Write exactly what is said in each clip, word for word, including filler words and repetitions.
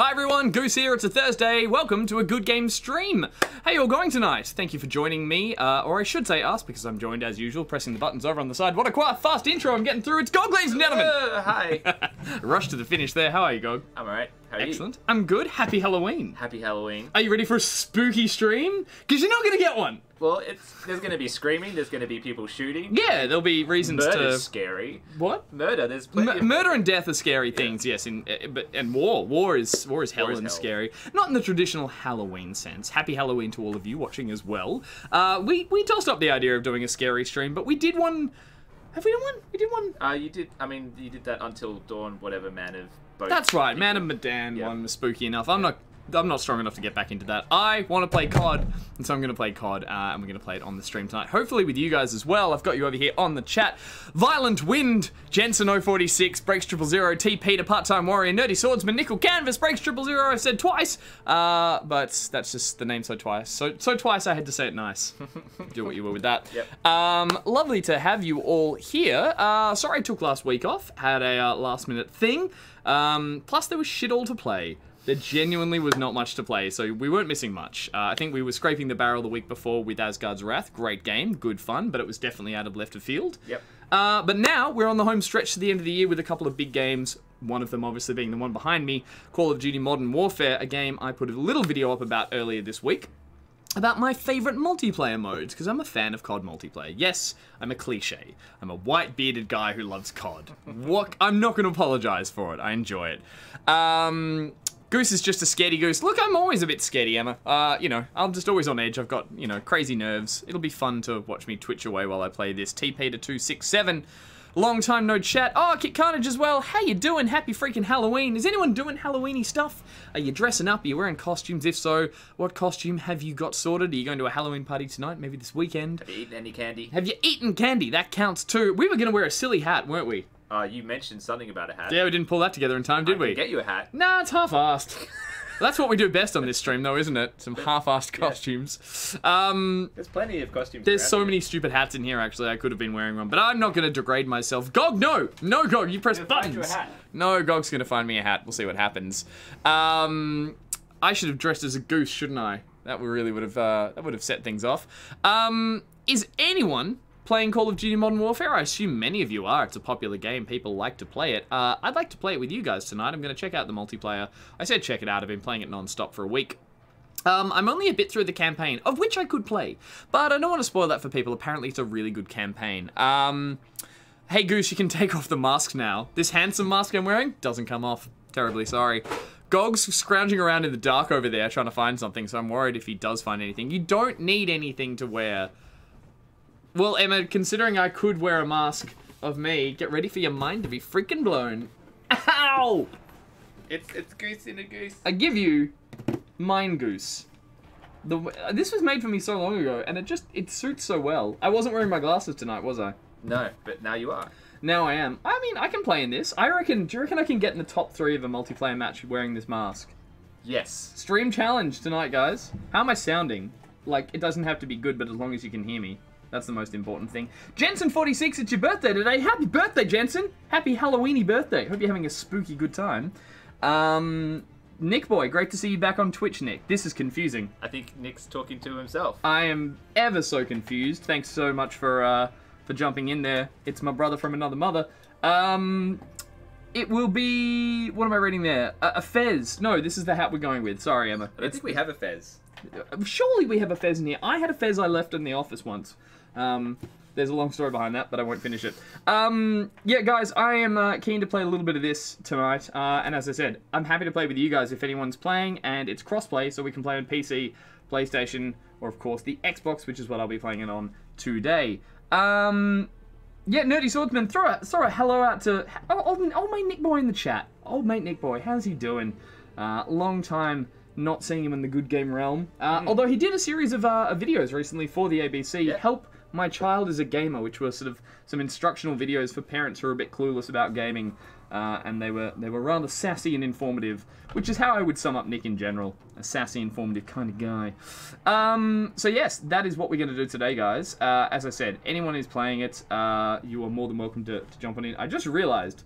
Hi everyone, Goose here, it's a Thursday, welcome to a Good Game stream! How you all going tonight? Thank you for joining me, uh, or I should say us, because I'm joined as usual, pressing the buttons over on the side. What a quite fast intro I'm getting through, it's Gog, ladies and gentlemen! Uh, hi! Rush to the finish there, how are you Gog? I'm alright, how are you? Excellent, I'm good, happy Halloween! Happy Halloween. Are you ready for a spooky stream? Because you're not going to get one! Well, it's, there's going to be screaming, there's going to be people shooting. Yeah, there'll be reasons Murder's to... Murder's scary. What? Murder, there's plenty M of... Murder and death are scary things, yeah. yes, in, but and war. War is war is hell war is and hell. scary. Not in the traditional Halloween sense. Happy Halloween to all of you watching as well. Uh, we, we tossed up the idea of doing a scary stream, but we did one... Have we done one? We did one. Uh, you did, I mean, you did that Until Dawn, whatever, Man of... Both. That's right, Man of Medan yep. one was spooky enough. I'm yep. not... I'm not strong enough to get back into that. I want to play C O D, and so I'm going to play C O D, uh, and we're going to play it on the stream tonight. Hopefully with you guys as well. I've got you over here on the chat. Violent Wind, Jensen zero four six, Breaks Triple Zero, T Peter, Part-Time Warrior, Nerdy Swordsman, Nickel Canvas, Breaks Triple Zero, I said twice, uh, but that's just the name so twice. So so twice I had to say it nice. Do what you will with that. Yep. Um, lovely to have you all here. Uh, sorry I took last week off. Had a uh, last-minute thing. Um, plus there was shit all to play. There genuinely was not much to play, so we weren't missing much. Uh, I think we were scraping the barrel the week before with Asgard's Wrath. Great game, good fun, but it was definitely out of left of field. Yep. Uh, but now we're on the home stretch to the end of the year with a couple of big games, one of them obviously being the one behind me, Call of Duty Modern Warfare, a game I put a little video up about earlier this week, about my favourite multiplayer modes, because I'm a fan of C O D multiplayer. Yes, I'm a cliche. I'm a white-bearded guy who loves C O D. What? I'm not going to apologise for it. I enjoy it. Um... Goose is just a scaredy goose. Look, I'm always a bit scaredy, Emma. Uh, you know, I'm just always on edge. I've got, you know, crazy nerves. It'll be fun to watch me twitch away while I play this. T Peter two six seven. Long time no chat. Oh, Kit Carnage as well. How you doing? Happy freaking Halloween. Is anyone doing Halloweeny stuff? Are you dressing up? Are you wearing costumes? If so, what costume have you got sorted? Are you going to a Halloween party tonight? Maybe this weekend? Have you eaten any candy? Have you eaten candy? That counts too. We were going to wear a silly hat, weren't we? Uh, you mentioned something about a hat. Yeah, we didn't pull that together in time, did I we? I get you a hat. Nah, it's half-assed. That's what we do best on this stream, though, isn't it? Some half-assed costumes. Yeah. Um, there's plenty of costumes. There's so here. many stupid hats in here, actually. I could have been wearing one, but I'm not going to degrade myself. Gog, no! No, Gog, you press You're buttons. Find you a hat. No, Gog's going to find me a hat. We'll see what happens. Um, I should have dressed as a goose, shouldn't I? That really would have, uh, that would have set things off. Um, is anyone... playing Call of Duty Modern Warfare? I assume many of you are. It's a popular game. People like to play it. Uh, I'd like to play it with you guys tonight. I'm going to check out the multiplayer. I said check it out. I've been playing it non-stop for a week. Um, I'm only a bit through the campaign, of which I could play. But I don't want to spoil that for people. Apparently, it's a really good campaign. Um, hey, Goose, you can take off the mask now. This handsome mask I'm wearing doesn't come off. Terribly sorry. Gog's scrounging around in the dark over there trying to find something, so I'm worried if he does find anything. You don't need anything to wear. Well, Emma, considering I could wear a mask of me, get ready for your mind to be freaking blown. Ow! It's it's Goose in a Goose. I give you Mind Goose. The this was made for me so long ago, and it just it suits so well. I wasn't wearing my glasses tonight, was I? No, but now you are. Now I am. I mean, I can play in this. I reckon. Do you reckon I can get in the top three of a multiplayer match wearing this mask? Yes. Stream challenge tonight, guys. How am I sounding? Like it doesn't have to be good, but as long as you can hear me. That's the most important thing. Jensen forty-six, it's your birthday today. Happy birthday, Jensen. Happy Halloweeny birthday. Hope you're having a spooky good time. Um, Nick boy, great to see you back on Twitch, Nick. This is confusing. I think Nick's talking to himself. I am ever so confused. Thanks so much for uh, for jumping in there. It's my brother from another mother. Um, it will be... What am I reading there? A, a fez. No, this is the hat we're going with. Sorry, Emma. I don't think we have a fez. Surely we have a fez in here. I had a fez I left in the office once. Um, there's a long story behind that, but I won't finish it. Um, yeah, guys, I am uh, keen to play a little bit of this tonight. Uh, and as I said, I'm happy to play with you guys if anyone's playing, and it's cross-play, so we can play on P C, PlayStation, or, of course, the Xbox, which is what I'll be playing it on today. Um, yeah, Nerdy Swordsman, throw a, throw a hello out to... Oh, old, old mate Nick Boy in the chat. Old mate Nick Boy, how's he doing? Uh, long time... not seeing him in the good game realm. Uh, mm. Although he did a series of uh, videos recently for the A B C, yeah. Help My Child is a Gamer, which were sort of some instructional videos for parents who are a bit clueless about gaming, uh, and they were they were rather sassy and informative, which is how I would sum up Nick in general, a sassy, informative kind of guy. Um, so yes, that is what we're going to do today, guys. Uh, as I said, anyone who's playing it, uh, you are more than welcome to, to jump on in. I just realised...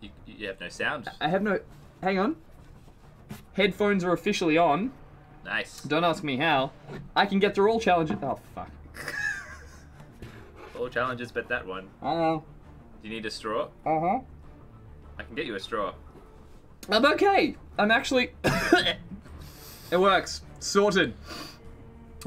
You, you have no sound. I have no... Hang on. Headphones are officially on. Nice. Don't ask me how. I can get through all challenges. Oh, fuck. All challenges but that one. I know. Do you need a straw? Uh-huh. I can get you a straw. I'm okay. I'm actually... It works. Sorted.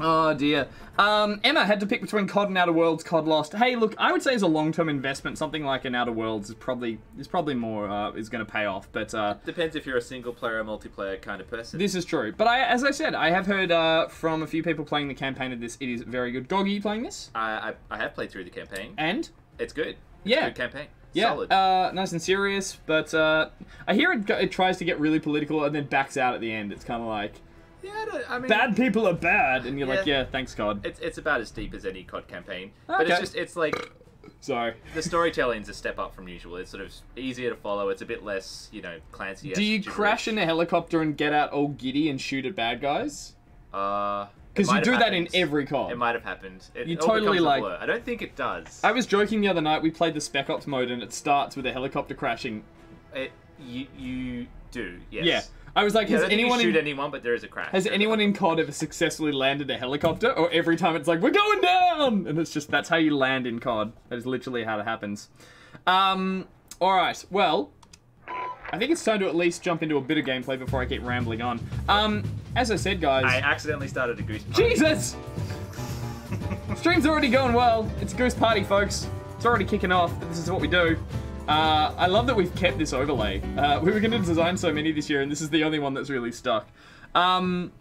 Oh, dear. Um, Emma had to pick between C O D and Outer Worlds. C O D lost. Hey, look, I would say as a long-term investment, something like an Outer Worlds is probably is probably more, uh, is going to pay off, but... Uh, depends if you're a single-player or multiplayer kind of person. This is true. But I, as I said, I have heard uh, from a few people playing the campaign of this. It is very good. Gog, are you playing this? I, I, I have played through the campaign. And? It's good. It's yeah. It's a good campaign. Yeah, solid. Uh, nice and serious, but uh, I hear it, it tries to get really political and then backs out at the end. It's kind of like... Yeah, I don't, I mean, bad people are bad, and you're yeah, like, yeah, thanks C O D. It's it's about as deep as any C O D campaign, okay. But it's just it's like, sorry, the storytelling's a step up from usual. It's sort of easier to follow. It's a bit less, you know, Clancy-esque. Do you gibberish. Crash in a helicopter and get out all giddy and shoot at bad guys? Uh, because you do happened. that in every C O D. It might have happened. It you totally like. I don't think it does. I was joking the other night. We played the Spec Ops mode, and it starts with a helicopter crashing. It you you do yes. Yeah. I was like, yeah, has anyone shoot in, anyone? But there is a crash. Has anyone in C O D ever successfully landed a helicopter? Or every time it's like, we're going down, and it's just that's how you land in C O D. That is literally how it happens. Um, all right, well, I think it's time to at least jump into a bit of gameplay before I keep rambling on. Um, as I said, guys, I accidentally started a Goose Party. Jesus! Stream's already going well. It's a Goose Party, folks. It's already kicking off. This is what we do. Uh, I love that we've kept this overlay. Uh, we were going to design so many this year, and this is the only one that's really stuck. Um,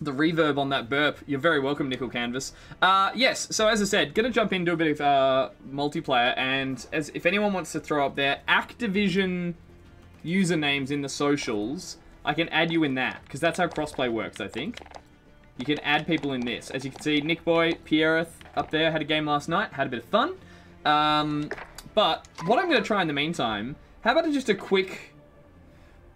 the reverb on that burp. You're very welcome, Nickel Canvas. Uh, yes, so as I said, going to jump into a bit of uh, multiplayer, and as if anyone wants to throw up their Activision usernames in the socials, I can add you in that, because that's how crossplay works, I think. You can add people in this. As you can see, Nickboy, Pierreth up there, had a game last night, had a bit of fun. Um... But what I'm going to try in the meantime, how about just a quick...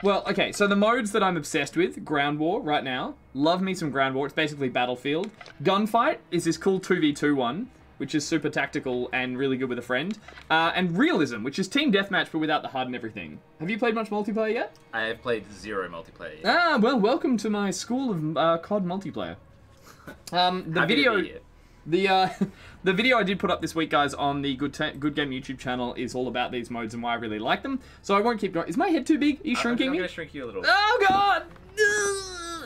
Well, okay, so the modes that I'm obsessed with, Ground War right now. Love me some Ground War. It's basically Battlefield. Gunfight is this cool two v two one, which is super tactical and really good with a friend. Uh, and Realism, which is team deathmatch but without the H U D and everything. Have you played much multiplayer yet? I have played zero multiplayer yet. Ah, well, welcome to my school of uh, C O D multiplayer. Um, the video... The uh, the video I did put up this week, guys, on the Good Ta Good Game YouTube channel is all about these modes and why I really like them. So I won't keep going. Is my head too big? Are you uh, shrinking I'm me? I'm going to shrink you a little. Oh, God!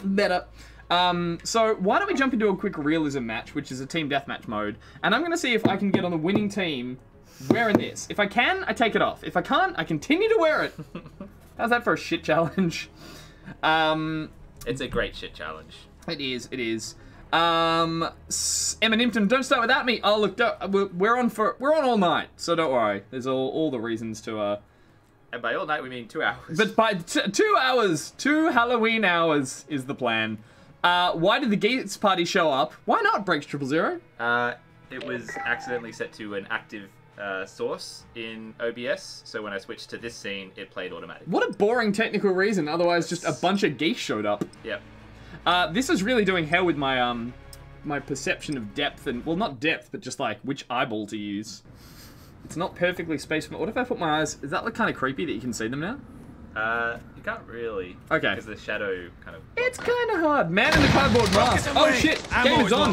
Better. Um, so why don't we jump into a quick Realism match, which is a team deathmatch mode. And I'm going to see if I can get on the winning team wearing this. If I can, I take it off. If I can't, I continue to wear it. How's that for a shit challenge? Um, it's a great shit challenge. It is, it is. Um, Eminem, don't start without me. Oh look, we're on for we're on all night, so don't worry. There's all all the reasons to. Uh... And by all night we mean two hours. But by t two hours, two Halloween hours is the plan. Uh, why did the Geeks Party show up? Why not Breaks Triple Zero? Uh, it was accidentally set to an active uh, source in O B S, so when I switched to this scene, it played automatically. What a boring technical reason. Otherwise, just a bunch of geeks showed up. Yep. Uh, this is really doing hell with my, um, my perception of depth and, well, not depth, but just, like, which eyeball to use. It's not perfectly spaced. What if I put my eyes... Does that look kind of creepy that you can see them now? Uh, you can't really. Okay. Because the shadow kind of... It's kind of hard. Man in the cardboard mask. Oh, shit. Game is on.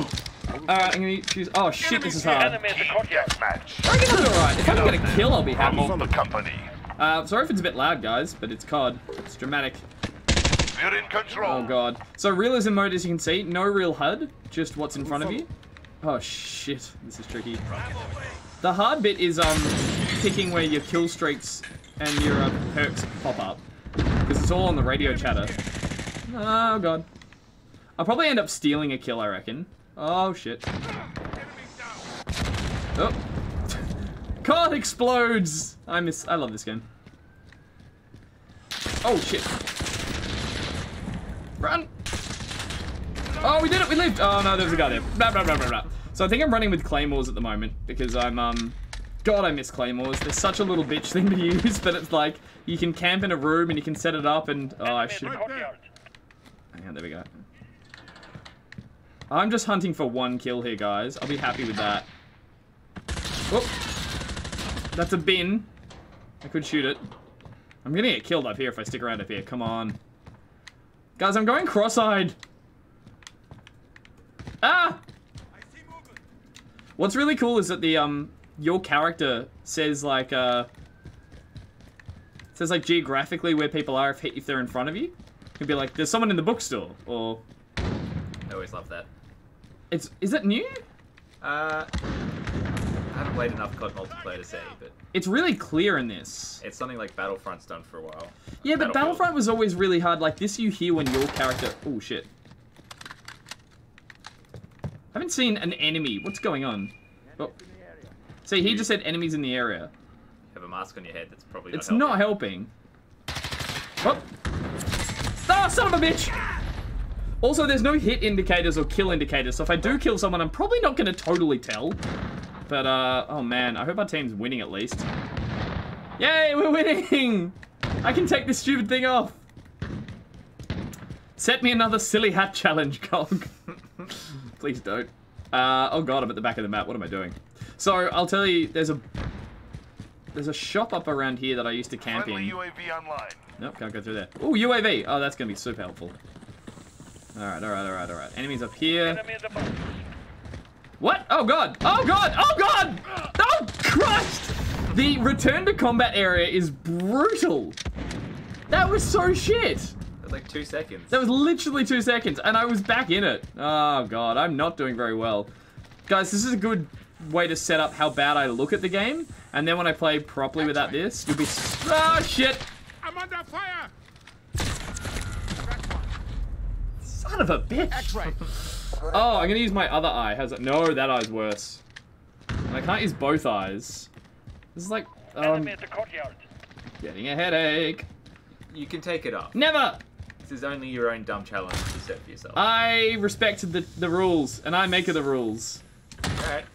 Alright, I'm going to choose... Oh, shit, this is hard. I reckon I'll do alright. If I don't get a kill, I'll be happy. Uh, sorry if it's a bit loud, guys, but it's C O D. It's dramatic. You're in control. Oh god. So Realism mode, as you can see, no real H U D, just what's in front of you. Oh shit, this is tricky. The hard bit is um picking where your kill streaks and your uh, perks pop up, because it's all on the radio chatter. Oh god. I'll probably end up stealing a kill, I reckon. Oh shit. Oh. God explodes. I miss. I love this game. Oh shit. Run! Oh, we did it! We lived! Oh no, there's a guy there. Blah, blah, blah, blah, blah. So I think I'm running with claymores at the moment because I'm, um... God, I miss claymores. They're such a little bitch thing to use, but it's like, you can camp in a room and you can set it up and... Oh, I should... Hang on, there we go. I'm just hunting for one kill here, guys. I'll be happy with that. Whoop! That's a bin. I could shoot it. I'm gonna get killed up here if I stick around up here. Come on. Guys, I'm going cross-eyed. Ah! What's really cool is that the, um, your character says, like, uh... says, like, geographically where people are if, if they're in front of you. You'll be like, there's someone in the bookstore, or... I always love that. It's, is it new? Uh... I haven't played enough C O D multiplayer to say, but... It's really clear in this. It's something like Battlefront's done for a while. Yeah, but Battlefront was always really hard. Like, this you hear when your character... Oh, shit. I haven't seen an enemy. What's going on? Oh. See, he just said enemies in the area. You have a mask on your head. That's probably not helping. It's not helping. Oh. Oh, son of a bitch! Also, there's no hit indicators or kill indicators, so if I do kill someone, I'm probably not going to totally tell. But, uh, oh man, I hope our team's winning at least. Yay, we're winning! I can take this stupid thing off. Set me another silly hat challenge, Gog. Please don't. Uh, oh god, I'm at the back of the map. What am I doing? So, I'll tell you, there's a... There's a shop up around here that I used to camp in. U A V online. Nope, can't go through there. Oh, U A V! Oh, that's gonna be super helpful. Alright, alright, alright, alright. Enemies up here. Enemy at the box. What? Oh god! Oh god! Oh god! Oh Christ! The return to combat area is brutal. That was so shit. That was like two seconds. That was literally two seconds, and I was back in it. Oh god, I'm not doing very well. Guys, this is a good way to set up how bad I look at the game, and then when I play properly without this, you'll be. Oh shit! I'm under fire. Son of a bitch! Oh, I'm gonna use my other eye. How's that? No, that eye's worse. And I can't use both eyes. This is like, um, getting a headache. You can take it off. Never! This is only your own dumb challenge to set for yourself. I respect the, the rules, and I make the rules. Alright.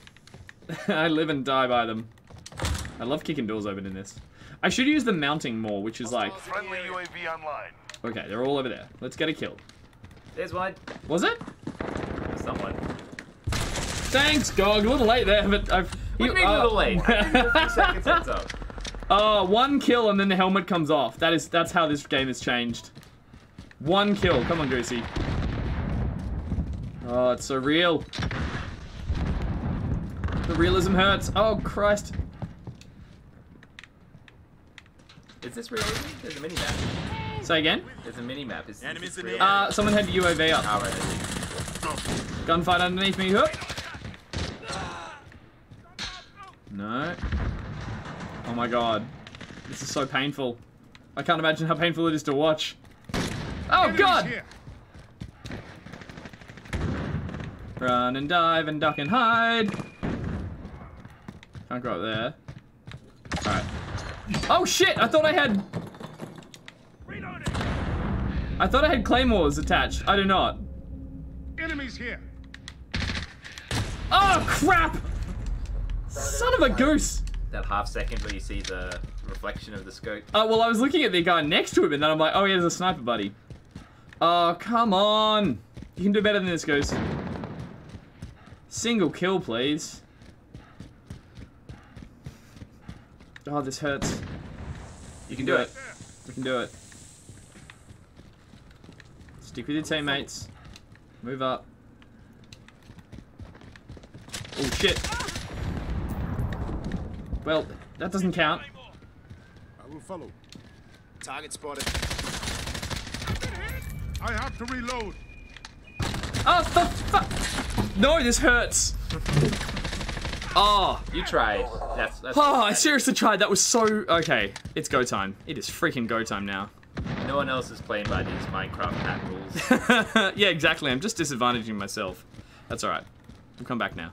I live and die by them. I love kicking doors open in this. I should use the mounting more, which is like... Friendly U A V online. Okay, they're all over there. Let's get a kill. There's one. Was it? Someone. Thanks, Gog. A little late there, but I've... What you, do you mean uh, a little late? Up. Oh, one kill and then the helmet comes off. That is, that's how this game has changed. One kill. Come on, Goosey. Oh, it's so real. The realism hurts. Oh, Christ. Is this realism? There's a minimap. Say again? There's a minimap. Is, is this real? Uh, someone had U A V up. Oh, right. Gunfight underneath me. Whoop. No. Oh my god. This is so painful. I can't imagine how painful it is to watch. Oh god! Run and dive and duck and hide. Can't go up there. Alright. Oh shit! I thought I had... I thought I had claymores attached. I do not. Enemies here. Oh crap! Son of a goose! That half second where you see the reflection of the scope. Oh, uh, well I was looking at the guy next to him and then I'm like, oh yeah, there's a sniper buddy. Oh, come on! You can do better than this, Goose. Single kill, please. Oh, this hurts. You can do it. You can do it. Stick with your teammates. Move up. Oh shit. Well, that doesn't count. I will follow. Target spotted. I have to reload. Oh the fuck! No, this hurts. Oh, you tried. That's, that's oh, I seriously tried. That was so okay. It's go time. It is freaking go time now. No one else is playing by these Minecraft hack rules. Yeah, exactly. I'm just disadvantaging myself. That's alright. We'll come back now.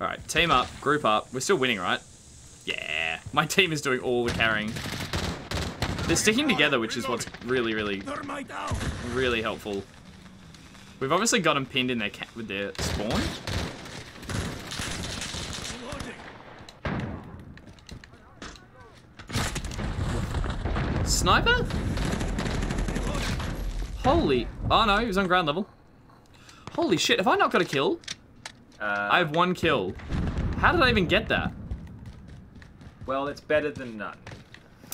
Alright, team up, group up. We're still winning, right? Yeah. My team is doing all the carrying. They're sticking together, which is what's really, really, really helpful. We've obviously got them pinned in their cat with their spawn. Sniper? Holy... Oh no, he was on ground level. Holy shit, have I not got a kill? Uh, I have one kill. How did I even get that? Well, it's better than none.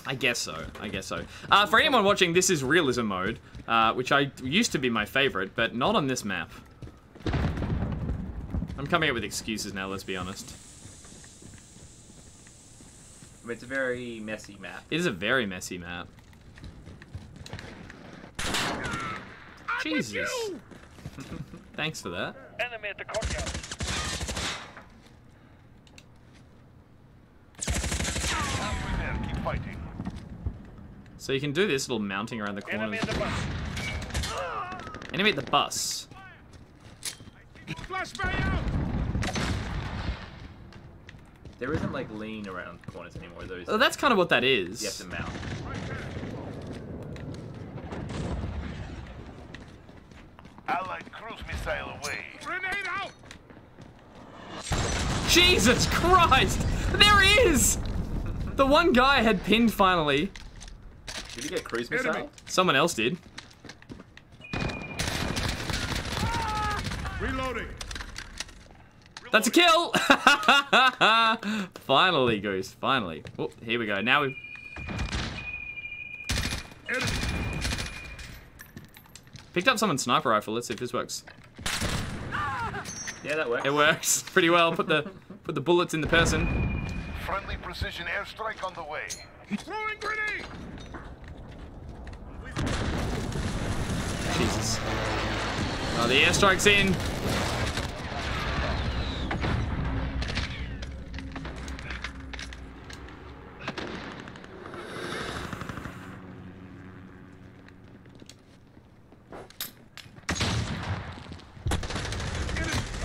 I guess so. I guess so. Uh, for anyone watching, this is realism mode, uh, which I used to be my favorite, but not on this map. I'm coming up with excuses now, let's be honest. It's a very messy map. It is a very messy map. I'm Jesus. Thanks for that. Enemy at the courtyard. Keep fighting. So you can do this little mounting around the corner. Enemy at the bus. Enemy at the bus. There isn't like lean around corners anymore. Those. Oh, that's kind of what that is. You have to mount. Allied cruise missile away. Grenade out! Jesus Christ! There he is! The one guy had pinned finally. Did he get cruise missile? Enemy. Someone else did. Reloading. Reloading. That's a kill! Finally, Goose. Finally. Oh, here we go. Now we. Enemy. Picked up someone's sniper rifle. Let's see if this works. Yeah, that works. It works pretty well. Put the put the bullets in the person. Friendly precision airstrike on the way. Throwing grenade. Jesus. Oh, the airstrike's in.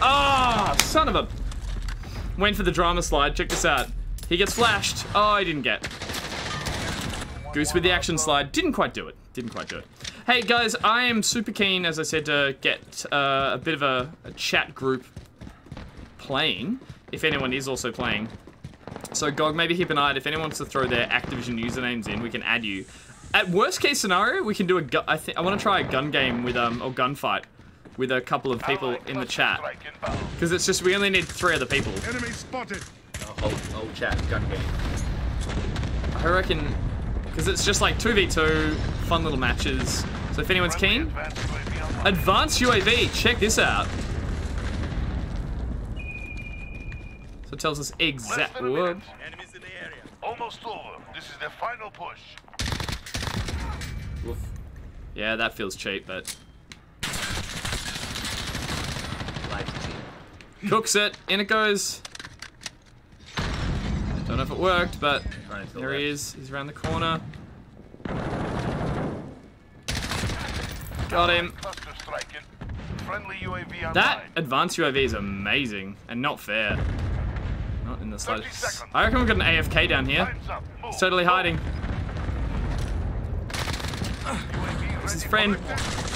Ah, oh, son of a... Went for the drama slide. Check this out. He gets flashed. Oh, he didn't get. Goose with the action slide. Didn't quite do it. Didn't quite do it. Hey guys, I am super keen, as I said, to get uh, a bit of a, a chat group playing, if anyone is also playing. So Gog, maybe Hip and I, if anyone wants to throw their Activision usernames in, we can add you. At worst case scenario, we can do a gu I think I want to try a gun game with um or gunfight with a couple of people in the chat, because it's just we only need three other people. Enemy spotted. Oh, oh, chat gun game. I reckon, because it's just like two v two, fun little matches. So if anyone's keen, advanced U A V, check this out. So it tells us exact word. Enemies in the area. Almost over. This is the final push. Oof. Yeah, that feels cheap, but cooks it. In it goes. Don't know if it worked, but there he is. He's around the corner. Got him. That advanced U A V is amazing and not fair. Not in the slightest. I reckon we've got an A F K down here. He's totally hiding. It's his friend.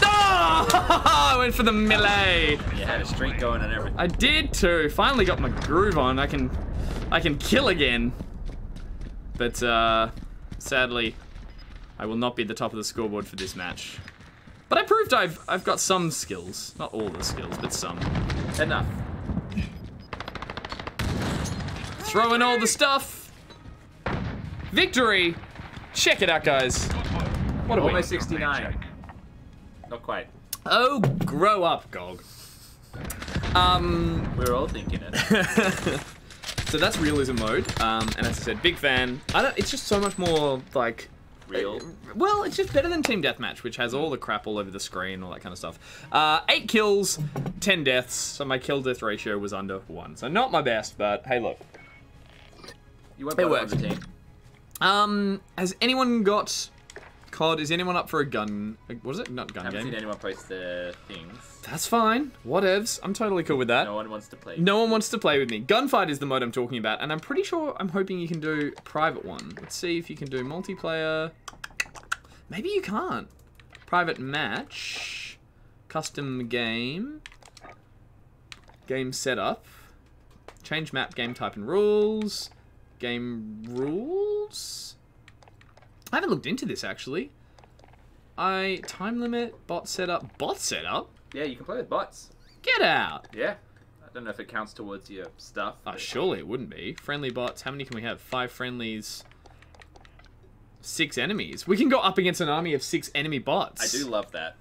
Oh! I went for the melee. You had a streak going and everything. I did too. Finally got my groove on. I can, I can kill again. But uh, sadly, I will not be at the top of the scoreboard for this match. But I proved I've I've got some skills, not all the skills, but some. Enough. Throw in all the stuff. Victory. Check it out, guys. What a win. Almost sixty-nine. Not quite. Oh, grow up, Gog. Um, we're all thinking it. So that's realism mode. Um, and as I said, big fan. I don't. It's just so much more like. Real. Well, it's just better than Team Deathmatch, which has all the crap all over the screen, all that kind of stuff. Uh, eight kills, ten deaths, so my kill-death ratio was under one. So not my best, but hey, look. You won't play on the team. Um, has anyone got... C O D, is anyone up for a gun... What is it? Not gun game. I haven't game. seen anyone post their things. That's fine. Whatevs. I'm totally cool with that. No one wants to play. No one wants to play with me. Gunfight is the mode I'm talking about, and I'm pretty sure I'm hoping you can do a private one. Let's see if you can do multiplayer. Maybe you can't. Private match. Custom game. Game setup. Change map, game type and rules. Game rules... I haven't looked into this actually. I time limit, bot setup, bot setup. Yeah, you can play with bots. Get out. Yeah. I don't know if it counts towards your stuff. Oh, surely it wouldn't be. Friendly bots. How many can we have? Five friendlies. six enemies. We can go up against an army of six enemy bots. I do love that.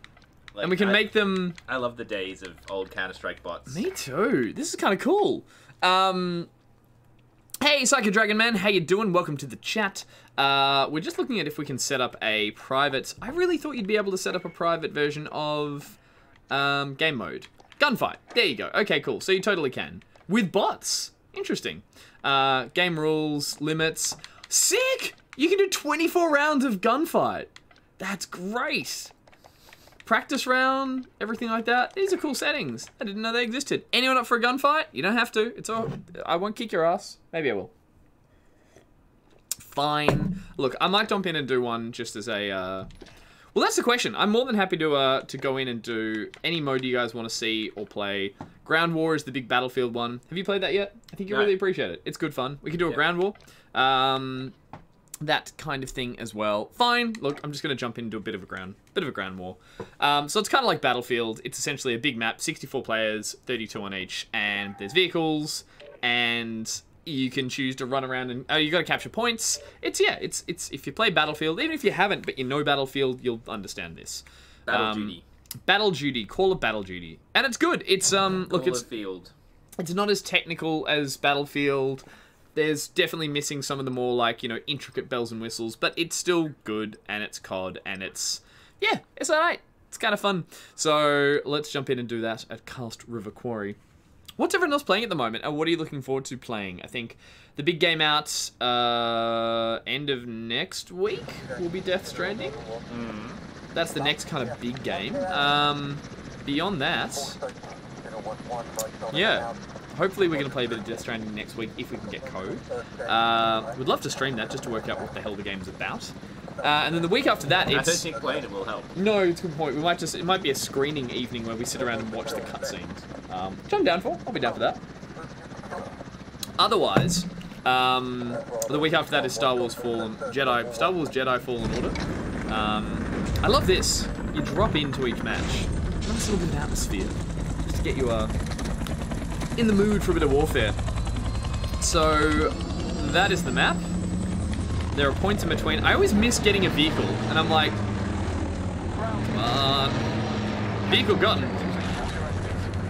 Like, and we can I, make them... I love the days of old Counter-Strike bots. Me too. This is kind of cool. Um... Hey, Psycho Dragon Man, how you doing? Welcome to the chat. Uh, we're just looking at if we can set up a private... I really thought you'd be able to set up a private version of um, game mode. Gunfight. There you go. Okay, cool. So you totally can. With bots. Interesting. Uh, game rules, limits. Sick! You can do twenty-four rounds of gunfight. That's great. Practice round, everything like that. These are cool settings. I didn't know they existed. Anyone up for a gunfight? You don't have to. It's all. I won't kick your ass. Maybe I will. Fine. Look, I might dump in and do one just as a. Uh... Well, that's the question. I'm more than happy to uh, to go in and do any mode you guys want to see or play. Ground War is the big battlefield one. Have you played that yet? I think you no. really appreciate it. It's good fun. We can do a yeah. Ground War. Um, that kind of thing as well. Fine. Look, I'm just going to jump into a bit of a ground, bit of a ground war. Um, so it's kind of like Battlefield. It's essentially a big map, sixty-four players, thirty-two on each, and there's vehicles, and you can choose to run around and oh, you got to capture points. It's yeah, it's it's if you play Battlefield, even if you haven't, but you know Battlefield, you'll understand this. Battle um, Duty. Battle Duty. Call of Battle Duty, and it's good. It's um, look, Call it's field. It's not as technical as Battlefield. There's definitely missing some of the more, like, you know, intricate bells and whistles, but it's still good, and it's C O D, and it's, yeah, it's alright. It's kind of fun. So, let's jump in and do that at Cast River Quarry. What's everyone else playing at the moment, and what are you looking forward to playing? I think the big game out, uh, end of next week will be Death Stranding. Mm. That's the next kind of big game. Um, beyond that, yeah. Hopefully we're going to play a bit of Death Stranding next week if we can get code. Uh, we'd love to stream that just to work out what the hell the game's about. Uh, and then the week after that, it's... I don't think playing it will help. No, it's a good point. We might just... It might be a screening evening where we sit around and watch the cutscenes. Um, which I'm down for. I'll be down for that. Otherwise, um, the week after that is Star Wars Fallen... Jedi... Star Wars Jedi Fallen Order. Um, I love this. You drop into each match. Nice little bit of atmosphere. Just to get you a... in the mood for a bit of warfare. So that is the map. There are points in between. I always miss getting a vehicle, and I'm like, uh, vehicle gotten.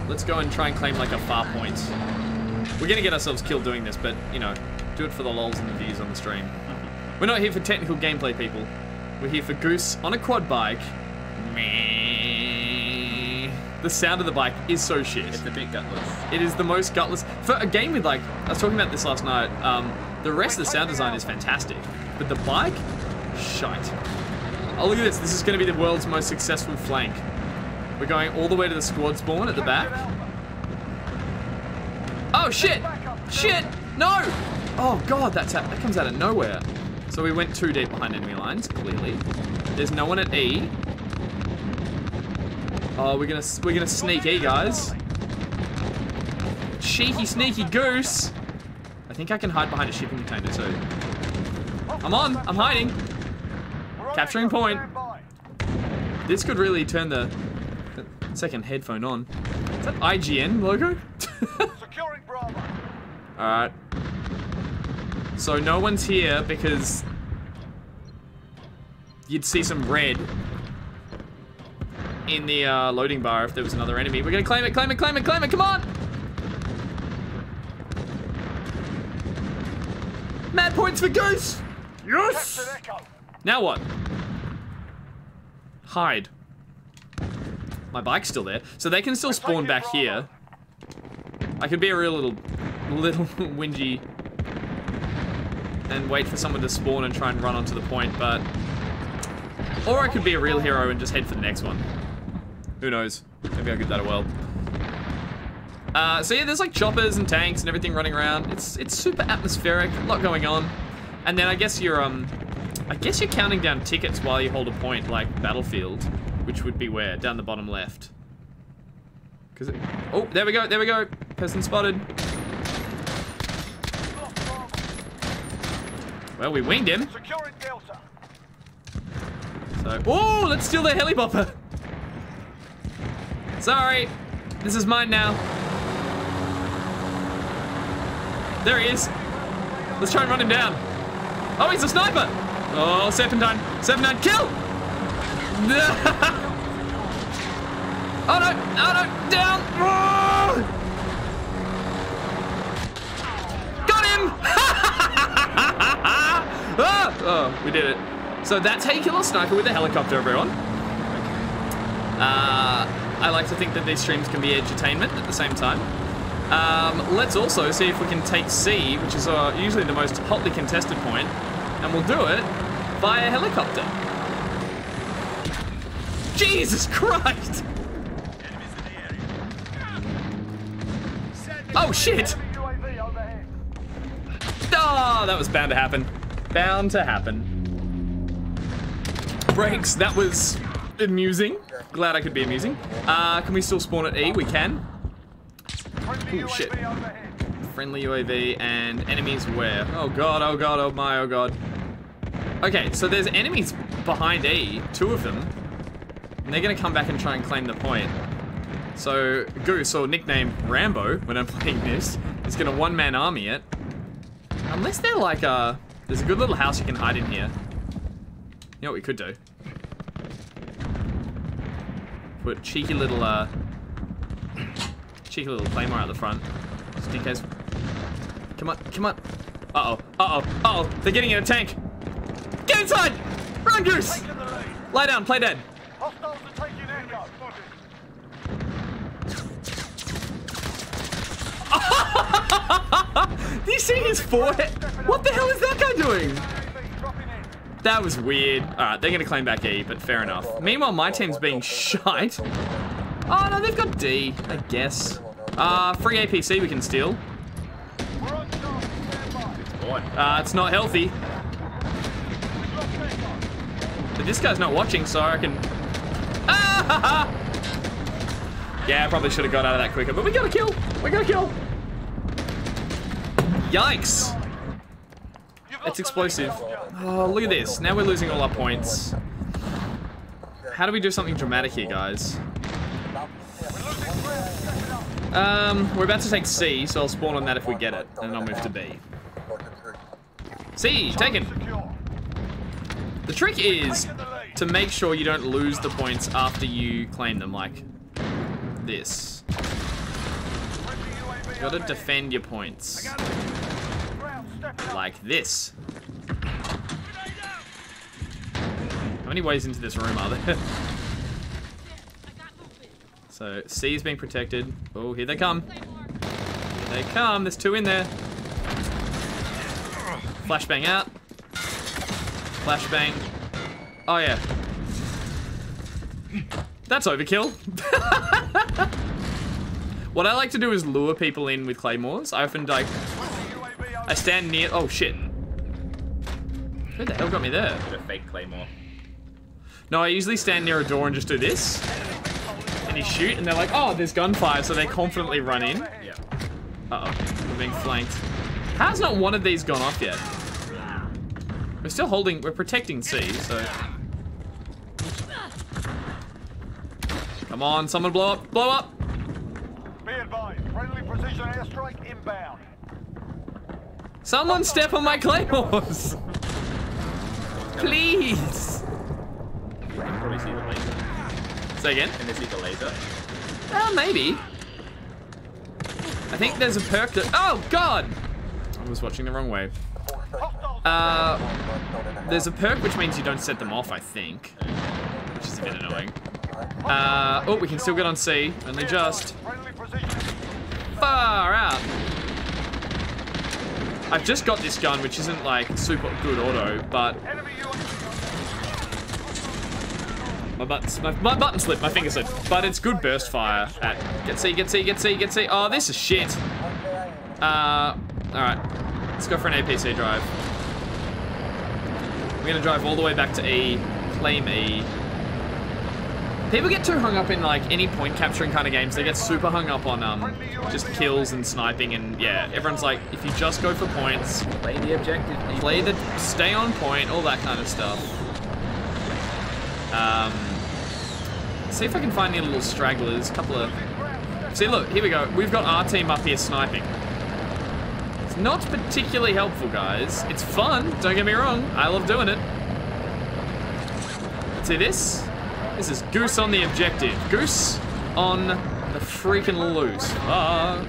Let's go and try and claim like a far point. We're gonna get ourselves killed doing this, but you know, do it for the lols and the views on the stream. We're not here for technical gameplay, people. We're here for Goose on a quad bike. The sound of the bike is so shit. It's a bit gutless. It is the most gutless. For a game with like, I was talking about this last night, um, the rest of the sound design is fantastic, but the bike, shite. Oh, look at this. This is going to be the world's most successful flank. We're going all the way to the squad spawn at the back. Oh, shit. Shit. No. Oh, God, that's that comes out of nowhere. So we went too deep behind enemy lines, clearly. There's no one at E. Oh, we're gonna we're gonna sneak E, guys. Cheeky, sneaky Goose. I think I can hide behind a shipping container too. I'm on. I'm hiding. Capturing point. This could really turn the second headphone on. Is that I G N logo? All right. So no one's here because you'd see some red in the uh, loading bar if there was another enemy. We're gonna claim it, claim it, claim it, claim it, come on! Mad points for Goose! Yes! Now what? Hide. My bike's still there. So they can still spawn back here. I could be a real little, little whingy and wait for someone to spawn and try and run onto the point, but... Or I could be a real hero and just head for the next one. Who knows? Maybe I'll give that a whirl. Uh, so yeah, there's like choppers and tanks and everything running around. It's it's super atmospheric, a lot going on. And then I guess you're um, I guess you're counting down tickets while you hold a point, like Battlefield, which would be where down the bottom left. Cause it, oh, there we go, there we go. Person spotted. Well, we winged him. So oh, let's steal their helibopper. Sorry, this is mine now. There he is. Let's try and run him down. Oh, he's a sniper. Oh, Serpentine. Serpentine, kill! Oh no, oh no, down! Oh! Got him! Oh, oh, we did it. So that's how you kill a sniper with a helicopter, everyone. Uh, I like to think that these streams can be edutainment at the same time. Um, let's also see if we can take C, which is uh, usually the most hotly contested point, and we'll do it via helicopter. Jesus Christ! Oh shit! Oh, that was bound to happen. Bound to happen. Brakes, that was amusing. Glad I could be amusing. Uh, can we still spawn at E? We can. Oh shit. Friendly U A V and enemies where? Oh god, oh god, oh my, oh god. Okay, so there's enemies behind E, two of them. And they're gonna come back and try and claim the point. So Goose, or nicknamed Rambo when I'm playing this, is gonna one-man army it. Unless they're like a... There's a good little house you can hide in here. You know what we could do? Put cheeky little, uh... cheeky little claymore out the front. Just in case. Come on, come on. Uh-oh, uh-oh, uh-oh. They're getting in a tank. Get inside! Run, Goose! Lie down, play dead. Hostiles are taking air. Do you see his forehead? What the hell is that guy doing? That was weird. Alright, they're gonna claim back E, but fair enough. Meanwhile, my team's being shite. Oh no, they've got D, I guess. Uh, free A P C we can steal. Uh, it's not healthy. But this guy's not watching, so I can... Ah, ha, ha. Yeah, I probably should have got out of that quicker, but we got a kill! We got a kill! Yikes! That's explosive. Oh, look at this. Now we're losing all our points. How do we do something dramatic here, guys? Um, we're about to take C, so I'll spawn on that if we get it, and I'll move to B. C, taken! The trick is to make sure you don't lose the points after you claim them, like this. You gotta defend your points. Like this. How many ways into this room are there? So, C is being protected. Oh, here they come. Here they come. There's two in there. Flashbang out. Flashbang. Oh, yeah. That's overkill. What I like to do is lure people in with claymores. I often, like... I stand near... Oh, shit. Who the hell got me there? A fake claymore. No, I usually stand near a door and just do this. And you shoot, and they're like, oh, there's gunfire, so they confidently run in. Yeah. Uh-oh. We're being flanked. How's not one of these gone off yet? We're still holding... We're protecting C, so... Come on, someone blow up. Blow up! Be advised, friendly precision airstrike inbound. Someone step on my claymores! Please! You can probably see the laser. Say again? Can they see the laser? Well, maybe. I think there's a perk that... Oh, God! I was watching the wrong way. Uh, there's a perk which means you don't set them off, I think. Which is a bit annoying. Uh, oh, we can still get on C. Only just. Far out. I've just got this gun, which isn't like super good auto, but my buttons, my, my button slipped, my finger slipped. But it's good burst fire. At get C, get C, get C, get C. Oh, this is shit. Uh, all right, let's go for an A P C drive. We're gonna drive all the way back to E, claim E. People get too hung up in like any point capturing kind of games. They get super hung up on um, just kills and sniping and yeah, everyone's like, if you just go for points, play the objective, play the, stay on point, all that kind of stuff. Um, see if I can find any little stragglers, couple of, see look, here we go. We've got our team up here sniping. It's not particularly helpful guys. It's fun, don't get me wrong. I love doing it. to this. This is Goose on the objective. Goose on the freaking loose. Ah,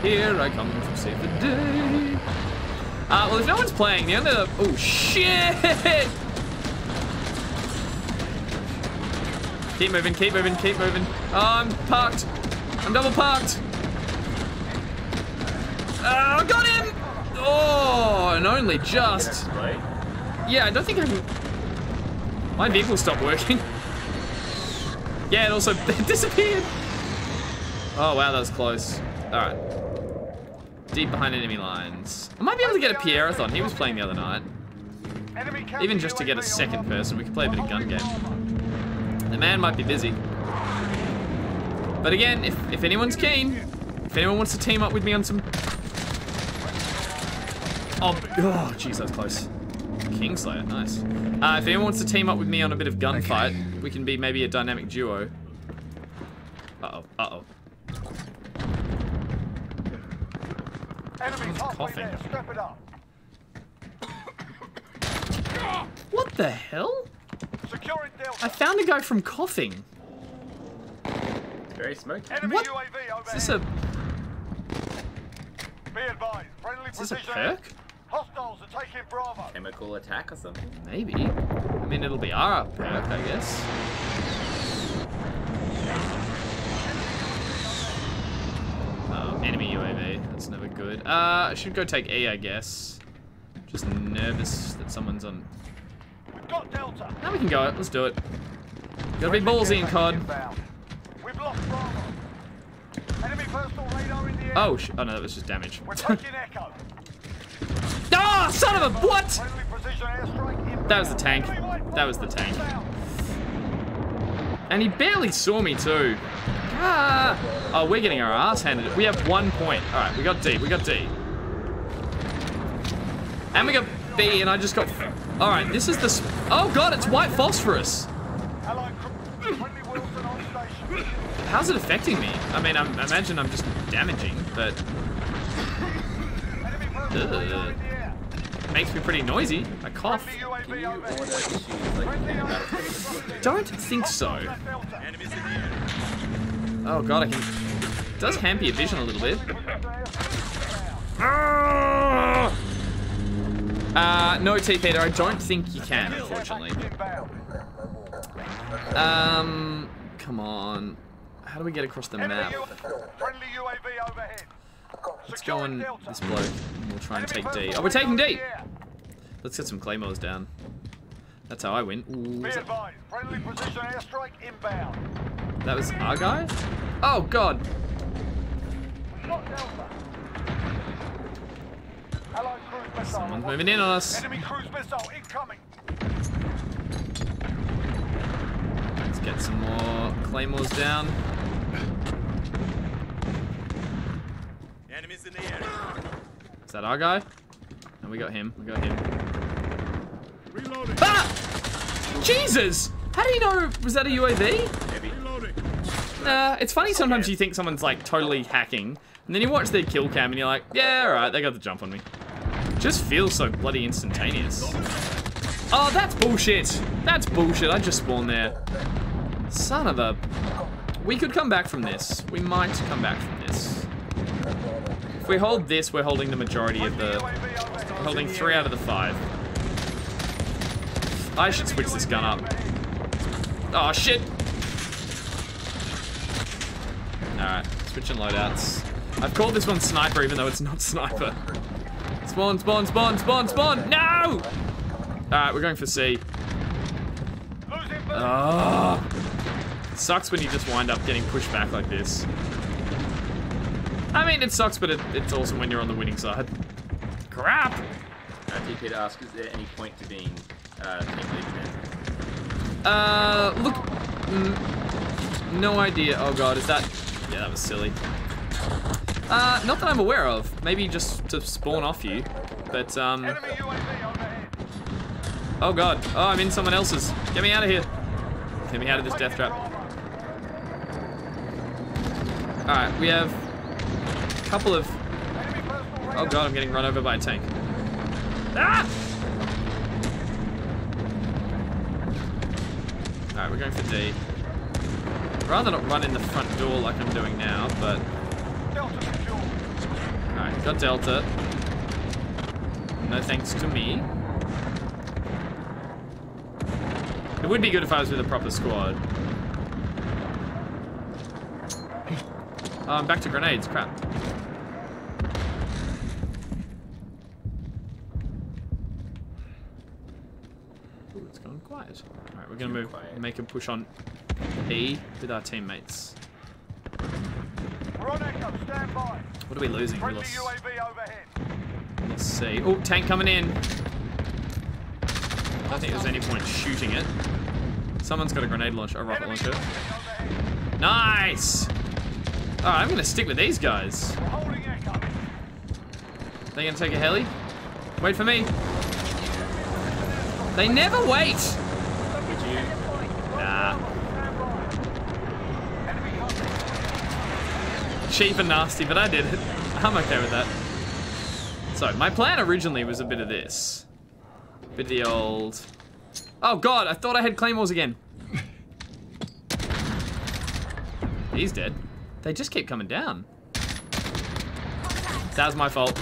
here I come to save the day. Uh, well, if no one's playing, the other... Oh, shit! Keep moving, keep moving, keep moving. Oh, I'm parked. I'm double parked. Oh, I got him! Oh, and only just. Yeah, I don't think I can... My vehicle stopped working. Yeah, it also it disappeared. Oh, wow, that was close. All right. Deep behind enemy lines. I might be able to get a Pierreth on. He was playing the other night. Even just to get a second person, we could play a bit of gun game. The man might be busy. But again, if, if anyone's keen, if anyone wants to team up with me on some... Oh, oh jeez, that was close. Kingslayer, nice. Uh, if anyone wants to team up with me on a bit of gunfight, okay. We can be maybe a dynamic duo. Uh-oh, uh-oh. Someone's coughing. What the hell? I found a guy from coughing. Very smoky. What? Is this a... Is this a perk? Hostiles are taking Bravo. Chemical attack or something? Maybe. I mean, it'll be our perk, I guess. Oh, enemy U A V. That's never good. Uh, I should go take E, I guess. Just nervous that someone's on. We've got Delta. Now we can go. Let's do it. Gotta be ballsy in C O D. We've lost Bravo. Enemy personal radar in the air. Oh, sh oh no, that was just damage. We're taking Echo. Ah, oh, son of a what? That was the tank. That was the tank. And he barely saw me too. Ah. Oh, we're getting our ass handed. We have one point. All right, we got D. We got D. And we got B. And I just got. All right, this is the. Sp oh God, it's white phosphorus. How's it affecting me? I mean, I'm, I imagine I'm just damaging, but. Ugh. Makes me pretty noisy. I cough. Don't think so. Oh god, I can. It does hamper your vision a little bit. Uh, no, T P, I don't think you can, unfortunately. Um, come on. How do we get across the map? Let's go on this bloke. And we'll try and take D. Oh, we're taking D! Let's get some claymores down. That's how I win. Ooh, that... that was our guy? Oh, God! Someone's moving in on us. Let's get some more claymores down. Enemies in the air. Is that our guy? No, we got him. We got him. Reloading. Ah! Jesus! How do you know? Was that a U A V? Nah, it's funny sometimes you think someone's like totally hacking, and then you watch their kill cam and you're like, yeah, alright, they got the jump on me. It just feels so bloody instantaneous. Oh, that's bullshit. That's bullshit. I just spawned there. Son of a... We could come back from this. We might come back from this. If we hold this, we're holding the majority of the... Holding three out of the five. I should switch this gun up. Oh, shit! Alright, switching loadouts. I've called this one Sniper, even though it's not Sniper. Spawn, spawn, spawn, spawn, spawn! No! Alright, we're going for C. Oh, it sucks when you just wind up getting pushed back like this. I mean, it sucks, but it, it's awesome when you're on the winning side. Crap! I think he'd ask, is there any point to being uh, team leader? Uh, look... Mm, no idea. Oh god, is that... Yeah, that was silly. Uh, not that I'm aware of. Maybe just to spawn off you. But, um... Oh god. Oh, I'm in someone else's. Get me out of here. Get me out of this death trap. Alright, we have... couple of... Oh god, I'm getting run over by a tank. Ah! Alright, we're going for D. I'd rather not run in the front door like I'm doing now, but... Alright, got Delta. No thanks to me. It would be good if I was with a proper squad. Oh, I'm back to grenades, crap. Ooh, it's gone quiet. Alright, we're gonna move, make a push on E with our teammates. We're on echo, stand by. What are we losing? We lost... Let's see. Oh, tank coming in. I don't think there's any point shooting it. Someone's got a grenade launcher, a rocket launcher. Nice! Alright, I'm gonna stick with these guys. They gonna take a heli? Wait for me. They never wait! Nah. Cheap and nasty, but I did it. I'm okay with that. So, my plan originally was a bit of this. Bit of the old... Oh god, I thought I had claymores again. He's dead. They just keep coming down. That was my fault.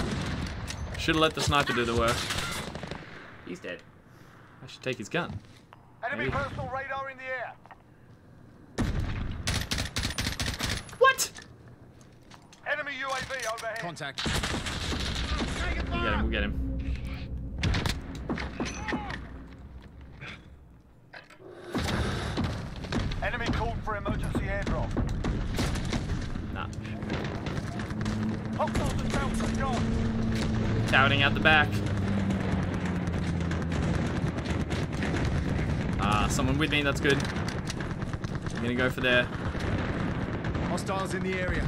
Should've let the sniper do the work. He's dead. I should take his gun. Enemy personal radar in the air. What? Enemy U A V overhead. Contact. We'll get him, we'll get him. Enemy called for emergency airdrop. Nah. Touting out the back. Ah, someone with me, that's good. I'm gonna go for there. Hostiles in the area.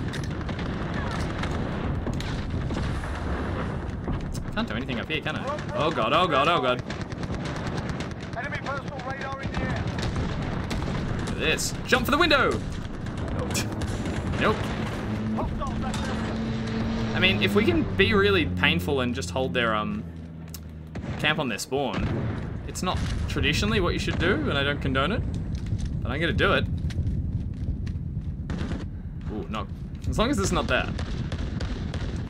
Can't do anything up here, can I? Oh god, oh god, oh god. Enemy personal radar in the air. This. Jump for the window! Nope. I mean, if we can be really painful and just hold their, um, camp on their spawn, it's not traditionally what you should do, and I don't condone it, but I'm gonna do it. Ooh, no. As long as it's not that.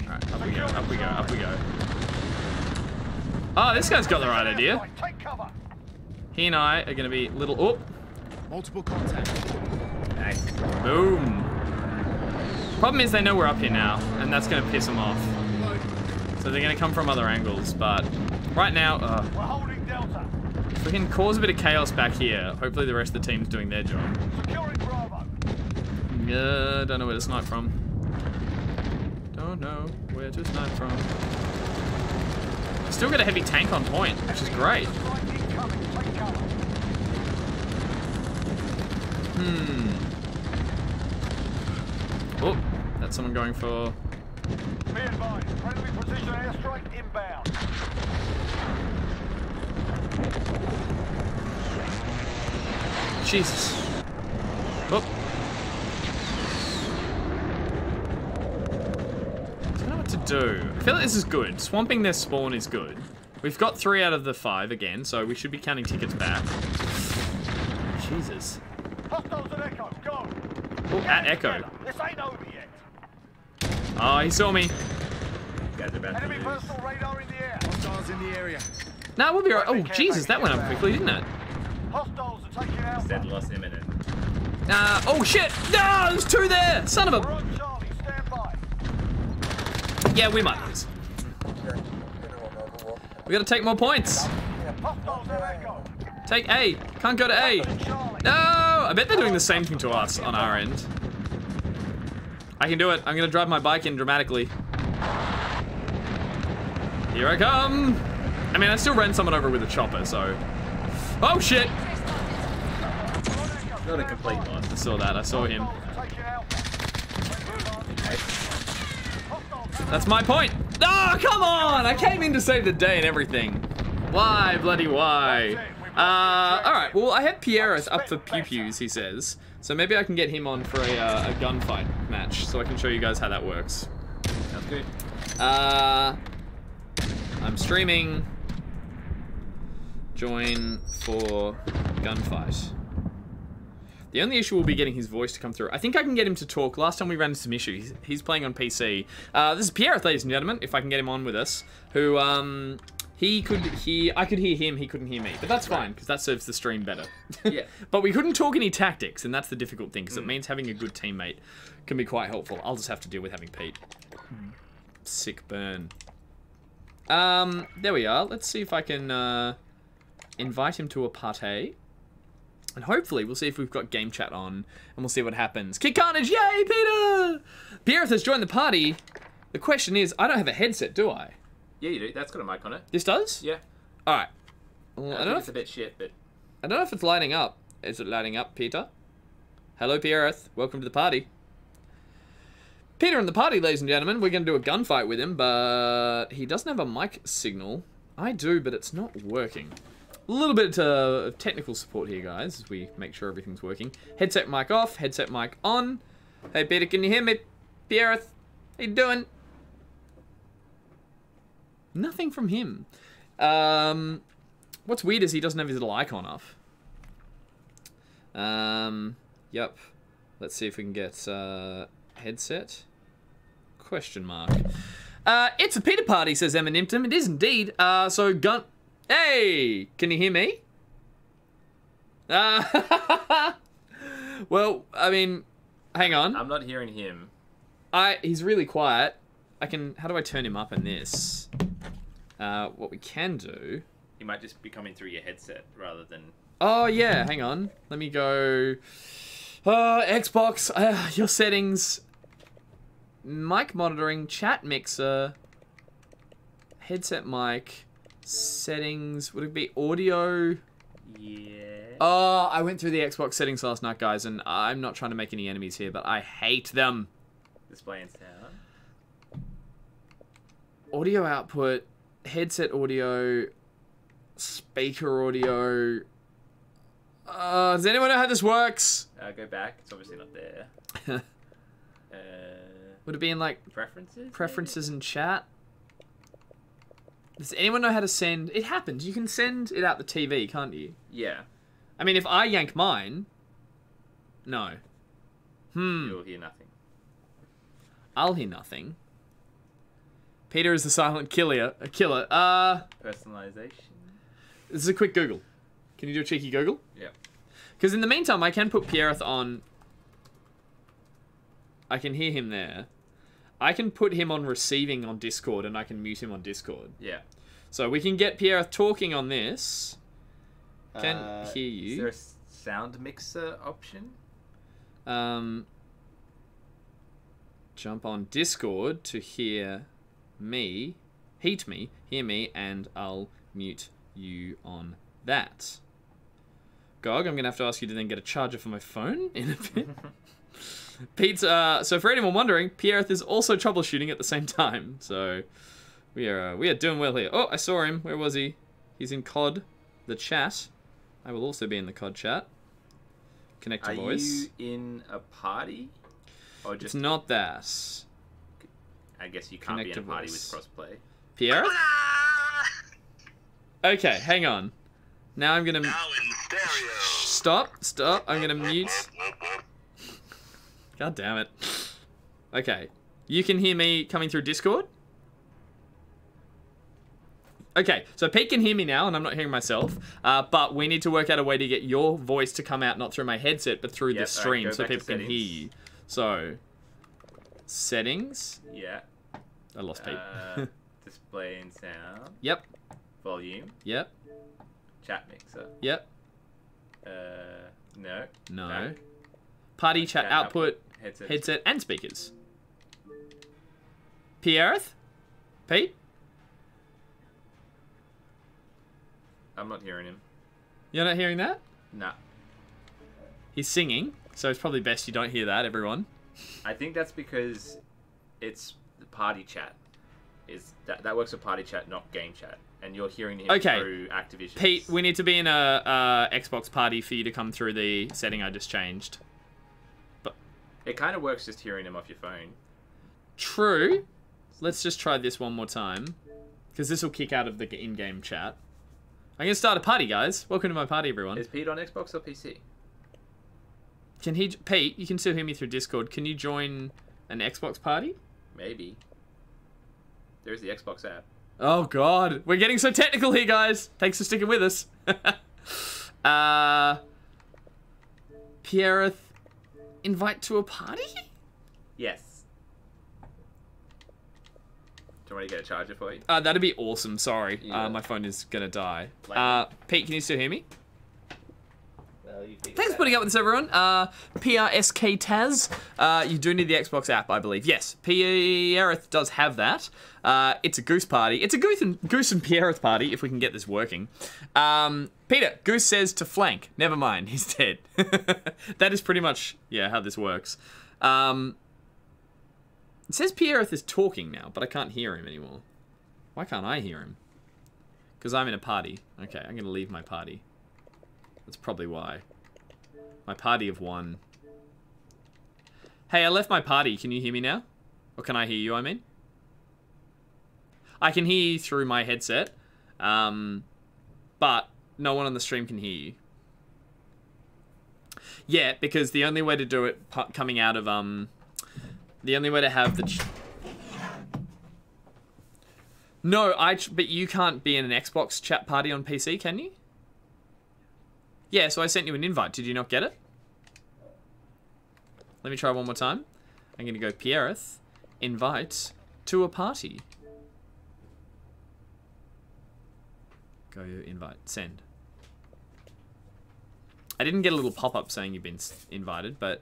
Alright, up we go, up we go, up we go. Oh, this guy's got the right idea. He and I are gonna be little... Oh! Multiple contacts. Nice. Boom. Problem is they know we're up here now, and that's going to piss them off. So they're going to come from other angles, but right now, uh, we're holding Delta. If we can cause a bit of chaos back here, hopefully the rest of the team's doing their job. Securing Bravo. Yeah, don't know where to snipe from. Don't know where to snipe from. Still got a heavy tank on point, which is great. Hmm. Oh, that's someone going for... Be advised, friendly precision airstrike inbound. Jesus. Oh. I don't know what to do. I feel like this is good. Swamping their spawn is good. We've got three out of the five again, so we should be counting tickets back. Jesus. Hostiles at Echo, go! Oh, at Echo. This ain't over yet. Oh, he saw me. Enemy personal radar in the air. Hostiles in the area. Nah, we'll be right. Oh, Jesus, that went up quickly, didn't it? Hostiles are taking out. Dead loss imminent. Nah, oh shit! No, there's two there! Son of a... We're on Charlie, stand by. Yeah, we might lose. We gotta take more points. Hostiles at Echo. Take A. Can't go to A. No! I bet they're doing the same thing to us on our end. I can do it. I'm going to drive my bike in dramatically. Here I come. I mean, I still ran someone over with a chopper, so... Oh, shit! Not a complete loss. I saw that. I saw him. That's my point. Oh, come on! I came in to save the day and everything. Why, bloody why? Uh, alright, well, I have Pierreth up for Pew Pews, he says. So maybe I can get him on for a, uh, a gunfight match, so I can show you guys how that works. Sounds good. Uh, I'm streaming. Join for gunfight. The only issue will be getting his voice to come through. I think I can get him to talk. Last time we ran into some issues. He's playing on P C. Uh, this is Pierreth, ladies and gentlemen, if I can get him on with us, who, um... He could hear, I could hear him, he couldn't hear me. But that's fine, because that serves the stream better. Yeah. But we couldn't talk any tactics, and that's the difficult thing, because mm. it means having a good teammate can be quite helpful. I'll just have to deal with having Pete. Mm. Sick burn. Um, there we are. Let's see if I can uh, invite him to a party. And hopefully, we'll see if we've got game chat on, and we'll see what happens. Kick carnage, yay, Peter! Pierreth has joined the party. The question is, I don't have a headset, do I? Yeah, you do. That's got a mic on it. This does? Yeah. All right. Well, I, I don't know. It's if... a bit shit, but I don't know if it's lighting up. Is it lighting up, Peter? Hello, Pierreth. Welcome to the party. Peter in the party, ladies and gentlemen. We're going to do a gunfight with him, but he doesn't have a mic signal. I do, but it's not working. A little bit of uh, technical support here, guys, as we make sure everything's working. Headset mic off. Headset mic on. Hey, Peter, can you hear me? Pierreth, how you doing? Nothing from him. Um, what's weird is he doesn't have his little icon off. Um, yep. Let's see if we can get uh, headset. Question mark. Uh, it's a Peter party, says Eminimtum. It is indeed. Uh, so gun... Hey! Can you hear me? Uh, well, I mean... Hang on. I'm not hearing him. I. He's really quiet. I can... How do I turn him up in this? Uh, what we can do... You might just be coming through your headset rather than... Oh, yeah. Hang on. Let me go... Uh, Xbox, uh, your settings. Mic monitoring, chat mixer. Headset mic. Settings. Would it be audio? Yeah. Oh, I went through the Xbox settings last night, guys, and I'm not trying to make any enemies here, but I hate them. Display and sound. Audio output, headset audio, speaker audio. Uh, does anyone know how this works? Uh, go back. It's obviously not there. uh, Would it be in like preferences? Preferences and chat. Does anyone know how to send? It happens. You can send it out the T V, can't you? Yeah. I mean, if I yank mine, no. Hmm. You'll hear nothing. I'll hear nothing. Peter is the silent killer. Killer. Uh, Personalization. This is a quick Google. Can you do a cheeky Google? Yeah. Because in the meantime, I can put Pierreth on... I can hear him there. I can put him on receiving on Discord, and I can mute him on Discord. Yeah. So we can get Pierreth talking on this. Can uh, hear you. Is there a sound mixer option? Um. Jump on Discord to hear... me, heat me, hear me, and I'll mute you on that. Gog, I'm going to have to ask you to then get a charger for my phone in a bit. Pete's, uh, so for anyone wondering, Pierreth is also troubleshooting at the same time. So we are, uh, we are doing well here. Oh, I saw him. Where was he? He's in C O D, the chat. I will also be in the C O D chat. Connect to voice. Are you in a party? Or just it's not that. I guess you can't be in a party with crossplay. Pierreth? Okay, hang on. Now I'm gonna... Now in stop, stop. I'm gonna mute... God damn it. Okay. You can hear me coming through Discord? Okay, so Pete can hear me now, and I'm not hearing myself. Uh, but we need to work out a way to get your voice to come out, not through my headset, but through yep, the stream, right, so people can hear you. So... Settings. Yeah. I lost Pete. Uh, display and sound. Yep. Volume. Yep. Chat mixer. Yep. Uh, no. No. no. Party chat, chat output, output headset. headset, and speakers. Pierreth? Pete? I'm not hearing him. You're not hearing that? No. Nah. He's singing, so it's probably best you don't hear that, everyone. I think that's because it's the party chat. Is that that works for party chat, not game chat, and you're hearing him okay. through Activision. Pete, we need to be in a uh, Xbox party for you to come through the setting I just changed. But it kind of works just hearing him off your phone. True. Let's just try this one more time, because this will kick out of the in-game chat. I'm gonna start a party, guys. Welcome to my party, everyone. Is Pete on Xbox or P C? Can he... Pete, you can still hear me through Discord. Can you join an Xbox party? Maybe. There's the Xbox app. Oh, God. We're getting so technical here, guys. Thanks for sticking with us. uh, Pierreth, invite to a party? Yes. Do you want me to get a charger for you? Uh, that'd be awesome. Sorry. Yeah. Uh, my phone is going to die. Uh, Pete, can you still hear me? Well, you Thanks for putting up with this, everyone. Uh, P R S K Taz. Uh, you do need the Xbox app, I believe. Yes, Pierreth does have that. Uh, it's a Goose party. It's a Goose and, Goose and Pierreth party, if we can get this working. Um, Peter, Goose says to flank. Never mind, he's dead. That is pretty much, yeah, how this works. Um, it says Pierreth is talking now, but I can't hear him anymore. Why can't I hear him? Because I'm in a party. Okay, I'm going to leave my party. That's probably why. My party of one. Hey, I left my party. Can you hear me now? Or can I hear you, I mean? I can hear you through my headset. Um, but no one on the stream can hear you. Yeah, because the only way to do it coming out of... um, the only way to have the... Ch no, I. Ch but you can't be in an Xbox chat party on P C, can you? Yeah, so I sent you an invite. Did you not get it? Let me try one more time. I'm going to go Pierreth, invite to a party. Go invite, send. I didn't get a little pop-up saying you've been invited, but...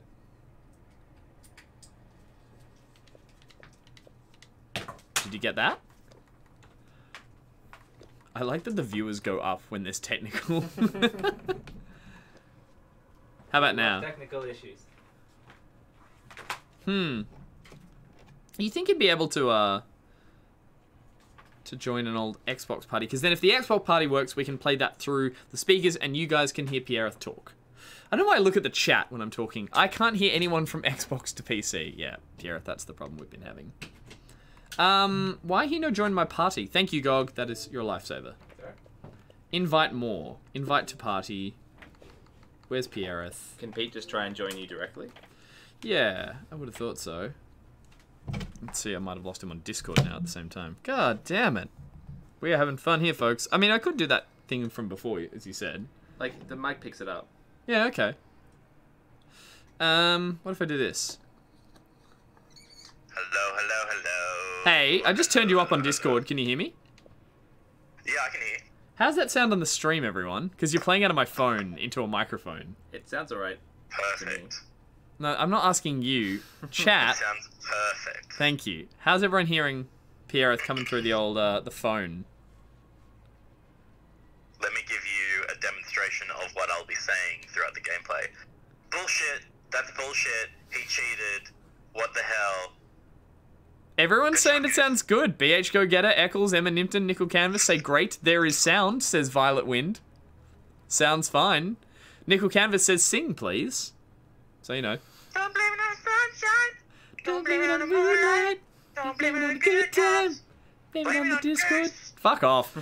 Did you get that? I like that the viewers go up when there's technical. How about now? Technical issues. Hmm. You think you'd be able to uh to join an old Xbox party? Because then, if the Xbox party works, we can play that through the speakers, and you guys can hear Pierreth talk. I don't know why I look at the chat when I'm talking. I can't hear anyone from Xbox to P C. Yeah, Pierreth, that's the problem we've been having. Um, why he no join my party? Thank you, Gog. That is your lifesaver. Sorry. Invite more. Invite to party. Where's Pierreth? Can Pete just try and join you directly? Yeah, I would have thought so. Let's see, I might have lost him on Discord now at the same time. God damn it. We are having fun here, folks. I mean, I could do that thing from before, as you said. Like, the mic picks it up. Yeah, okay. Um, what if I do this? Hello, hello, hello. Hey, I just turned you up on Discord. Can you hear me? Yeah, I can hear you. How's that sound on the stream, everyone? Because you're playing out of my phone into a microphone. It sounds alright. Perfect. No, I'm not asking you. Chat. It sounds perfect. Thank you. How's everyone hearing Pierreth coming through the old, uh, the phone? Let me give you a demonstration of what I'll be saying throughout the gameplay. Bullshit. That's bullshit. He cheated. What the hell? Everyone's saying it sounds good. B H Go Getter, Eccles, Emma Nimpton, Nickel Canvas say great. There is sound, says Violet Wind. Sounds fine. Nickel Canvas says sing, please. So you know. Don't blame it on the sunshine. Don't blame it on the moonlight. Don't blame it on the good times. Blame it on the Discord. Fuck off.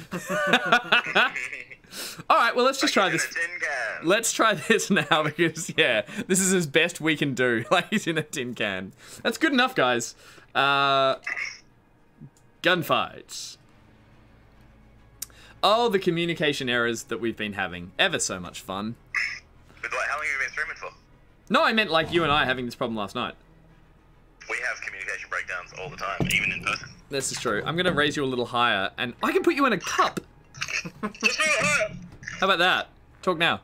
All right, well, let's just try this. Let's try this now because, yeah, this is as best we can do. Like, he's in a tin can. That's good enough, guys. Uh, gunfights. Oh, the communication errors that we've been having. Ever so much fun. But like, how long have you been streaming for? No, I meant like you and I having this problem last night. We have communication breakdowns all the time, even in person. This is true. I'm going to raise you a little higher, and I can put you in a cup. Just a little higher. How about that? Talk now.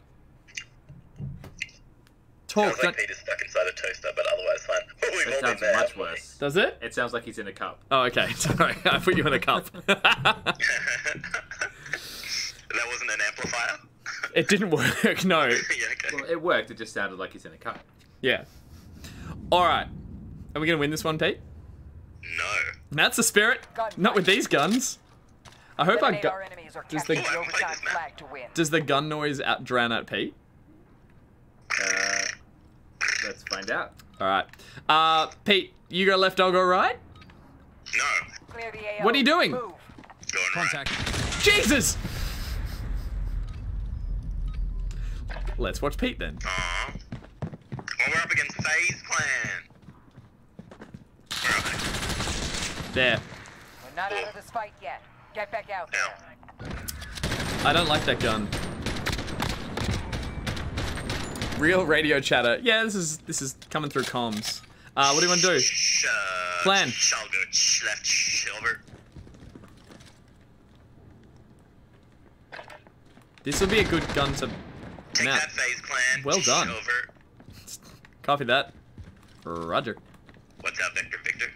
Talk. Sounds like Peter's stuck inside a toaster, but otherwise fine. We've all been there. That sounds much worse. Does it? It sounds like he's in a cup. Oh, okay. Sorry, I put you in a cup. That wasn't an amplifier? It didn't work, no. Yeah, okay. Well, it worked, it just sounded like he's in a cup. Yeah. Alright. Are we going to win this one, Pete? No. That's the spirit. Gun Not with these guns. I hope I got... Does, the... Does the gun noise out drown out Pete? Uh... Let's find out. All right. Uh, Pete, you go left, I'll go right? No. Clear the A O. What are you doing? Move. Contact. Right. Jesus! Let's watch Pete then. Uh, oh There. We're not out of this fight yet. Get back out. I don't like that gun. Real radio chatter. Yeah, this is this is coming through comms. Uh, what do you want to do? Uh, Plan. This will be a good gun to take map. That phase, Plan. Well done. Over. Copy that. Roger. What's up, Victor? Victor.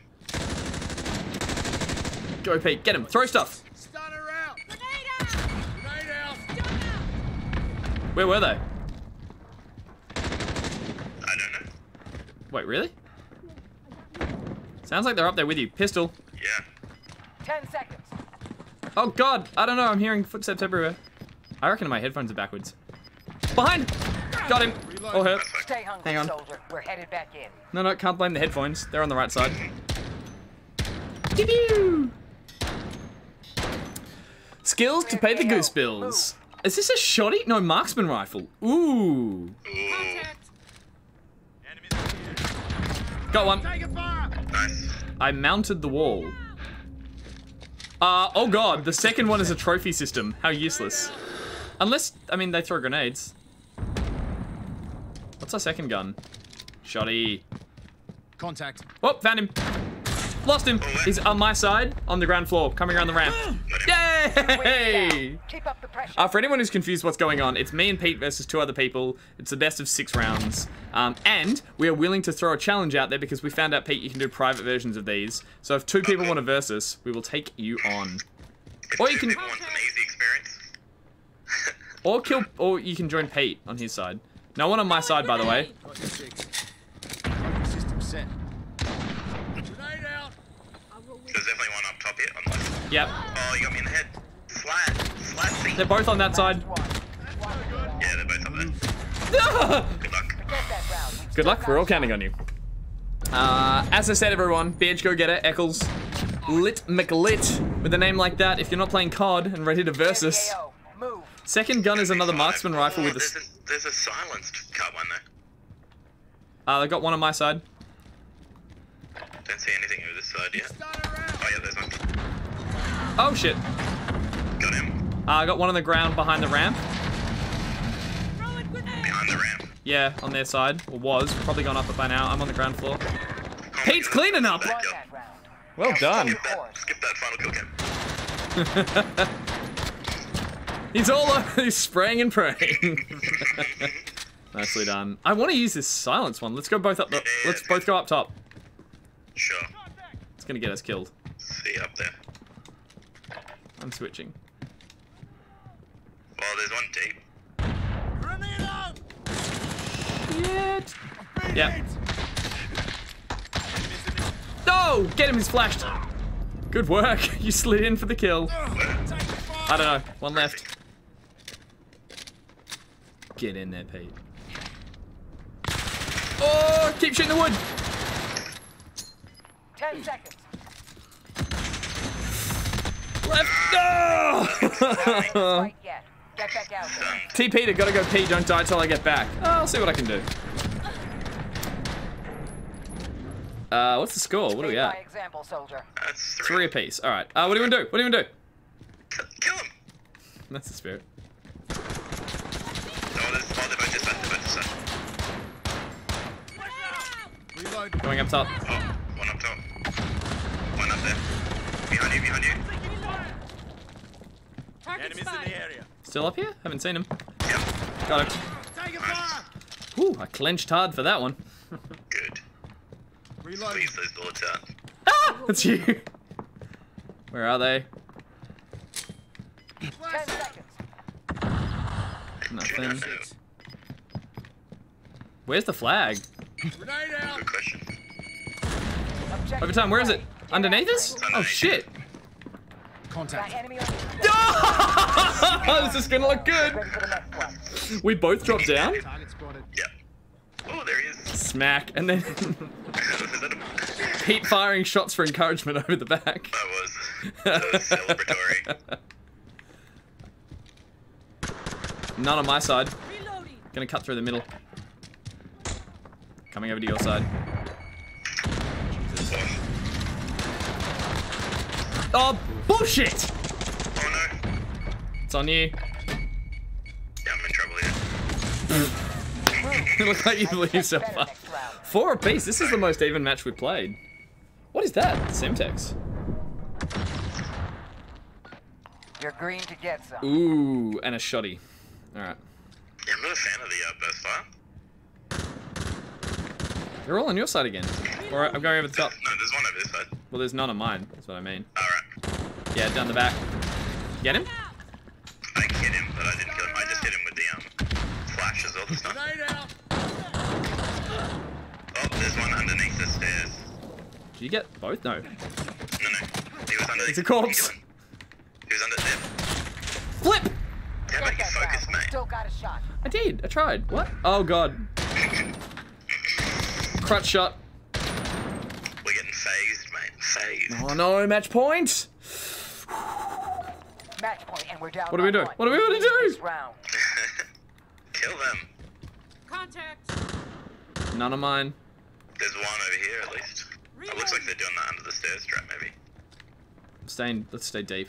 Go, Pete. Get him. Throw stuff. Stunner out. Grenade out. Grenade out. Where were they? I don't know. Wait, really? Sounds like they're up there with you. Pistol. Yeah. Ten seconds. Oh God! I don't know. I'm hearing footsteps everywhere. I reckon my headphones are backwards. Behind. Got him. All hurt. Stay hungry, hang on. Soldier. We're headed back in. No, no. Can't blame the headphones. They're on the right side. Doo-doo. Skills to pay the goose bills. Is this a shotty? No, marksman rifle. Ooh. Got one. I mounted the wall. Uh, oh god, the second one is a trophy system. How useless. Unless, I mean, they throw grenades. What's our second gun? Shotty. Contact. Oh, found him. Lost him. He's on my side, on the ground floor, coming around the ramp. Yay! Keep up the pressure. Uh, for anyone who's confused what's going on, it's me and Pete versus two other people. It's the best of six rounds. Um, and we are willing to throw a challenge out there because we found out, Pete, you can do private versions of these. So if two people want to versus, we will take you on. Or you can... If people want some easy experience. Or kill... Or you can join Pete on his side. No one on my side, by the way. System set. There's definitely one up top here. On the left. Yep. Oh, you got me in the head. Flat. Flat seat. They're both on that side. Yeah, they're both up there. Good luck. Good luck. We're all counting on you. Uh, as I said, everyone, B H Go Getter, Eccles, Lit McLit. With a name like that, if you're not playing C O D and ready to versus. Second gun is another marksman rifle with a... There's a, there's a silenced cut one, though. Uh, they got one on my side. Don't see anything over this side yet. Oh, yeah, there's one. Oh, shit. Got him. I uh, got one on the ground behind the ramp. Behind the ramp? Yeah, on their side. Or was. Probably gone up by now. I'm on the ground floor. Oh, Pete's cleaning up! Well now, done. Skip that, skip that final kill cam. He's all uh, he's spraying and praying. Nicely done. I want to use this silence one. Let's go both up the... Yeah, yeah, let's yeah. both go up top. Sure. It's gonna get us killed. See up there. I'm switching. Well, there's one deep. Shit. Yeah. No! Get him, he's flashed. Good work. You slid in for the kill. I don't know. One left. Get in there, Pete. Oh! Keep shooting the wood! Ten seconds. Left. No! T P to gotta go P. Don't die till I get back. Oh, I'll see what I can do. Uh, what's the score? What do we got? Three apiece. All right. Uh, what do you want to do? What do you want to do? Kill him. That's the spirit. No, there's oh, they're both just left. They're both just left. Going up top. Oh, one up top. One up there. Behind you, behind you. Enemies in the area. Still up here? Haven't seen him. Yep. Got him. Take a fire. Ooh, I clenched hard for that one. Good. Reload. Squeeze those bullets out. Ah! That's you. Where are they? Ten seconds. Nothing. Where's the flag? Grenade out. Good question. Over time, where is it? Underneath us? Oh shit! Contact. Oh, this is gonna look good. We both dropped down. Yep. Oh, there he is. Smack, and then keep firing shots for encouragement over the back. That was, that was celebratory. None on my side. Gonna cut through the middle. Coming over to your side. Oh, bullshit! Oh no. It's on you. Yeah, I'm in trouble here. You look like you blew yourself up. Four apiece, this is the most even match we played. What is that? Semtex. You're green to get some. Ooh, and a shotty. Alright. Yeah, I'm not a fan of the outburst fire. They're all on your side again. Alright, I'm going over the top. No, there's one over this side. Well, there's none on mine. That's what I mean. Alright. Yeah, down the back. Get him? I hit him, but I didn't kill him. I just hit him with the um, flash as well this time. Oh, there's one underneath the stairs. Did you get both? No. No, no. He was under the... It's a corpse. He was under there. Flip! How about you focus, mate? Still got a shot. I did. I tried. What? Oh, God. Crutch shot. We're getting phased, mate. Phased. Oh no, match point. Match point, and we're down. What do we do? What do we want to do? Kill them. Contact. None of mine. There's one over here, at least. It looks like they're doing that under the stairs trap, maybe. I'm staying. Let's stay deep.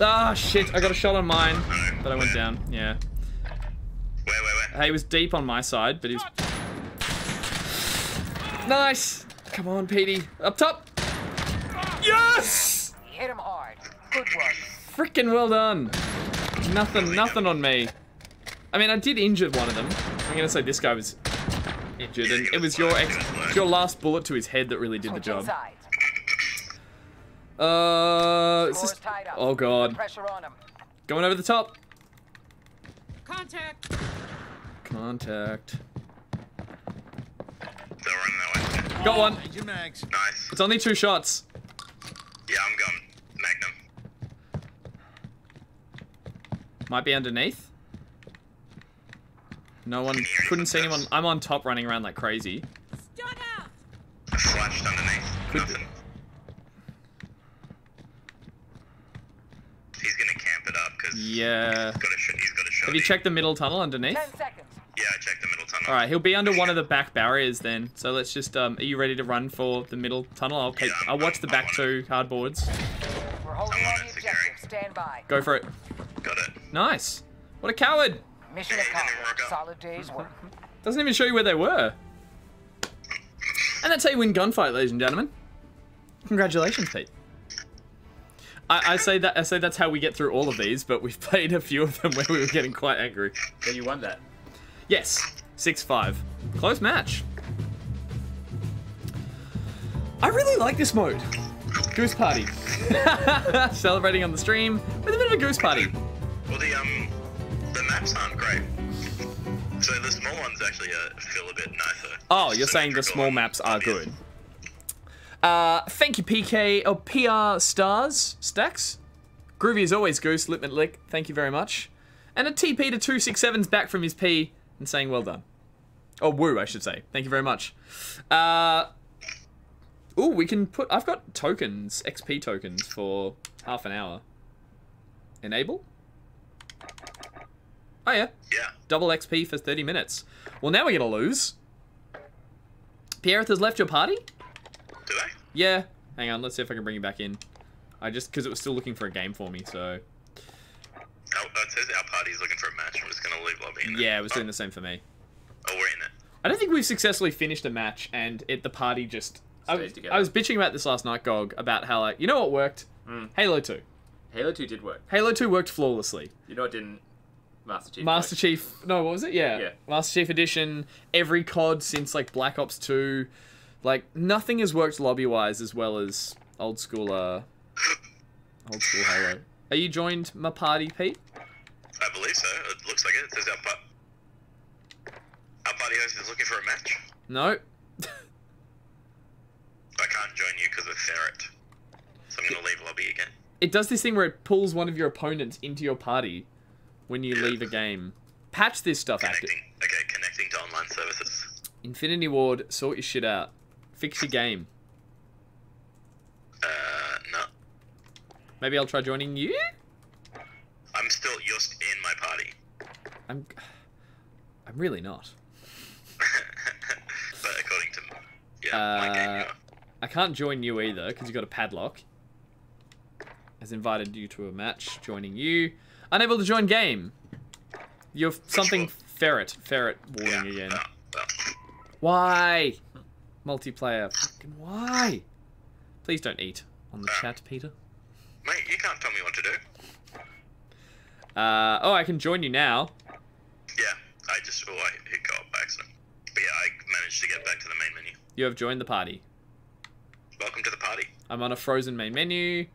Ah, shit! I got a shot on mine, no, but I went where? down. Yeah. Where, where, where? Hey, he was deep on my side, but he's... Nice! Come on, Petey. Up top! Yes! Hit him hard. Good work. Frickin' well done. Nothing, nothing on me. I mean, I did injure one of them. I'm gonna say this guy was injured, and it was your ex your last bullet to his head that really did the job. Uh, is this... Oh, God. Going over the top. Contact. Contact. They're running that way. Got one. Nice. It's only two shots. Yeah, I'm going Magnum. Might be underneath. No one. Couldn't see anyone. I'm on top, running around like crazy. Stun out. I flashed underneath. Could... Nothing. He's gonna camp it up because. Yeah. He's got a shot. He's got a shot. Have you checked the middle tunnel underneath? Ten seconds. Yeah, I checked the middle tunnel. Alright, he'll be under one of the back barriers then. So let's just, um, are you ready to run for the middle tunnel? I'll keep, yeah, I'll watch the back two cardboards. We're holding on the objective. Stand by. Go for it. Got it. Nice. What a coward. Mission accomplished. Solid day's work. Doesn't even show you where they were. And that's how you win Gunfight, ladies and gentlemen. Congratulations, Pete. I, I say that I say that's how we get through all of these, but we've played a few of them where we were getting quite angry. So you won that. Yes, six five. Close match. I really like this mode. Goose party. Celebrating on the stream with a bit of a goose party. Well, the um, the maps aren't great. So the small ones actually uh, feel a bit nicer. Oh, you're so saying the small maps are obvious. Good. Uh, thank you, P K or P R Stars Stacks. Groovy as always, Goose. Lip and lick. Thank you very much. And a T P to two six seven's back from his P and saying well done. Oh, woo, I should say. Thank you very much. Uh, ooh, we can put... I've got tokens, X P tokens for half an hour. Enable? Oh, yeah. Yeah. Double X P for thirty minutes. Well, now we're going to lose. Pierreth has left your party? Do I? Yeah. Hang on, let's see if I can bring you back in. I just... Because it was still looking for a game for me, so... Oh, it says our party's looking for a match. I'm just going to leave lobby. In yeah, it was oh. doing the same for me. Oh, we're in it. I don't think we've successfully finished a match, and it the party just... I was, I was bitching about this last night, Gog, about how, like, you know what worked? Mm. Halo two. Halo two did work. Halo two worked flawlessly. You know what didn't? Master Chief. Master worked. Chief... No, what was it? Yeah. yeah. Master Chief Edition, every C O D since, like, Black Ops two. Like, nothing has worked lobby-wise as well as old school, uh... old school Halo. Are you joined my party, Pete? I believe so. It looks like it. It says our, par our party host is looking for a match. No. I can't join you because of Ferret. So I'm going to leave lobby again. It does this thing where it pulls one of your opponents into your party when you yeah. leave a game. Patch this stuff, active. Okay, connecting to online services. Infinity Ward, sort your shit out. Fix your game. Uh, no. Maybe I'll try joining you? I'm still just in my party. I'm... I'm really not. But according to... Yeah, uh, my game, you are. I can't join you either because you've got a padlock. Has invited you to a match, joining you. Unable to join game. You're something ferret. Ferret warning again. Why? Multiplayer. Fucking why? Please don't eat on the chat, Peter. Mate, you can't tell me what to do. Uh, oh, I can join you now. Yeah, I just, oh, I hit go up by accident. But yeah, I managed to get back to the main menu. You have joined the party. Welcome to the party. I'm on a frozen main menu.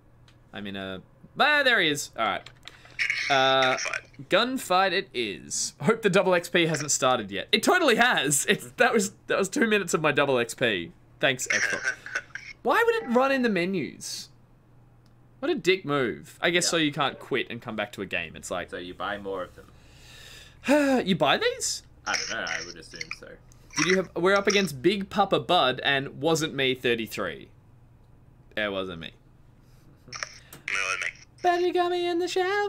I'm in a... Ah, there he is. All right. Uh, gunfight. Gunfight it is. Hope the double X P hasn't started yet. It totally has. It's, that was that was two minutes of my double X P. Thanks, Xbox. Why would it run in the menus? What a dick move. I guess yeah. So you can't quit and come back to a game. It's like... So you buy more of them. You buy these? I don't know. I would assume so. Did you have... We're up against Big Papa Bud and Wasn't Me thirty-three. It wasn't me. But you got me in the shower.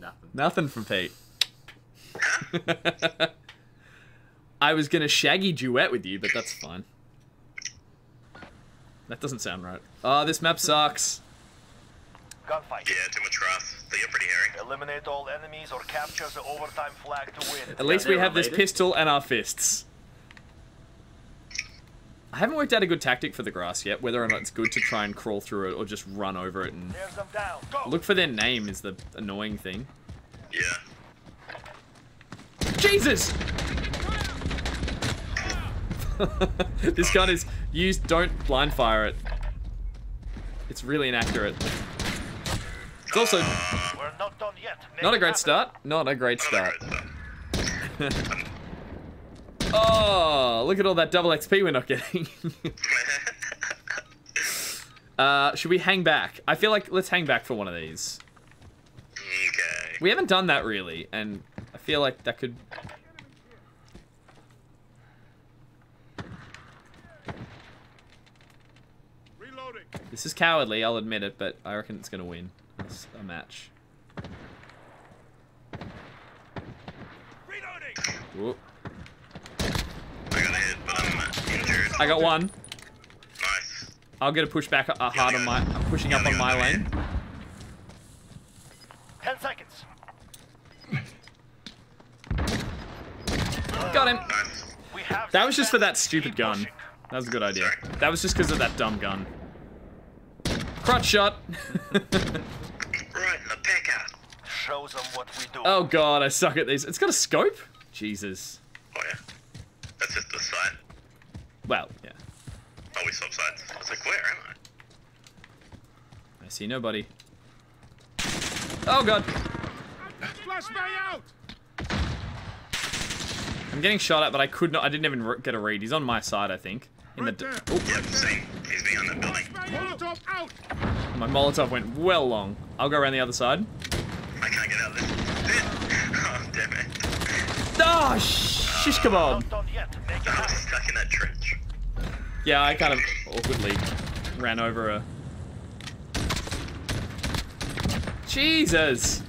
Nothing. Nothing from Pete. I was going to shaggy duet with you, but that's fine. That doesn't sound right. Oh, this map sucks. Gunfight. Yeah, too much wrath. They are pretty hairy. Eliminate all enemies or capture the overtime flag to win. At least we have this pistol and our fists. I haven't worked out a good tactic for the grass yet, whether or not it's good to try and crawl through it or just run over it and... Look for their name is the annoying thing. Yeah. Jesus! This gun is used, don't blind fire it. It's really inaccurate. It's also... We're not done yet. Not a great start. Not a great start. Oh, look at all that double X P we're not getting. uh, should we hang back? I feel like let's hang back for one of these. Okay. We haven't done that really, and I feel like that could... Reloading. This is cowardly, I'll admit it, but I reckon it's going to win it's a match. Reloading. Whoop. I got one. Nice. I'll get a push back uh, hard on my... I'm pushing up on my lane. Ten seconds. Got him. That was just for that stupid gun. That was a good idea. That was just because of that dumb gun. Crotch shot. Right in the pecker. Show them what we do. Oh god, I suck at these. It's got a scope? Jesus. Oh yeah. That's just the sight. Well, yeah. Oh, we swap sides. I was like, where am I? I see nobody. Oh, God. Flash me out! I'm getting shot at, but I could not. I didn't even get a read. He's on my side, I think. In the. D oh. Yep, see? He's behind the building. Molotov out! My Molotov went well long. I'll go around the other side. I can't get out of this. Oh, damn it. Oh, shish kebab. I was stuck in that trench. Yeah, I kind of awkwardly ran over a... Jesus!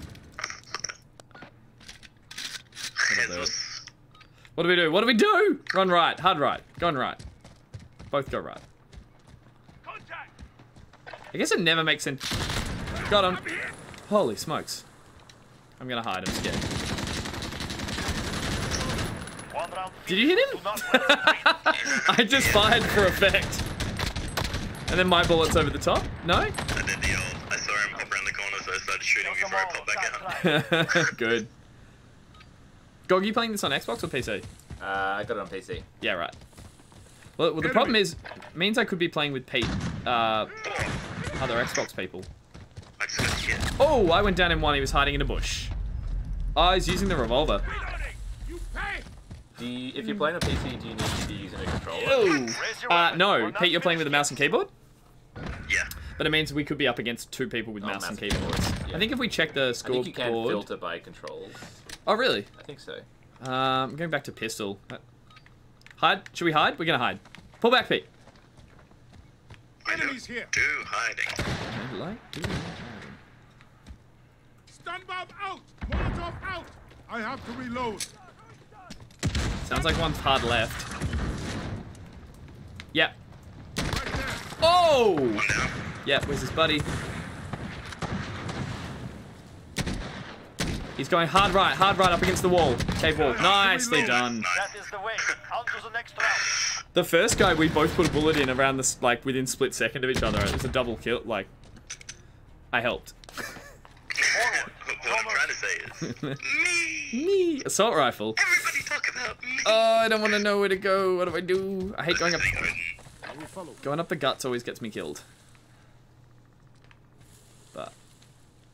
What do we do? What do we do? Run right, hard right, gun right. Both go right. I guess it never makes sense. Got him. Holy smokes. I'm gonna hide, I'm scared. Did you hit him? I just fired for effect. And then my bullet's over the top? No? I did the old. I saw him pop around the corner, so I started shooting before I popped back out. Good. Gog, are you playing this on Xbox or P C? Uh, I got it on P C. Yeah, right. Well, well the problem is, it means I could be playing with Pete, uh, other Xbox people. Oh, I went down in one, he was hiding in a bush. I was using the revolver. Do you, if you're playing on P C, do you need to be using a controller? Uh, no, Pete, you're playing with a mouse and keyboard? Yeah. But it means we could be up against two people with oh, mouse, mouse and keyboards. Yeah. I think if we check the scoreboard... I think you can filter by controls. Oh, really? I think so. Um, I'm going back to pistol. Hide? Should we hide? We're going to hide. Pull back, Pete. Enemies here. Do hiding. I like doing hiding. Stun bomb out! Molotov out! I have to reload. Sounds like one's hard left. Yep. Oh! Yep, where's his buddy? He's going hard right, hard right up against the wall. Cave wall. Nicely done. That is the way. On to the next round. The first guy we both put a bullet in around this, like within split second of each other. It was a double kill. Like, I helped. Forward. What I'm trying to say is me. Me. Assault rifle. Everybody talk about me. Oh, I don't want to know where to go. What do I do? I hate going up. Going up the guts always gets me killed. But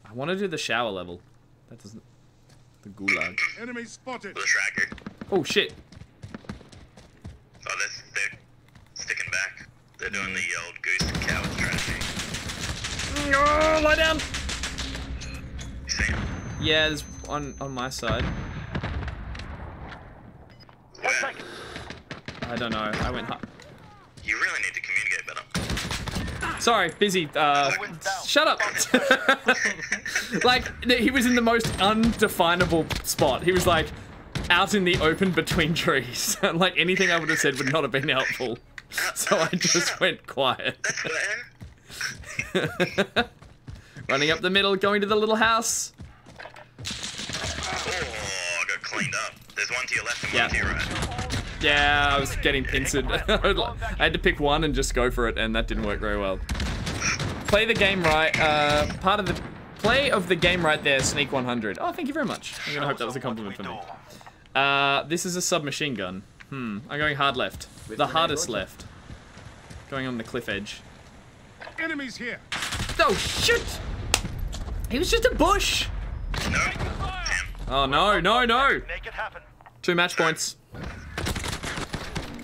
I want to do the shower level. That doesn't. The gulag. Enemy spotted. The tracker. Oh shit. Oh, that's, they're sticking back. They're doing the old goose and coward strategy. No, lie down. You see him? Yeah, there's on on my side. One second. I don't know. I went. You really need to communicate better. Sorry, busy. Uh, shut up. Like, he was in the most undefinable spot. He was like out in the open between trees. Like, anything I would have said would not have been helpful. So I just went quiet. Running up the middle, going to the little house. Oh, I got cleaned up. There's one to your left and yeah. one to your right. Yeah, I was getting pincered. I had to pick one and just go for it, and that didn't work very well. Play the game right. Uh, part of the... Play of the game right there, Sneak one hundred. Oh, thank you very much. I'm gonna hope that was a compliment for me. Uh, this is a submachine gun. Hmm, I'm going hard left. The hardest left. Going on the cliff edge. Enemies here. Oh, shit! He was just a bush! Oh, no, no, no! Two match points.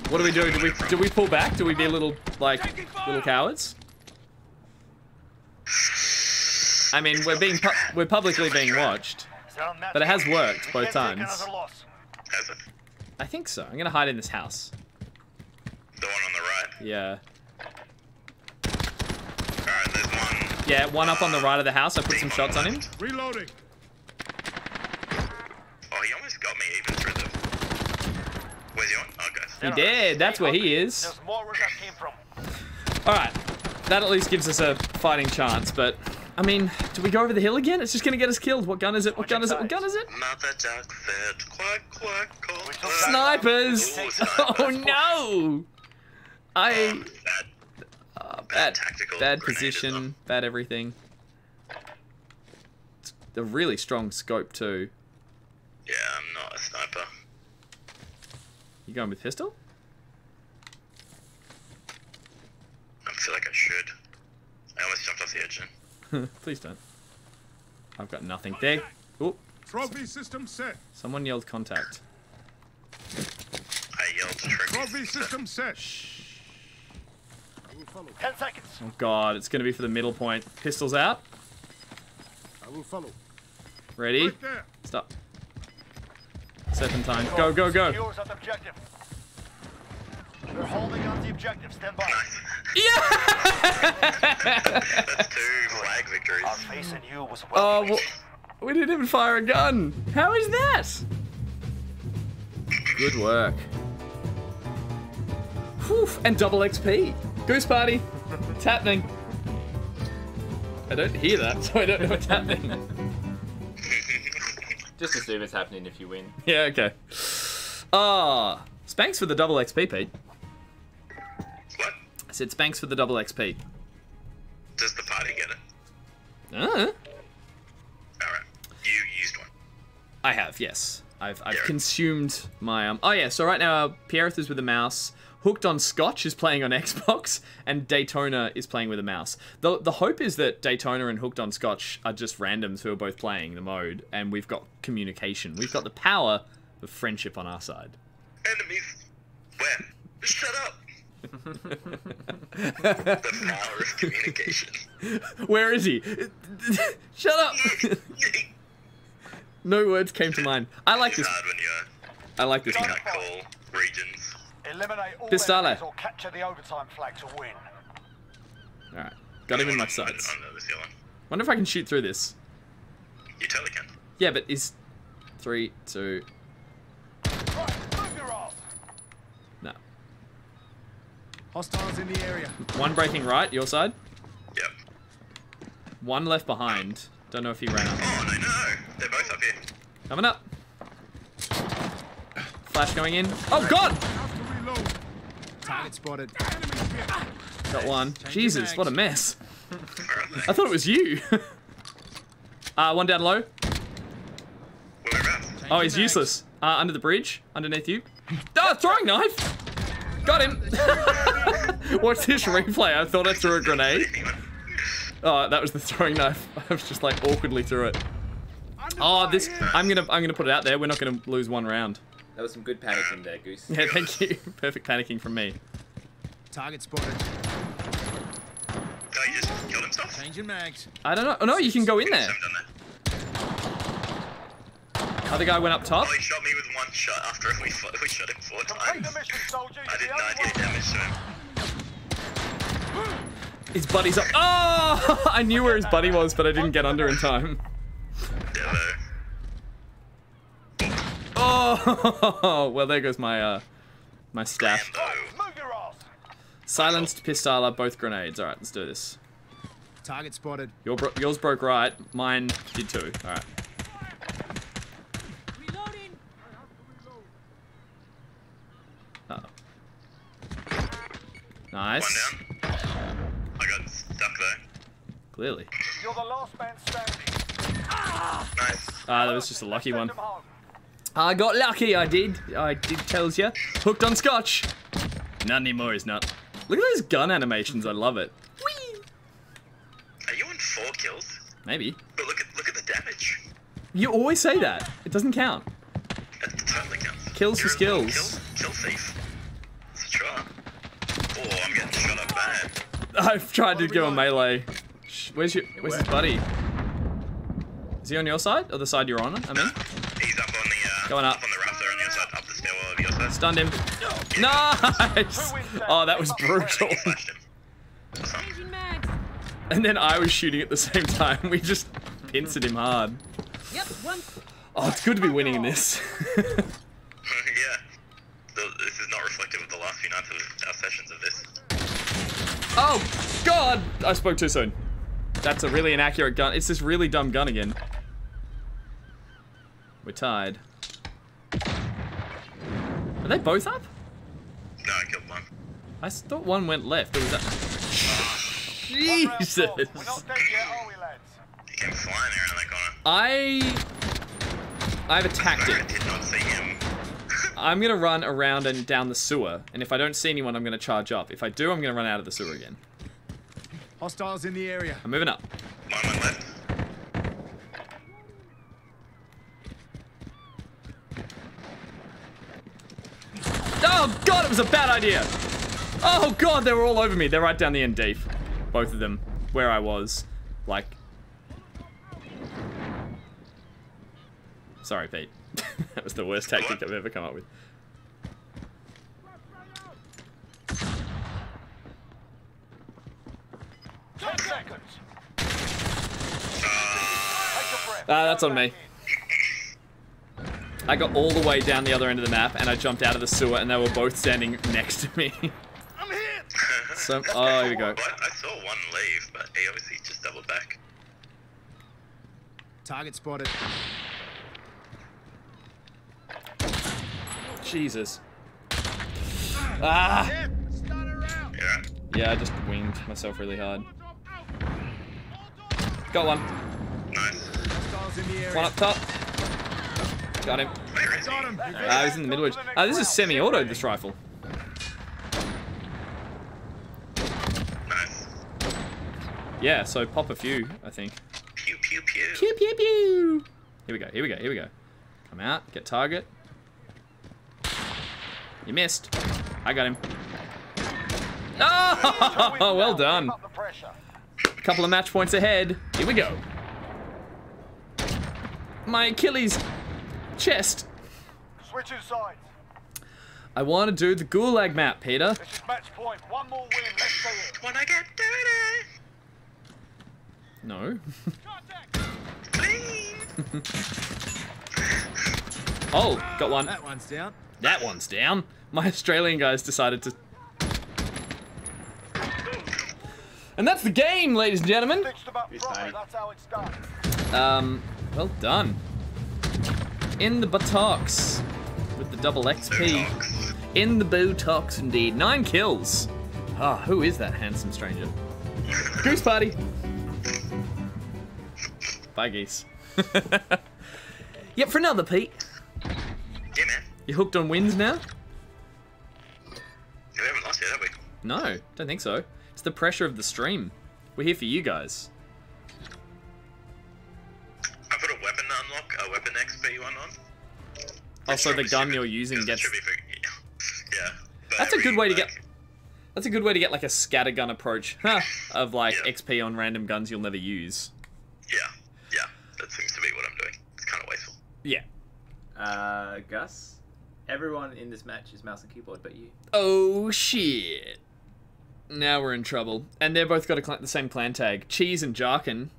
What do we do? Do we, do we pull back? Do we be little, like, little cowards? I mean, we're being pu we're publicly being watched, but it has worked both times. Has it? I think so. I'm gonna hide in this house. The one on the right. Yeah. All right, there's one. Yeah, one up on the right of the house. I put some shots on him. Reloading. Oh, he almost got me even through the. Where's he on? Oh, guys. He did. That's where he is. There's more where that came from. All right, that at least gives us a fighting chance, but. I mean, do we go over the hill again? It's just gonna get us killed. What gun is it? What gun is it? What gun is it? Snipers! Oh no! I... Oh, bad, bad position, bad everything. It's a really strong scope too. Yeah, I'm not a sniper. You going with pistol? I feel like I should. I almost jumped off the edge then. Please don't. I've got nothing there. Oh. Trophy system set. Someone yelled contact. I yelled trophy, trophy system set. Shh. I will follow. Ten seconds. Oh god, it's gonna be for the middle point. Pistols out. I will follow. Ready? Right there. Stop. Serpentine. Go, go, go. They're holding on the objective. Stand by. Yeah! That's two flag victories. Our face in you was well. Oh, well, we didn't even fire a gun. How is that? Good work. Whew, and double X P. Goose party. It's happening. I don't hear that, so I don't know what's happening. Just assume it's happening if you win. Yeah, okay. Ah, oh, thanks for the double X P, Pete. I said Spanks for the double X P. Does the party get it? Uh. Alright. You used one. I have, yes. I've, I've consumed my... Um, oh, yeah. So right now, uh, Pierreth is with a mouse. Hooked on Scotch is playing on Xbox. And Daytona is playing with a mouse. The, the hope is that Daytona and Hooked on Scotch are just randoms who are both playing the mode. And we've got communication. We've got the power of friendship on our side. Enemies. Where? Shut up. The power of communication. Where is he? Shut up. No words came to mind. I like this. I like this. Regions. Eliminate all enemies or capture the overtime flag to win. All right, got him in my sights. Wonder if I can shoot through this. You totally can. Yeah, but is three, two. Right, move your arm. Hostiles in the area. One breaking right, your side? Yep. One left behind. Don't know if he ran up. Oh, no, no. They're both up here. Coming up. Flash going in. Oh, God! Target spotted. Got one. Jesus, what a mess. I thought it was you. uh, one down low. Oh, he's useless. Uh, under the bridge. Underneath you. Oh, throwing knife! Got him! Watch this replay. I thought I threw a grenade. Oh, that was the throwing knife. I was just like awkwardly through it. Oh, this. I'm gonna. I'm gonna put it out there. We're not gonna lose one round. That was some good panicking there, Goose. Yeah, thank you. Perfect panicking from me. Target spotted. Oh, he just killed himself. Changing mags. I don't know. Oh no, you can go in there. Other guy went up top. Oh, he shot me with one shot after we fought, we shot him four times. I did ninety-eight damage to him. His buddy's up. Oh! I knew where his buddy was, but I didn't get under in time. Devo. Oh, well, there goes my uh, my staff. Silenced, pistol are both grenades. All right, let's do this. Target spotted. Your bro yours broke right. Mine did too. All right. Reloading. Uh-oh. Nice. One down. I got stuck there. Clearly. You're the last man standing. Ah, nice. Ah, that was just a lucky one. I got lucky, I did. I did, tells ya. Hooked on scotch. Not anymore, he's not. Look at those gun animations, I love it. Whee! Are you on four kills? Maybe. But look at look at the damage. You always say that. It doesn't count. It totally counts. Kills You're for skills. Kill, kill thief. Let's try. Oh, I'm getting shot up bad. I've tried to go on melee. Shh, where's your, where's his buddy? Is he on your side? Or the side you're on, I mean? He's up on the... Going up. Up on the rafter on your side, up the stairwell on your side. Stunned him. Nice! Oh, that was brutal. And then I was shooting at the same time. We just pincered him hard. Oh, it's good to be winning in this. Yeah. This is not reflective of the last few nights of our sessions of this. Oh, God! I spoke too soon. That's a really inaccurate gun. It's this really dumb gun again. We're tied. Are they both up? No, I killed one. I thought one went left. There was that. Jesus! We're not dead yet, are we, lads? He came flying around that corner. I. I have a tactic. I did not see him. I'm gonna run around and down the sewer, and if I don't see anyone, I'm gonna charge up. If I do, I'm gonna run out of the sewer again. Hostiles in the area. I'm moving up. Mine went left. Oh God, it was a bad idea. Oh God, they were all over me. They're right down the end deep. Both of them, where I was. Like. Sorry, Pete. That was the worst tactic I've ever come up with. Ten seconds. Ah, uh, that's on me. I got all the way down the other end of the map and I jumped out of the sewer and they were both standing next to me. I'm hit! So, oh, here we go. I saw one leave, but he obviously just doubled back. Target spotted. Jesus. Ah! Yeah. Yeah, I just winged myself really hard. Got one. Nice. One up top. Got him. Uh, he's in the middle edge. Uh, this is semi-auto, this rifle. Nice. Yeah, so pop a few, I think. Pew, pew, pew. Pew, pew, pew. Here we go, here we go, here we go. Come out, get target. You missed. I got him. Oh, well done. A couple of match points ahead. Here we go. My Achilles... chest. Switch inside. I want to do the gulag map, Peter. This is match point. One more win. Let's see it. When I get dirty. No. Oh, got one. That one's down. That one's down. My Australian guys decided to And that's the game, ladies and gentlemen. Um, well done. In the buttocks. With the double X P. In the buttocks, indeed. Nine kills. Ah, oh, who is that handsome stranger? Goose party. Bye, geese. Yep, for another, Pete. Yeah, man. You hooked on wins now? We haven't lost yet, have we? No, don't think so. It's the pressure of the stream. We're here for you guys. I put a weapon unlock, a weapon X P one on. Oh, so the gun you're using gets... For... Yeah. That's a good way to get... That's a good way to get like a scattergun approach, huh? Of like yeah. X P on random guns you'll never use. Yeah, yeah. That seems to be what I'm doing. It's kind of wasteful. Yeah. Uh, Gus? Everyone in this match is mouse and keyboard but you. Oh, shit. Now we're in trouble. And they've both got a clan, the same clan tag. Cheese and Jarkin.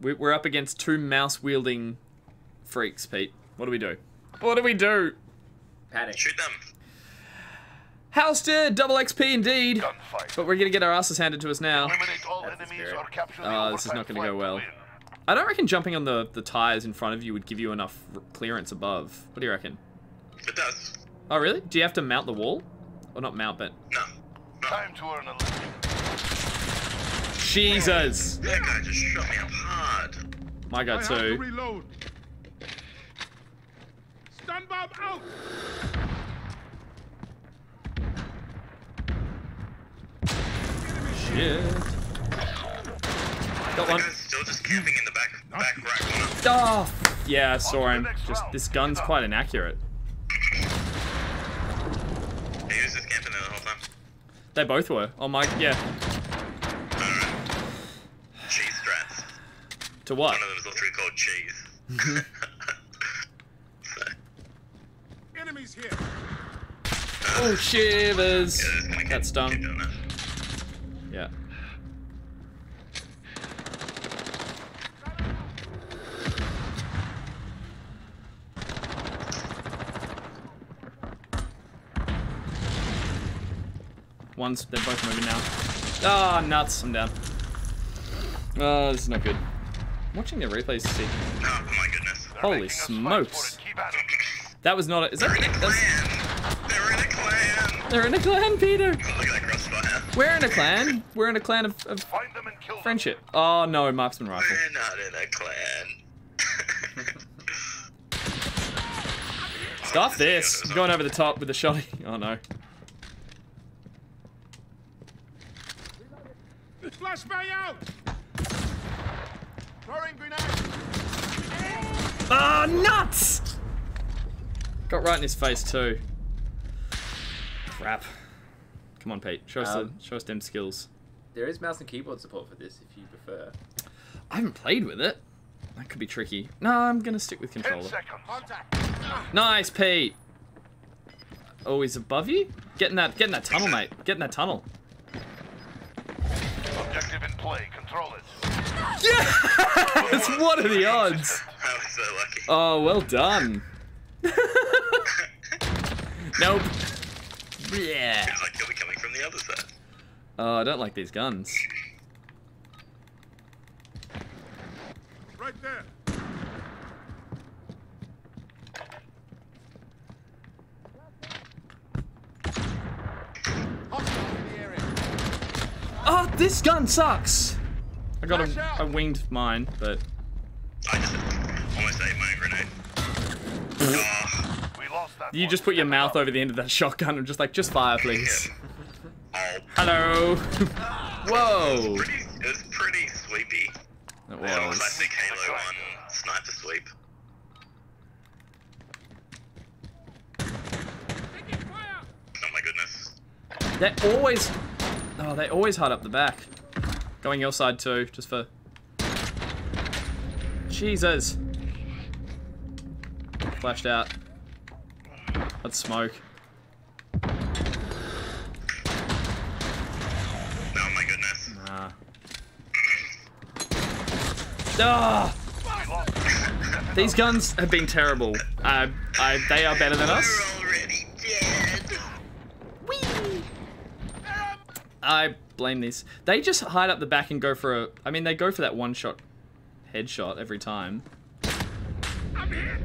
We're up against two mouse-wielding freaks, Pete. What do we do? What do we do? Paddock. Shoot them. Halstead, double X P indeed. Gunfight. But we're going to get our asses handed to us now. All oh, this is not going to go well. I don't reckon jumping on the, the tyres in front of you would give you enough clearance above. What do you reckon? It does. Oh, really? Do you have to mount the wall? Or not mount, but... No. no. Time to earn a living. Jesus. That guy just shot me up hard. My guy too. I have to reload. Stun bomb out. Shit. Got one. Still just camping in the back, back right corner. Oh, yeah, I saw him. Just this gun's quite inaccurate. He was just camping there the whole time. They both were. Oh my, yeah. Alright. Cheese strats. To what? One of them is literally called cheese. So. Enemies here. Oh shivers. Yeah, that stung. Yeah. One's, they're both moving now. Ah, oh, nuts, I'm down. Oh, this is not good. I'm watching the replays to see. Oh my goodness. Holy smokes. That was not a, is they're that in a clan. They're in a clan. They're in a clan, Peter. We're in a clan. We're in a clan of, of Find them and kill them. Friendship. Oh no, marksman rifle. We're not in a clan. Stop this. I'm going over the top with the shotty. Oh no. Flashbang out. Throwing grenade. Ah, nuts! Got right in his face too. Crap. Come on, Pete. Show us, um, the, show us them skills. There is mouse and keyboard support for this, if you prefer. I haven't played with it. That could be tricky. No, I'm gonna stick with controller. Nice, Pete. Oh, he's above you. Getting that, getting that tunnel, mate. Getting that tunnel. Objective in play. Control it. Yes! What are the odds? I was so lucky. Oh, well done. Nope. Yeah. Feels like they'll be coming from the other side. Oh, I don't like these guns. Right there. Oh, this gun sucks. I got a, a winged mine, but I just almost ate my grenade. Oh. You just put your mouth over the end of that shotgun and just like, just fire, please. Yeah. Hello. Whoa. It was pretty, it was pretty sweepy. It was. It was classic Halo one sniper sweep. Oh my goodness. They're always, oh, they always hide up the back. Going your side too, just for. Jesus. Flashed out. Let's smoke. Oh my goodness. Nah. Oh. These guns have been terrible. Uh, I, they are better than us. We're already dead. Whee! I blame this. They just hide up the back and go for a... I mean, they go for that one-shot headshot every time. I'm here.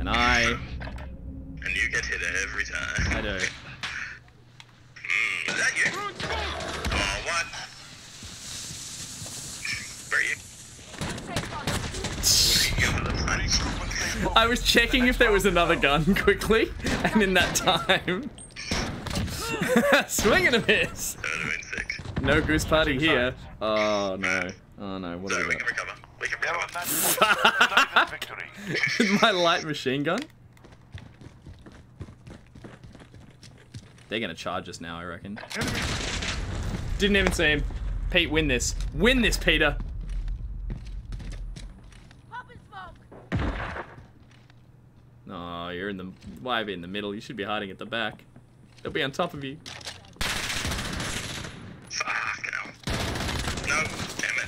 And I... And you get hit every time. I do. Mm, is that you? Oh, what? Where are you? I was checking if there was another gun quickly, and in that time... Swing and a miss! No Goose Party here. Oh no. Oh no, what are we doing? My light machine gun? They're gonna charge us now, I reckon. Didn't even see him. Pete, win this. Win this, Peter! No, oh, you're in the... Why be in the middle? You should be hiding at the back. They'll be on top of you. Fuck hell. No, damn it.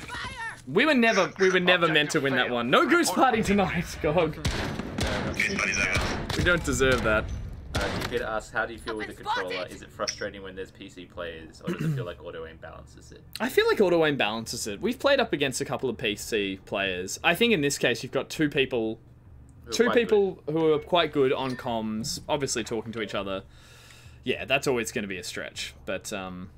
We were never, we were never meant to win that one. No Goose Party tonight, Gog. Goose Party's over. We don't deserve that. Uh, Peter asks, how do you feel with the controller? Is it frustrating when there's P C players, or does it feel like auto-aim balances it? I feel like auto-aim balances it. We've played up against a couple of P C players. I think in this case, you've got two people, two people who are quite good on comms, obviously talking to each other. Yeah, that's always going to be a stretch. But, um,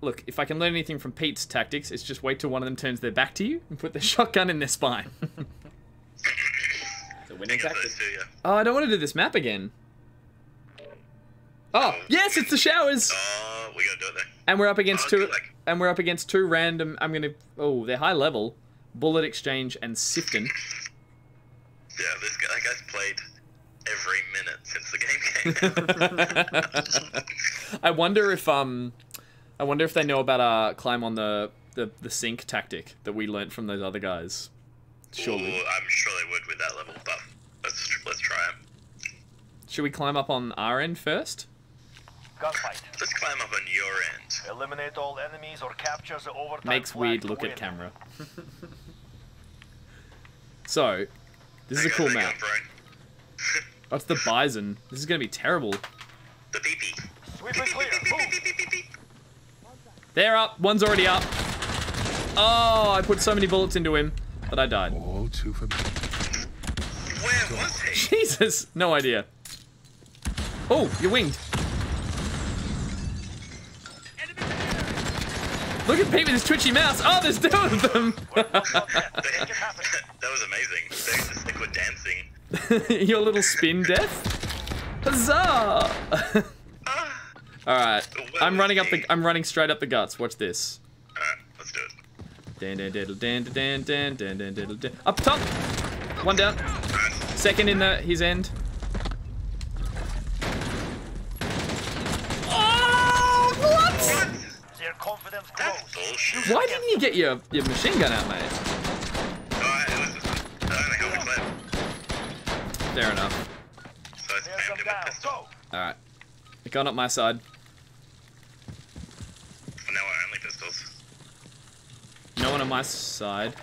look, if I can learn anything from Pete's tactics, it's just wait till one of them turns their back to you and put their shotgun in their spine. It's a winning tactic. Oh, I don't want to do this map again. Oh, yes, it's the showers. Oh, we gotta do it there. And we're up against two. And we're up against two random. I'm gonna. Oh, they're high level. Bullet exchange and Sifton. Yeah, this guy, that guy's played every minute since the game came out. I wonder if um, I wonder if they know about our climb on the the, the sink tactic that we learnt from those other guys. Surely. Ooh, I'm sure they would with that level, but let's let's try it. Should we climb up on our end first? Gunfight. Let's climb up on your end. Eliminate all enemies or capture the overtime. Makes weird look win. At camera. So, this is a cool map. Oh, it's the bison. This is gonna be terrible. The B P. Sweep it clear. They're up. One's already up. Oh, I put so many bullets into him that I died. All too familiar. Where was he? Jesus, no idea. Oh, you're winged. Look at Pete with his twitchy mouse. Oh, there's two of them. That was amazing. They just like were dancing. Your little spin death. Huzzah! All right, I'm running up the. I'm running straight up the guts. Watch this. All right, let's do it. Dan dan diddle dan dan dan dan dan diddle dan. Up top. One down. Second in the his end. Why didn't you get your, your machine gun out, mate? Fair enough. Alright. It got up my side. No, only pistols. No one on my side.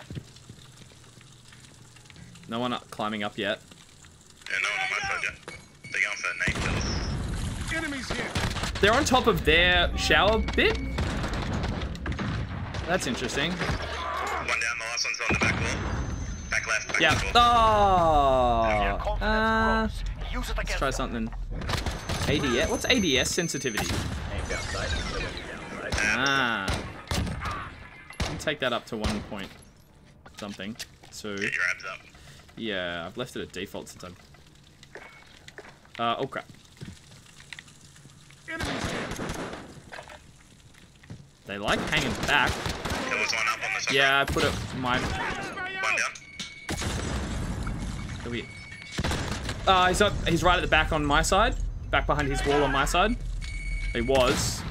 No one up climbing up yet. Yeah, no one on my side yet. They're going for nade pills. Enemies here. They're on top of their shower bit? That's interesting. One down, the last one's on the back wall. Back left, back yeah. left. Oh. Uh, let's try something. A D S? What's A D S sensitivity? Ah. Take that up to one point something. So. Get your abs up. Yeah, I've left it at default since I've... Uh, oh crap. They like hanging back. There was one up on the yeah, I put up my... One down. Uh, he's, up, he's right at the back on my side. Back behind his wall on my side. He was.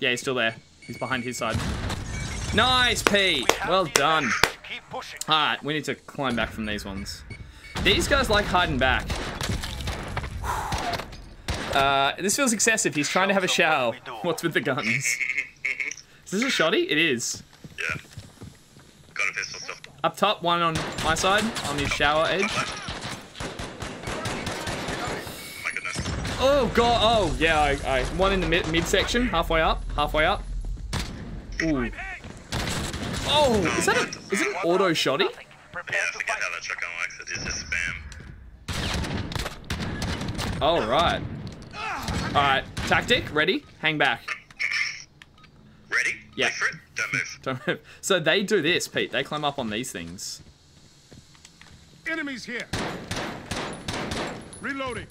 Yeah, he's still there. He's behind his side. Nice, Pete. Well done. Alright, we need to climb back from these ones. These guys like hiding back. Uh, this feels excessive. He's trying to have a shower. What's with the guns? Is this a shotty? It is. Yeah. Got a pistol still. Up top, one on my side, on his shower edge. Oh my goodness. Oh, God. Oh, yeah. I, I one in the mid, mid section. Halfway up. Halfway up. Ooh. Oh, is that a, is it an auto shotty? Yeah, I think another truck unlocks it. It's just spam. All right. All right. Tactic. Ready? Hang back. Ready? Yeah. Wait for it. Don't move. Don't move. So they do this, Pete. They climb up on these things. Enemies here. Reloading.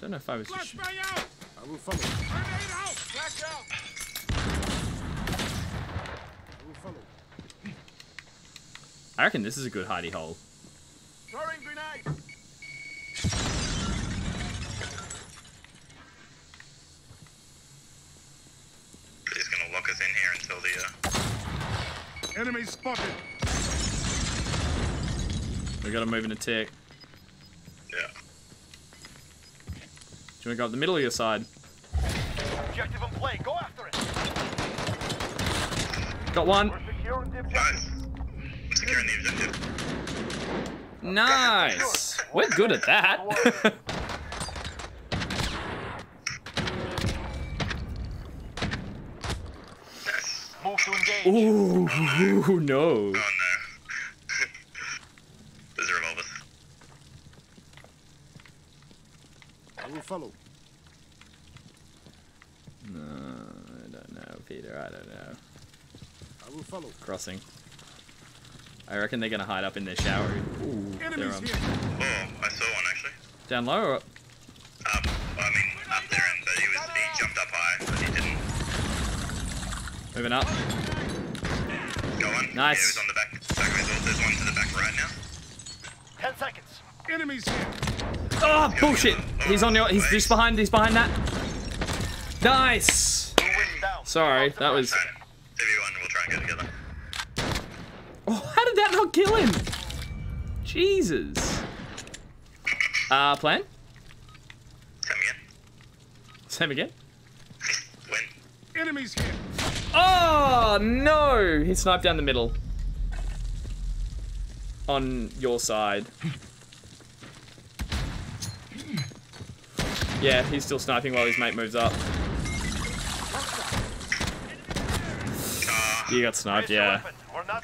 Don't know if I was. Flash bang out. I will follow. Grenade out. Flash out. I will follow. I reckon this is a good hidey hole. Throwing grenade. He's gonna lock us in here until the. Uh... Enemy spotted. We gotta move in a tick. Yeah. Do you want to go up the middle or your side? Objective in play. Go after it. Got one. We're securing the objective. Nice. Securing the objective. Nice. We're good at that. Move to engage. Ooh, oh, no. no. Oh, no. There's a revolver. We'll follow. No, I don't know, Peter. I don't know. I will follow. Crossing. I reckon they're gonna hide up in their shower. Ooh, enemies here. Oh, I saw one actually. Down low or up? Um, well, I mean, up there, and but he, was, he jumped up high, but he didn't. Moving up. Got one. Nice. Yeah, he was on the back. Back result. There's one to the back right now. Ten seconds. Enemies here. Oh, bullshit! He's on your. He's just behind. He's behind that. Nice. Sorry, that was. Everyone will try and get together. Oh, how did that not kill him? Jesus. Uh, plan? Same again. Same again. Win. Enemies here. Oh no! He sniped down the middle. On your side. Yeah, he's still sniping while his mate moves up. Uh, you got sniped, yeah. yeah.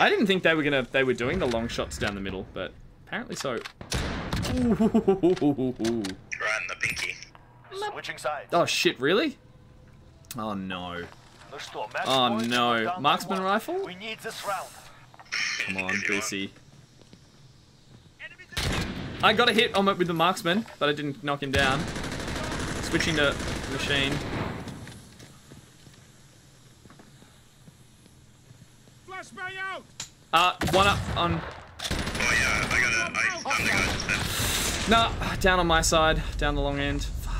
I didn't think they were gonna they were doing the long shots down the middle, but apparently so. Ooh. Right in the pinky. Switching sides. Oh shit, really? Oh no. Oh no. Marksman rifle? We need this round. Come on, B C. I got a hit on it with the marksman, but I didn't knock him down. Switching to machine. Flashbang out! Uh, one up on. Oh yeah, I got a. I stunned the guy. Nah, down on my side, down the long end. Fuck.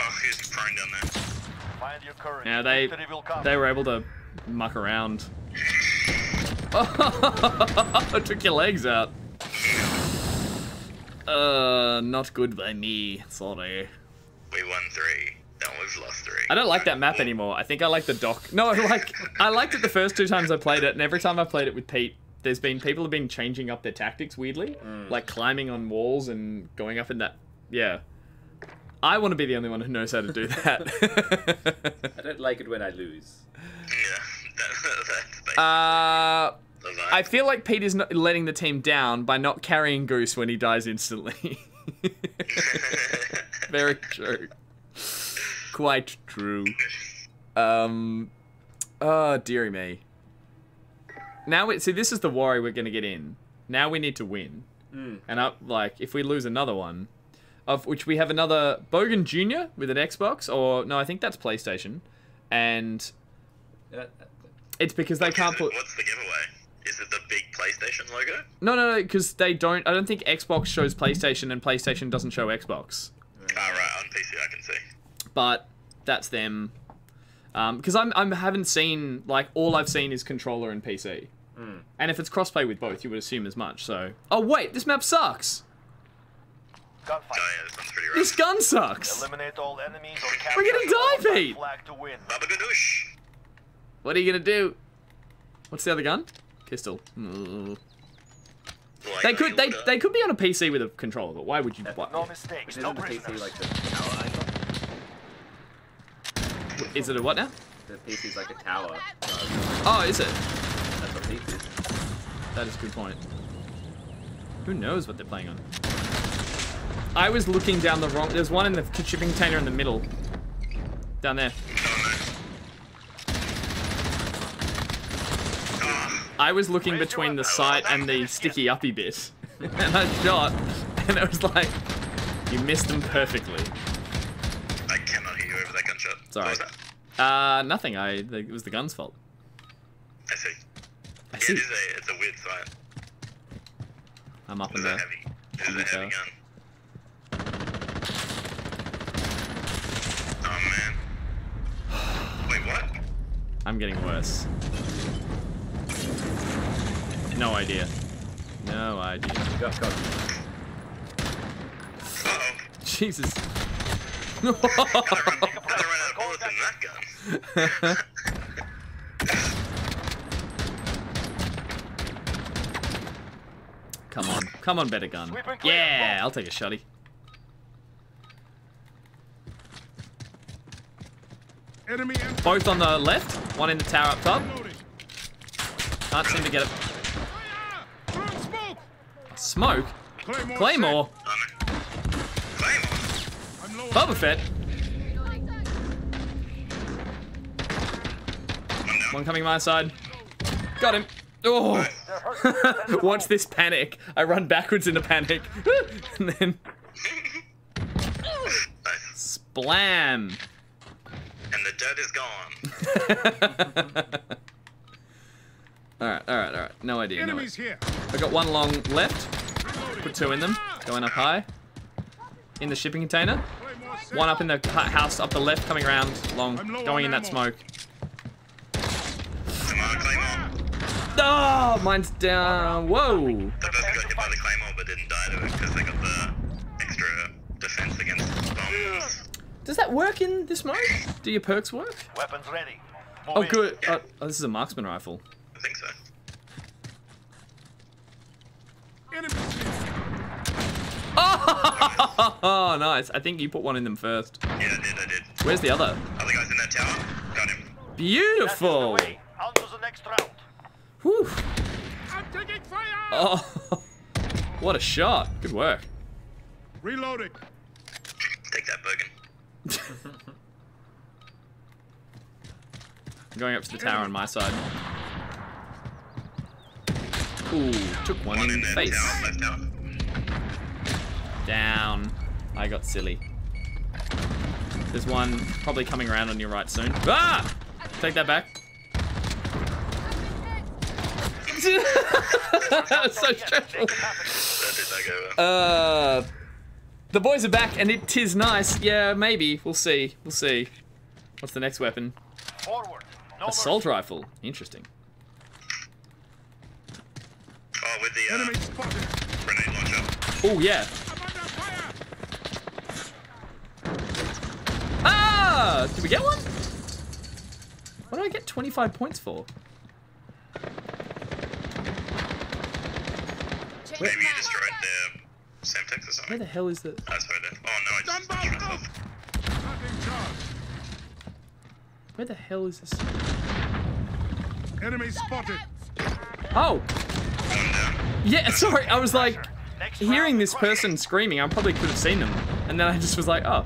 Oh, he's prone down there. Find your courage. Yeah, they they were able to muck around. I took your legs out. Uh, not good by me. Sorry. We won three. That was lost three. I don't like that map anymore. I think I like the dock. No, like I liked it the first two times I played it, and every time I played it with Pete, there's been people have been changing up their tactics weirdly, mm. like climbing on walls and going up in that. Yeah. I want to be the only one who knows how to do that. I don't like it when I lose. Yeah. Uh, I feel like Pete is not letting the team down by not carrying Goose when he dies instantly. Very true. Quite true. Um, oh, dearie me. Now, we, see, this is the worry we're going to get in. Now we need to win. Mm. And, I, like, if we lose another one, of which we have another Bogan Junior with an Xbox, or, no, I think that's PlayStation, and... Uh, It's because they can't put... What's the giveaway? Is it the big PlayStation logo? No, no, no, because they don't... I don't think Xbox shows PlayStation and PlayStation doesn't show Xbox. Ah, right, on P C I can see. But that's them. Because um, I I'm, I'm, haven't seen... Like, all I've seen is controller and P C. Mm. And if it's crossplay with both, you would assume as much, so... Oh, wait, this map sucks! Gunfight. Oh, yeah, this one's pretty rough. This gun sucks! Eliminate all enemies or capture We're gonna die, Pete! Baba Ganoush! What are you gonna do? What's the other gun? Pistol. Mm. Like they could, they, they could be on a P C with a controller, but why would you? Buy no mistake. Which no P C like this. No, is it a what now? The P C's like a tower. Oh, is it? That's what P C. That is a good point. Who knows what they're playing on? I was looking down the wrong. There's one in the shipping container in the middle. Down there. I was looking between the sight and the sticky uppy bit, and I shot, and it was like, you missed them perfectly. I cannot hear you over that gunshot. Sorry. What was that? Uh, nothing. I. It was the gun's fault. I see. I yeah, see. It is a, it's a weird sight. I'm up in there. It is a heavy gun. Oh man. Wait, what? I'm getting worse. No idea. No idea. Go, go. Uh-oh. Jesus. I run, I run out of bullets in that gun. Come on. Come on, better gun. Yeah, I'll take a shotty. Both on the left. One in the tower up top. Can't seem to get it. Smoke? Claymore? Claymore? Claymore. Boba Fett? One coming my side. Got him. Oh. Watch this panic. I run backwards in a panic. And then... Splam. And the dead is gone. Alright, alright, alright. No idea. No idea. I got one long left. Put two in them. Going up high. In the shipping container. One up in the house up the left, coming around long. Going in that smoke. Oh, mine's down. Whoa. They both got hit by the Claymore but didn't die to it because they got the extra defense against bombs. Does that work in this mode? Do your perks work? Weapons ready. Oh, good. Oh, oh, this is a marksman rifle. I think so. Oh, oh, nice. I think you put one in them first. Yeah, I did, I did. Where's the other? Other guy's in that tower. Got him. Beautiful. On to the next round. Whew. I'm taking fire. Oh, what a shot. Good work. Reloading. Take that, Bergen. I'm going up to the tower on my side. Ooh, took one, one in the face. Down, left down. Down. I got silly. There's one probably coming around on your right soon. Ah! Take that back. That was so stressful. Uh, the boys are back and it is nice. Yeah, maybe. We'll see. We'll see. What's the next weapon? Assault rifle. Interesting. Oh, with the uh, grenade launcher. Oh, yeah. Ah! Did we get one? What do I get twenty-five points for? Maybe you destroyed the Semtex or something. Where the hell is the... Oh, no, I just destroyed myself. Where the hell is this? Enemy spotted. Oh! Yeah, sorry, I was like, hearing this person screaming, I probably could have seen them. And then I just was like, oh.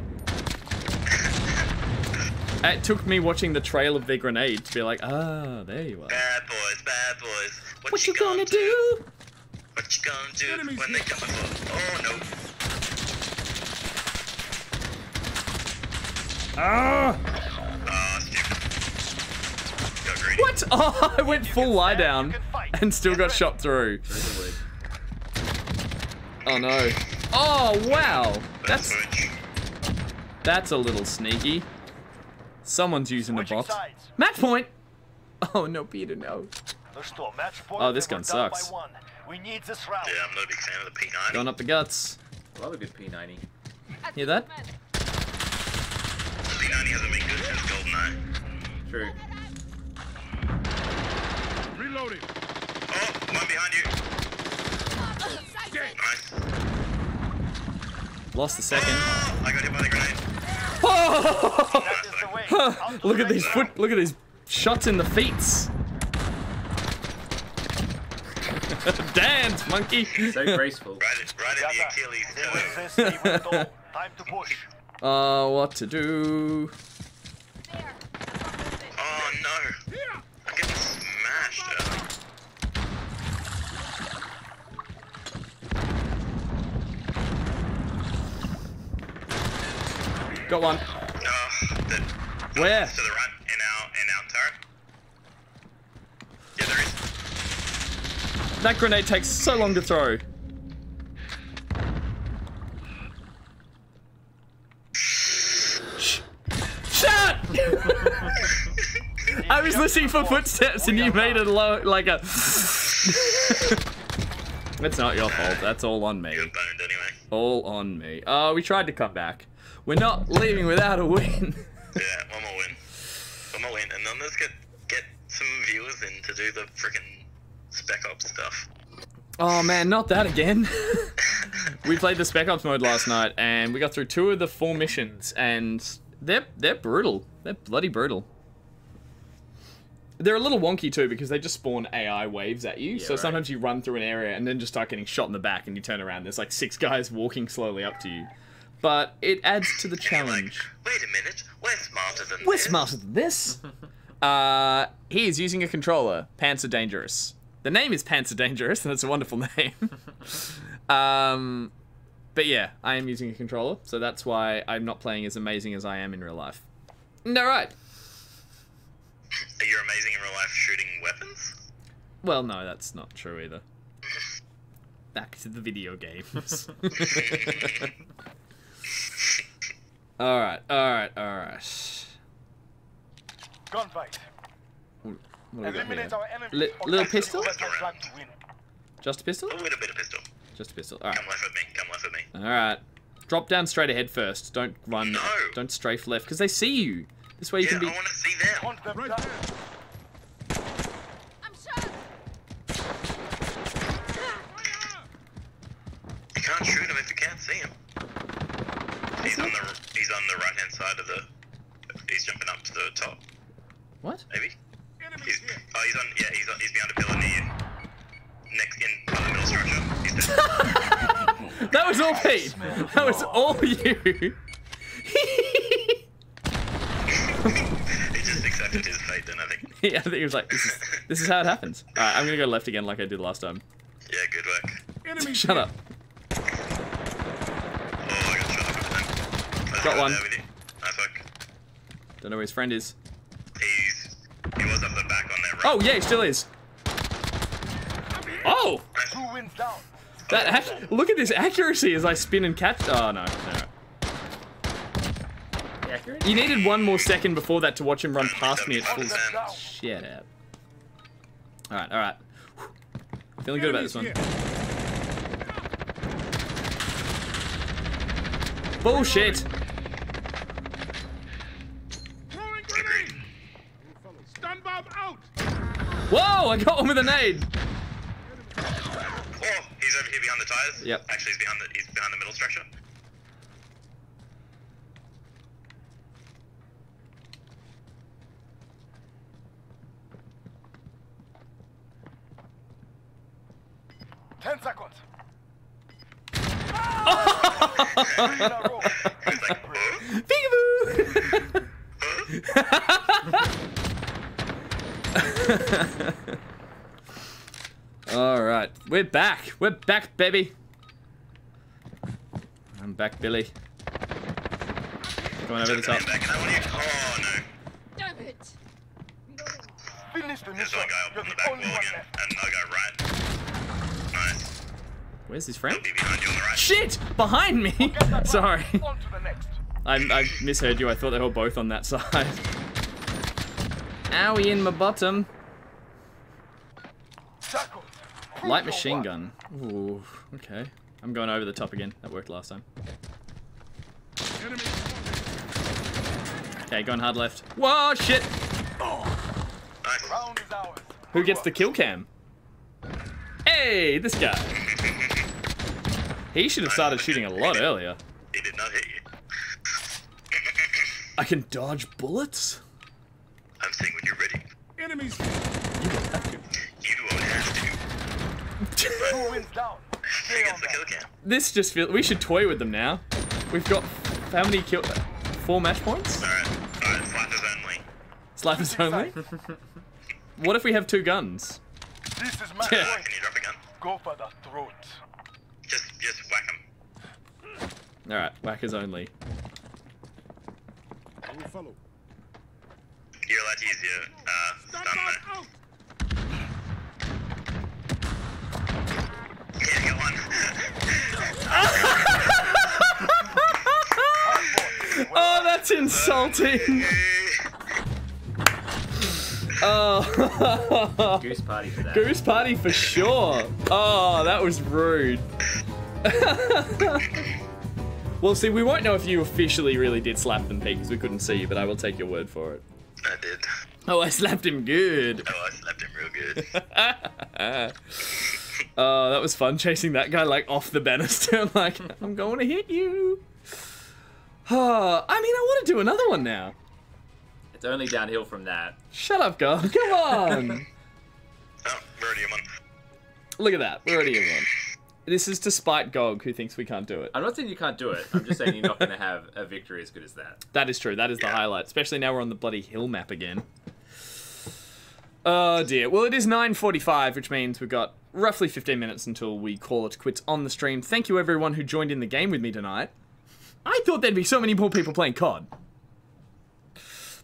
It took me watching the trail of their grenade to be like, ah, there you are. Bad boys, bad boys. What, what you gonna, gonna do? do? What you gonna do Enemies when they come up? Oh, no. Ah! Ah, stupid. Go greedy. What? Oh, I went full lie down. And still got shot through. Oh no. Oh wow. That's That's a little sneaky. Someone's using the box. Match point! Oh no, Peter, no. Oh, this gun sucks. Yeah, I'm not a big fan of the P ninety. Going up the guts. I love a good P ninety. Hear that? P ninety hasn't been good since GoldenEye. True. Reloading. Oh, one behind you. Lost the second. I got hit by the grenade. Oh! Look at these foot. Look at these shots in the feets. Dance, monkey. So graceful. Right, right in the Achilles. Time to push. Uh, what to do? Oh no! I'm getting smashed up. Got one. Uh, the, Where? To the right, in our in our turret. Yeah, there is. That grenade takes so long to throw. I was listening for footsteps and you made it low, like a... It's not your fault. That's all on me. You're boned anyway. All on me. Oh, we tried to come back. We're not leaving without a win. Yeah, one more win. One more win. And then let's get, get some viewers in to do the freaking Spec Ops stuff. Oh man, not that again. We played the Spec Ops mode last night and we got through two of the four missions and they're, they're brutal. They're bloody brutal. They're a little wonky too because they just spawn A I waves at you. Yeah, so right. Sometimes you run through an area and then just start getting shot in the back and you turn around. There's like six guys walking slowly up to you. But it adds to the challenge. Like, wait a minute, we're smarter than we're this. We're smarter than this. uh, he is using a controller. Pants are dangerous. The name is Pants are Dangerous and it's a wonderful name. um, but yeah, I am using a controller. So that's why I'm not playing as amazing as I am in real life. No, right. Are you amazing in real life shooting weapons? Well, no, that's not true either. Back to the video games. Alright, alright, alright. Gunfight. Eliminate our enemies. Little pistol? Just a pistol? A little bit of pistol. Just a pistol, alright. Come left at me, come left at me. Alright. Drop down straight ahead first. Don't run. No. Don't strafe left, because they see you. This way you yeah, can be. I want to see them. Right. I'm shot. You can't shoot him if you can't see him. He's on the he's on the right hand side of the. He's jumping up to the top. What? Maybe. He's, oh, he's on. Yeah, he's on. He's behind a pillar near you. Next in on the middle structure. He's dead. That was all Pete. That was all you. He just accepted his fate, didn't I think? Yeah, I think he was like, this is, this is how it happens. Alright, I'm gonna go left again like I did last time. Yeah, good work. Enemy shut up. Oh, I got shot up at them. Got one. Nice work. Don't know where his friend is. He's... He was up the back on that right. Oh, yeah, he still is. Oh! Two wins down. That oh. Look at this accuracy as I spin and catch... Oh, no. no. You needed one more second before that to watch him run past me at full shit out. Alright, alright. Feeling good about this one. Bullshit! Whoa, I got one with a nade! Oh, he's over here behind the tires. Yep. Actually, he's behind the, he's behind the middle structure. ten seconds. Oh! Peekaboo! All right, we're back. We're back, baby. I'm back, Billy. Going over the top. Oh no! Damn it! Finish the mission. There's one guy up on the back wall again, and another guy right. Nice. Where's his friend? Be behind you on the right. Shit! Behind me! We'll sorry. I, I misheard you. I thought they were both on that side. Owie in my bottom. Light machine gun. Ooh, okay. I'm going over the top again. That worked last time. Okay, going hard left. Whoa, shit! Oh. Nice. Who gets the kill cam? Hey, this guy. He should have started shooting a lot earlier. I can dodge bullets? I'm saying when you're ready. Enemies! You don't have to. You don't have to. Hey, the kill cam. This just feels... We should toy with them now. We've got... How many kill... Four match points? Alright. Alright, slapers only. Slapers only? What if we have two guns? This is my yeah. Can you drop a gun? Go for the throat. Just, just whack him. Alright, whackers only. I will follow. You're allowed to use your, uh, stun though. Yeah, I got one. Oh, that's insulting. Oh. Goose party for that. Goose party for sure. Oh, that was rude. Well, see, we won't know if you officially really did slap them, Pete, because we couldn't see you, but I will take your word for it. I did. Oh, I slapped him good. Oh, I slapped him real good. Oh, that was fun, chasing that guy, like, off the banister. Like, I'm going to hit you. Oh, I mean, I want to do another one now. It's only downhill from that. Shut up, God. Come on. Oh, we're already in one. Look at that. We're already in one. This is despite Gog, who thinks we can't do it. I'm not saying you can't do it. I'm just saying you're not going to have a victory as good as that. That is true. That is yeah. the highlight. Especially now we're on the bloody hill map again. Oh, dear. Well, it is nine forty-five, which means we've got roughly fifteen minutes until we call it quits on the stream. Thank you, everyone who joined in the game with me tonight. I thought there'd be so many more people playing C O D.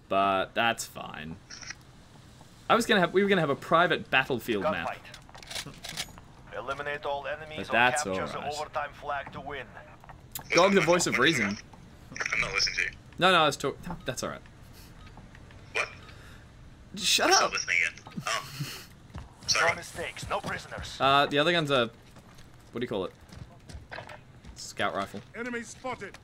But that's fine. I was going to have... We were going to have a private battlefield Gunfight. map. Eliminate all enemies or capture the overtime flag to win. Gog, the voice of reason. I'm not listening to you. No, no, I was talking. That's alright. What? Shut up. Oh. Sorry. No mistakes, no prisoners. Uh, the other gun's a... What do you call it? Scout rifle. Enemy spotted.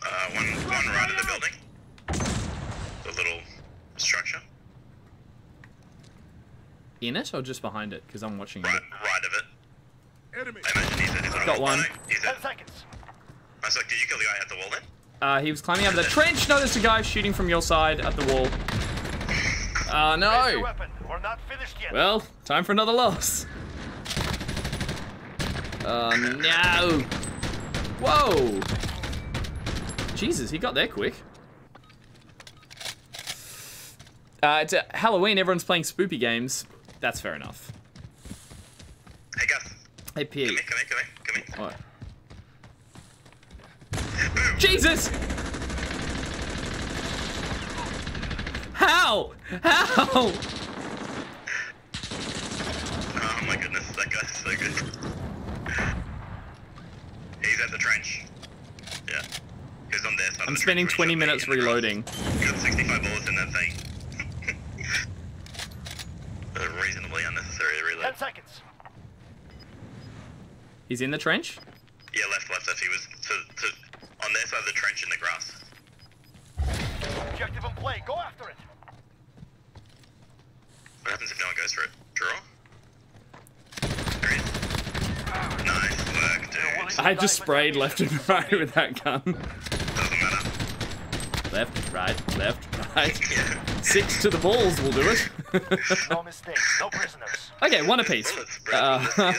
Uh, one, one right of the building. The little structure. In it or just behind it? Because I'm watching right, it. Right of it. Enemy. I imagine he's, he's got one. He's Ten seconds. I was like, did you kill the guy at the wall then? Uh, he was climbing out of the trench. No, there's a guy shooting from your side at the wall. Ah, uh, no. We're not finished yet. Well, time for another loss. Uh, no. Whoa. Jesus, he got there quick. Uh, it's Halloween, everyone's playing spoopy games. That's fair enough. Hey, Gus. Hey, Pierre. Come here, come here, come here, come here. What? Jesus! How? How? Oh my goodness, that guy's so good. He's at the trench. Yeah. There, so I'm spending twenty minutes reloading. Got sixty-five bullets in that thing. A reasonably unnecessary reload. ten seconds. He's in the trench? Yeah, left, left, left. He was to, to, on their side of the trench in the grass. Objective in play. Go after it. What happens if no one goes for it? Draw? There he is. Nice work, dude. I just sprayed left and right with that gun. Doesn't matter. Left, right, left, right. Yeah. Six to the balls will do it. No mistakes, no prisoners. Okay, one apiece. Uh,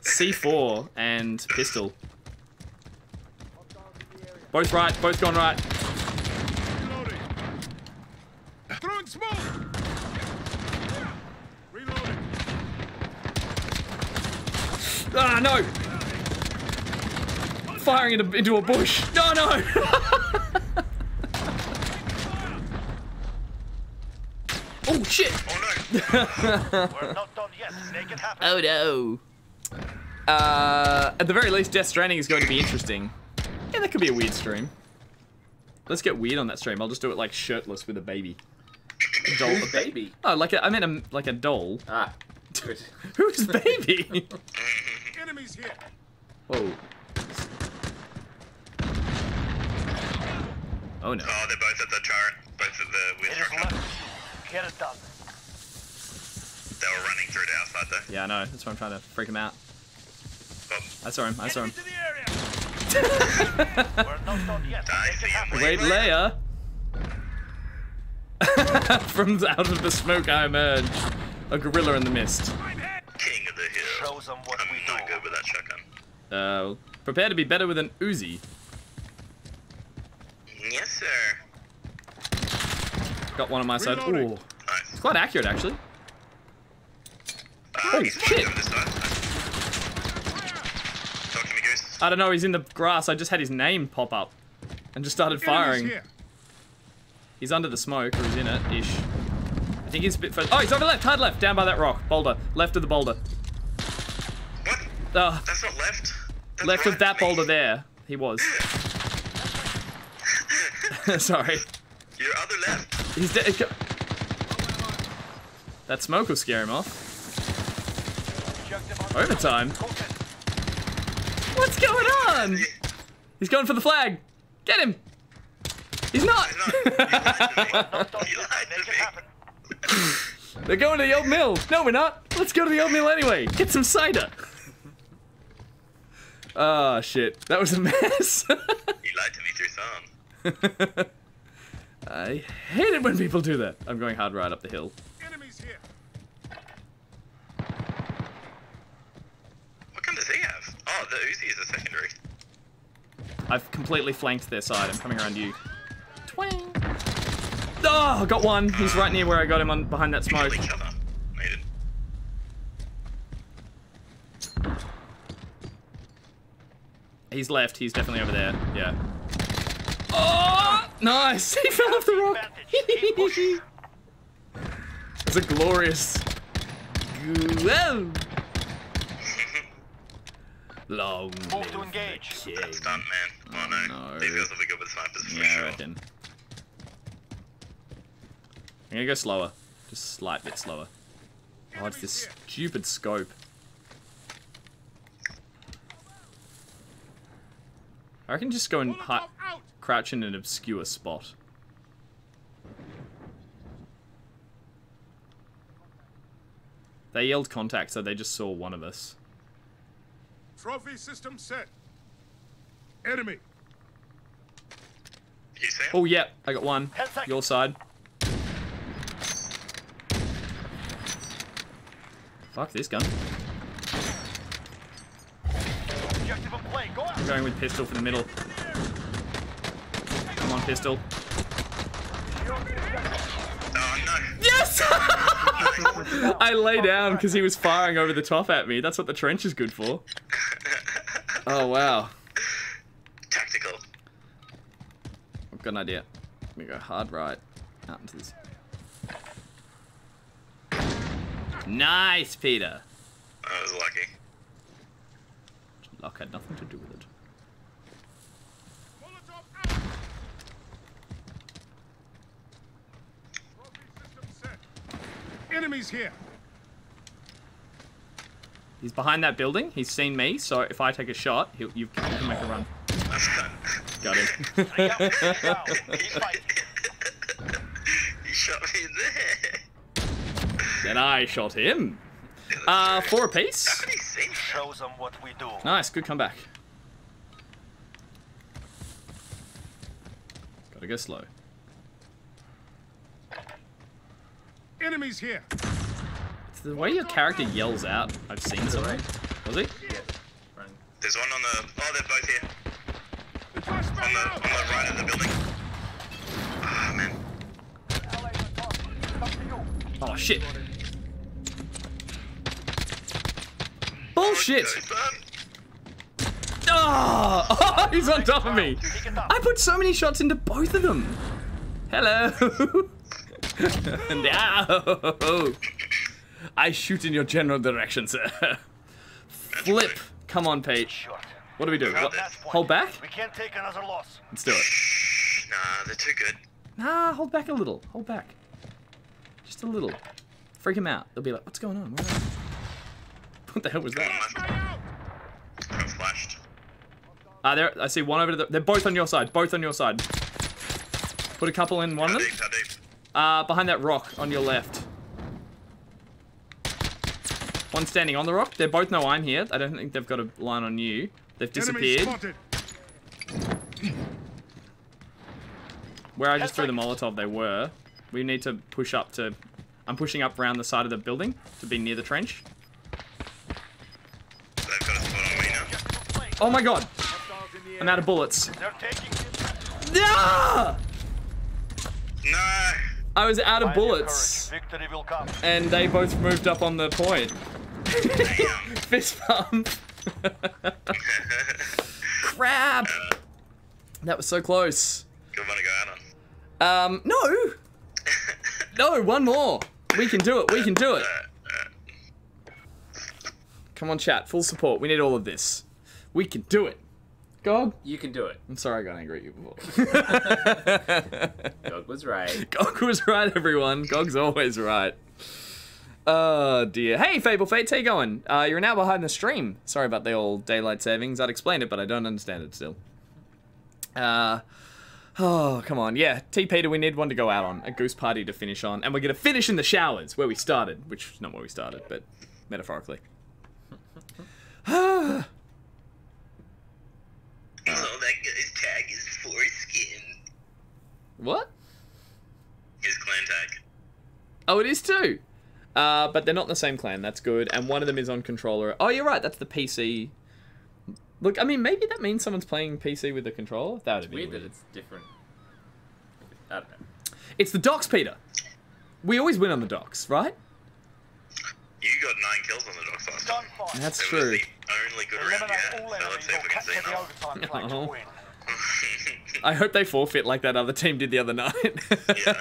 C four and pistol. Both right, both gone right. Throwing smoke. Ah, no! Firing into, into a bush. No, no! Oh, shit! Oh, no. We're not done yet. Make it happen. Oh, no. Uh, at the very least, Death Stranding is going to be interesting. Yeah, that could be a weird stream. Let's get weird on that stream. I'll just do it, like, shirtless with a baby. A doll. A baby? Oh, like a, I meant a, like a doll. Ah. Who's baby? Enemies here. Oh. Oh no. Oh, they're both at the turret. Both at the wheel. Get it done. They were running through the house, weren't they? Yeah, I know. That's why I'm trying to freak him out. Stop. I saw him. I saw him. Wait, Leia. From out of the smoke I emerge, a gorilla in the mist. King of the hill. Show them what I'm we not do. Good with that shotgun. Uh, prepare to be better with an Uzi. Yes, sir. Got one on my side. Ooh. Nice. It's quite accurate, actually. Uh, oh, shit. This side. Talk to me, Goose. I don't know, he's in the grass. I just had his name pop up and just started firing. He's under the smoke, or he's in it, ish. I think he's a bit further. Oh, he's over left, hard left, down by that rock. Boulder, left of the boulder. What? Oh. That's not left. That's left right of that boulder there. He was. Sorry. Your other left. He's dead. That smoke will scare him off. Overtime. What's going on? He's going for the flag. Get him. He's not! He's not. He lied to me. They're going to the old mill. No, we're not. Let's go to the old mill anyway. Get some cider. Oh, shit. That was a mess. You lied to me through song. I hate it when people do that. I'm going hard right up the hill. Enemies here. What gun does he have? Oh, the Uzi is a secondary. I've completely flanked their side. I'm coming around you. Twang. Oh, I got one. He's right near where I got him on behind that smoke. Each other. He's left. He's definitely over there. Yeah. Oh, nice. He fell off the rock. It's a glorious. Whoa. Long. Ball to engage. That's done, man. Oh, no. Oh, no. These guys will be good with snipers for yeah, sure. I reckon. I'm gonna go slower. Just a slight bit slower. Oh, it's this stupid scope. I reckon just go and crouch in an obscure spot. They yelled contact, so they just saw one of us. Trophy system set. Enemy. You see him? Oh, yeah. I got one. Your side. Fuck this gun. Objective of play. Go out. I'm going with pistol for the middle. Come on, pistol. Oh, no. Yes! I lay down because he was firing over the top at me. That's what the trench is good for. Oh, wow. Tactical. I've got an idea. I'm going to go hard right out into this. Nice, Peter. I was lucky. Luck had nothing to do with it. Enemies here. He's behind that building. He's seen me, so if I take a shot, he'll, you can make a run. Got him. He shot me in there. Then I shot him. Uh, four apiece. Shows them what we do. Nice, good comeback. Gotta go slow. Enemies here. The way your character yells out, I've seen something. Was he? Yeah. There's one on the... Oh, they're both here. On the, on the right of the building. Ah, oh, man. Oh, shit. Bullshit! Oh, oh, he's on top of me. I put so many shots into both of them. Hello. No. I shoot in your general direction, sir. Flip. Come on, Paige. What do we do? What? Hold back? We can't take another loss. Let's do it. Nah, they're too good. Nah, hold back a little. Hold back. Just a little. Freak him out. They'll be like, what's going on? Where are they? What the hell was that? I'm flashed. Ah, there. I see one over to the... They're both on your side. Both on your side. Put a couple in one of them. Uh, behind that rock on your left. One standing on the rock. They both know I'm here. I don't think they've got a line on you. They've disappeared. Where I just threw the Molotov, they were. We need to push up to... I'm pushing up around the side of the building to be near the trench. They've got a spot on me now. Oh my god! I'm out of bullets. Yeah! No! I was out of bullets. Victory will come. And they both moved up on the point. Fist bump. Crap! Uh, that was so close. Good one to go out on. Um, no! No, one more! We can do it, we can do it. Come on, chat, full support. We need all of this. We can do it. Gog? You can do it. I'm sorry I got angry at you before. Gog was right. Gog was right, everyone. Gog's always right. Oh, dear. Hey, Fable Fates, how you going? Uh, you're an hour behind the stream. Sorry about the old daylight savings. I'd explain it, but I don't understand it still. Uh, oh, come on. Yeah, T P, do we need one to go out on? A goose party to finish on. And we're going to finish in the showers, where we started. Which is not where we started, but metaphorically. Ah. Oh, that guy's tag is foreskin. What? His clan tag. Oh, it is too. Uh, but they're not in the same clan. That's good. And one of them is on controller. Oh, you're right. That's the P C. Look, I mean, maybe that means someone's playing P C with the controller. That would be weird. Weird that it's different. I don't know. It's the docks, Peter. We always win on the docks, right? You got nine kills on the docks last time. That's so true. Only good round yet, so let's see if we can see now. No. I hope they forfeit like that other team did the other night. Yeah.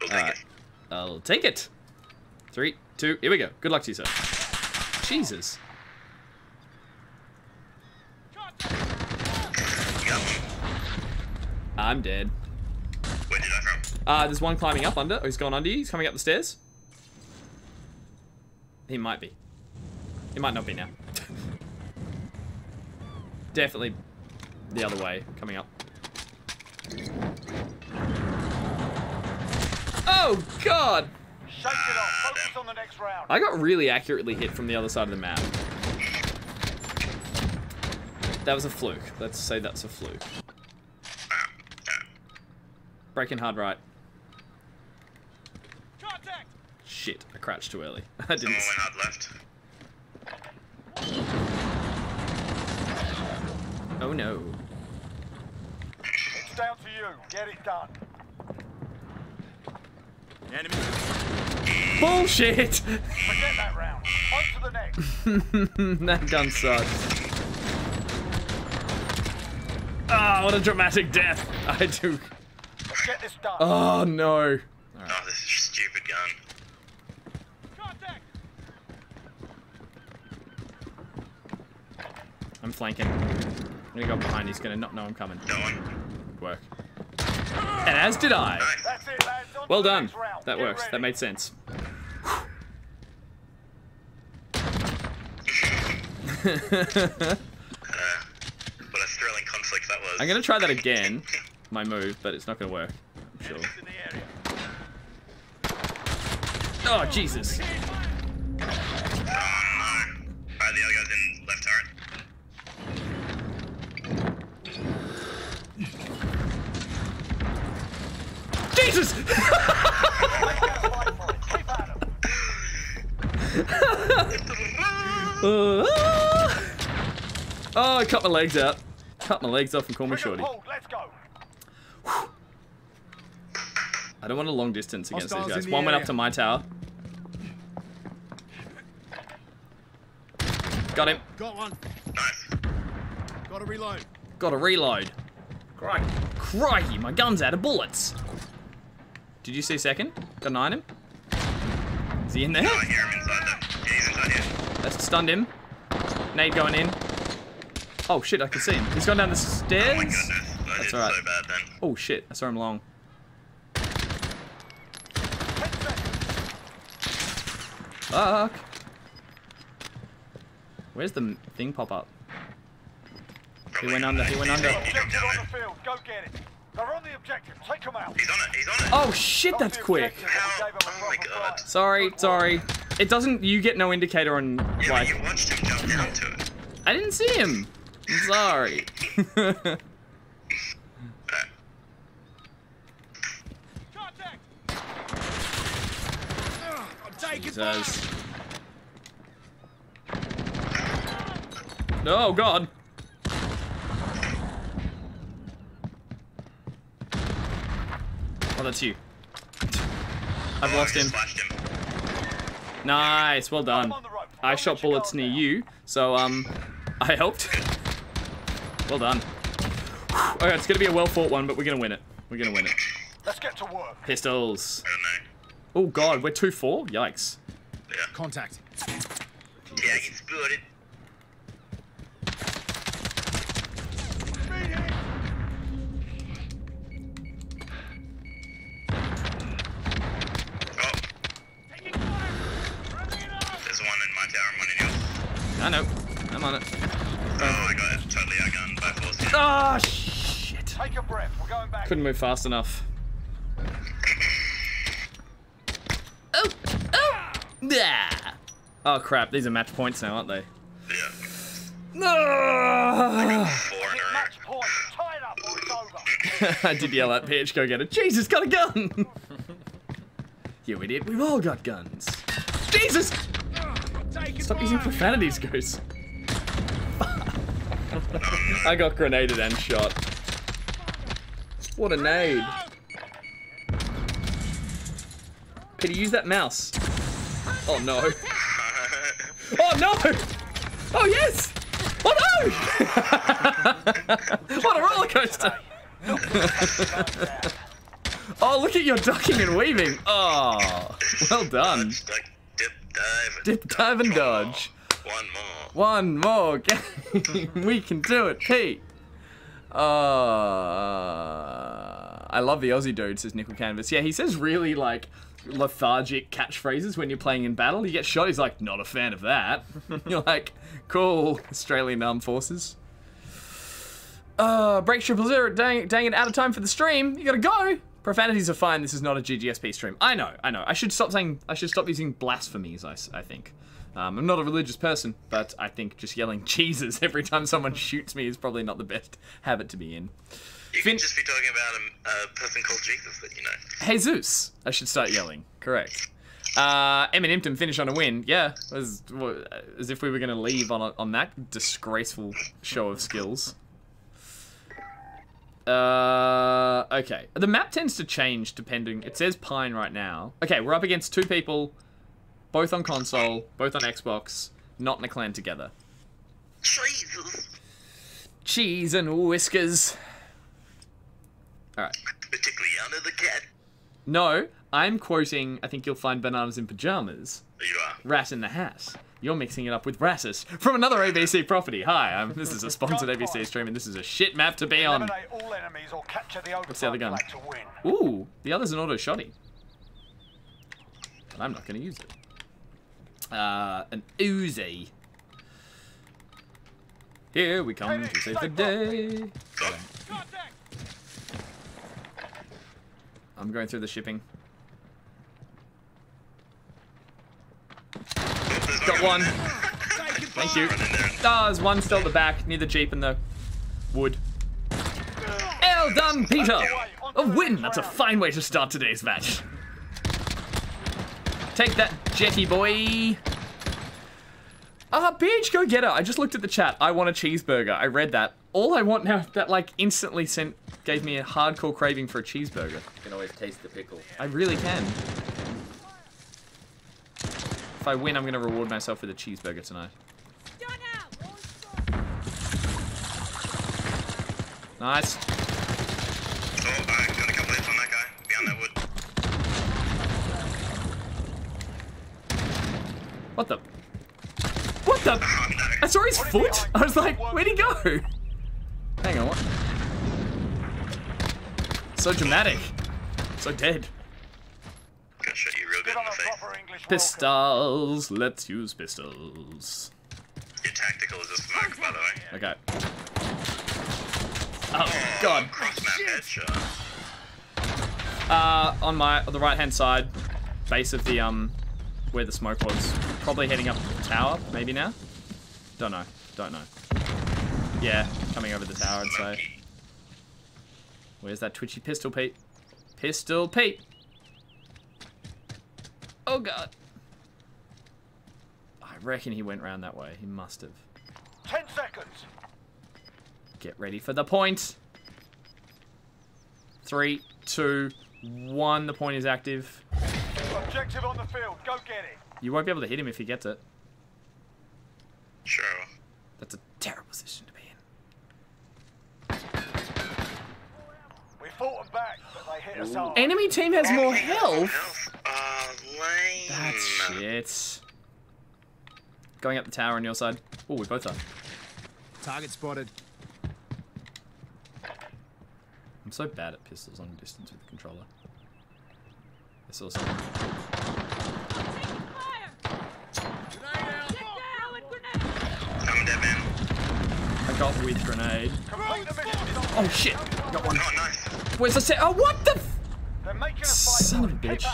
We'll take uh, it. I'll take it. Three, two, here we go. Good luck to you, sir. Jesus. I'm dead. Where did I come? Uh, there's one climbing up under. Oh, he's gone under you. He's coming up the stairs. He might be. It might not be now. Definitely the other way, coming up. Oh, God! Shake it off. Focus on the next round. I got really accurately hit from the other side of the map. That was a fluke. Let's say that's a fluke. Breaking hard right. Contact. Shit, I crouched too early. I didn't. Someone went hard left. Oh no. It's down to you. Get it done. Enemy. Bullshit! Forget that round. On to the next. That gun sucks. Ah, oh, what a dramatic death. I do. Let's get this done. Oh no. All right. Oh, this is a stupid gun. I'm flanking. I'm gonna go behind. He's gonna not know I'm coming. No one. Good work. And as did I. That's it, lads. Well done. That works. Ready. That made sense. What a thrilling conflict that was. I'm gonna try that again. My move, but it's not gonna work. I'm sure. Oh Jesus. Oh no. Alright, the other guy's in left turret. Jesus! Oh, I cut my legs out. Cut my legs off and call me shorty. I don't want a long distance against these guys. One went up to my tower. Got him. Got one. Nice. Got to reload. Got to reload. Crikey. Crikey, my gun's out of bullets. Did you see second? Got an eye on him. Is he in there? No, I hear him inside there. He's inside here. That's stunned him. Nade going in. Oh shit, I can see him. He's gone down the stairs. Oh my goodness. I That's alright. So bad then. Oh shit, I saw him long. Fuck. Where's the thing pop up? He went under, he went under. Go get it. They're on the objective. Take him out. He's on it. He's on it. Oh shit, that's quick. Oh my god. Sorry, sorry. It doesn't. You get no indicator on. Yeah, like, you watched him jump down to it. I didn't see him. I'm sorry. Jesus. Oh God. Oh, that's you. I've oh, lost him. him. Nice, well done. I shot bullets near you, so um, I helped. Well done. Okay, it's gonna be a well-fought one, but we're gonna win it. We're gonna win it. Let's get to work. Pistols. Oh God, we're two four. Yikes. Yeah. Contact. Yeah, it's good. I know. I'm on it. Oh, I got it. Totally outgunned by force. Oh, shit. Take a breath. We're going back. Couldn't move fast enough. Oh. Oh. Yeah. Oh, crap. These are match points now, aren't they? Yeah. No. I did yell at P H, go get it. Jesus, got a gun. You idiot. We've all got guns. Jesus. Stop using profanities, Goose. I got grenaded and shot. What a nade. Peter, use that mouse. Oh no. Oh no! Oh yes! Oh no! What a roller coaster! Oh, look at your ducking and weaving. Oh, well done. Dive Dip, dive, and dodge. One more. One more game. We can do it, Pete. Uh, I love the Aussie dude, says Nickel Canvas. Yeah, he says really, like, lethargic catchphrases when you're playing in battle. You get shot, he's like, not a fan of that. You're like, cool, Australian Armed Forces. Uh, break triple zero, dang, dang it, out of time for the stream. You gotta go. Profanities are fine, this is not a G G S P stream. I know, I know. I should stop saying, I should stop using blasphemies, I, I think. Um, I'm not a religious person, but I think just yelling Jesus every time someone shoots me is probably not the best habit to be in. You Fin- could just be talking about a, a person called Jesus that you know. Jesus, I should start yelling, correct. Uh, Em and Impton finish on a win, yeah. As, as if we were gonna leave on, on that disgraceful show of skills. Uh, okay. The map tends to change depending... It says Pine right now. Okay, we're up against two people, both on console, both on Xbox, not in a clan together. Jesus. Cheese and whiskers. Alright. Particularly under the cat. No, I'm quoting, I think you'll find bananas in pajamas. There you are. Rat in the hat. You're mixing it up with Rattus from another A B C property. Hi, I'm, this is a sponsored A B C stream, and this is a shit map to be on. What's the other gun? Ooh, the other's an auto shotty. But I'm not going to use it. Uh, an Uzi. Here we come to save the day. I'm going through the shipping. Got one. Thank you. Ah, oh, there's one still at the back, near the Jeep and the wood. Well done, Peter! A win! That's a fine way to start today's match. Take that, jetty boy. Ah, uh, P H, go get her. I just looked at the chat. I want a cheeseburger. I read that. All I want now, that like instantly sent, gave me a hardcore craving for a cheeseburger. You can always taste the pickle. I really can. If I win, I'm going to reward myself with a cheeseburger tonight. Nice. Oh, I got a couple hits on that guy. Behind that wood. What the? What the? Oh, no. I saw his foot. I was like, where'd he go? Hang on. So dramatic. So dead. Pistols, let's use pistols. Your tactical is a smoke, by the way. Okay. Oh, oh God. Cross-map headshot. Uh, on my on the right-hand side, base of the um where the smoke was. Probably heading up to the tower, maybe now? Don't know. Don't know. Yeah, coming over the tower, I'd say. Where's that twitchy pistol, Pete? Pistol, Pete! Oh, God. I reckon he went round that way. He must have. Ten seconds. Get ready for the point. Three, two, one. The point is active. Objective on the field. Go get it. You won't be able to hit him if he gets it. Sure. That's a terrible position to be in. We fought them back, but they hit us hard. Enemy team has Enemy more health. health. Uh, lame. That's shit. Going up the tower on your side. Oh, we both are. Target spotted. I'm so bad at pistols on distance with the controller. It's also. Taking fire! I'm a dead man. I got with grenade. Oh shit! Got one. Oh, nice. Where's the set? Oh, what the? F They're making a fight. Son of a bitch.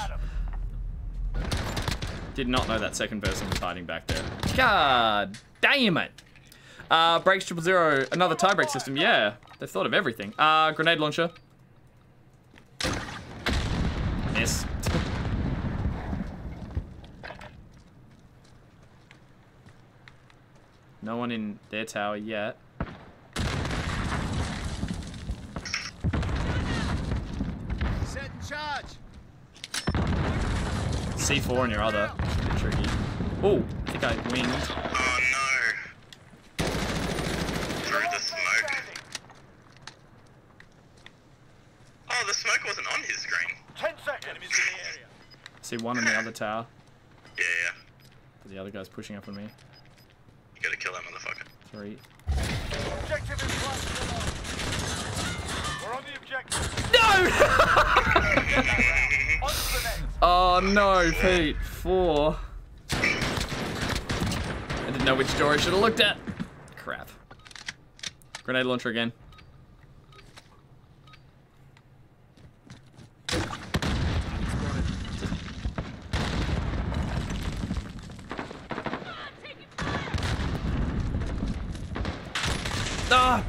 Did not know that second person was hiding back there. God damn it! Uh, breaks triple zero. Another tiebreak system. Yeah. They've thought of everything. Uh, grenade launcher. Yes. No one in their tower yet. Set in charge. C four on your other. It's a bit tricky. Oh, I think I winged. Oh no. Through the smoke. Oh, the smoke wasn't on his screen. Ten seconds. Enemies in the area. See one in the other tower. Yeah, yeah. The other guy's pushing up on me. You gotta kill that motherfucker. Three. Objective is close. We're on the objective. No! On to the next. Oh no, Pete. Four. I didn't know which door I should have looked at. Crap. Grenade launcher again. Ah!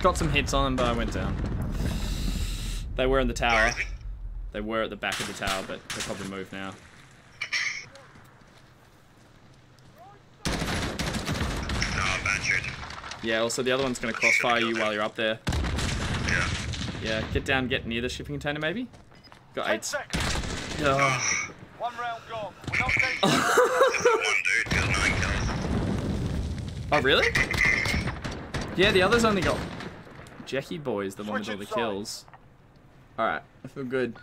Got some hits on them, but I went down. They were in the tower. They were at the back of the tower, but they probably moved now. Oh, bad shit. Yeah, also the other one's going to crossfire you while you're up there. Yeah. Yeah, get down, get near the shipping container maybe? Got eight. Oh. One round gone. We're not taking Oh, really? Yeah, the other's only got... Jackie Boy is the one with all the kills. Alright, I feel good.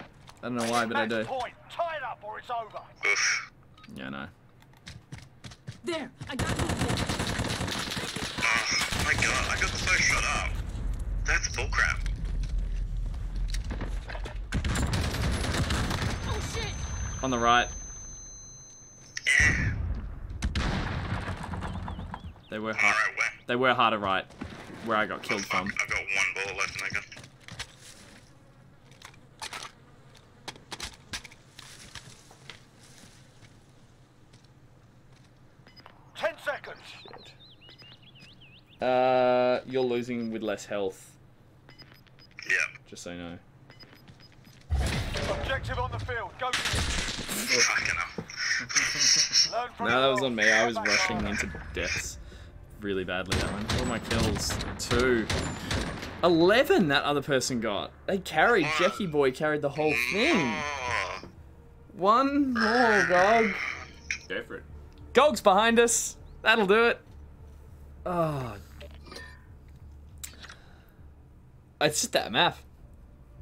I don't know why, but I do. Yeah, no. There, I got you. Oh my god, I got so shut up. That's bullcrap. Oh shit! On the right. Yeah. They were hard. Right, where? They were harder right. Where I got killed oh, from. I got one bullet left and I got... ten seconds. Shit. Uh, you're losing with less health. Yeah. Just so you know. Objective on the field. Go. Fucking hell. No, that was on me. I was rushing into deaths really badly that one. All my kills. Two. Eleven that other person got. They carried. Jackie Boy carried the whole thing. One more, Gog. Go for it. Gog's behind us. That'll do it. Oh. It's just that map.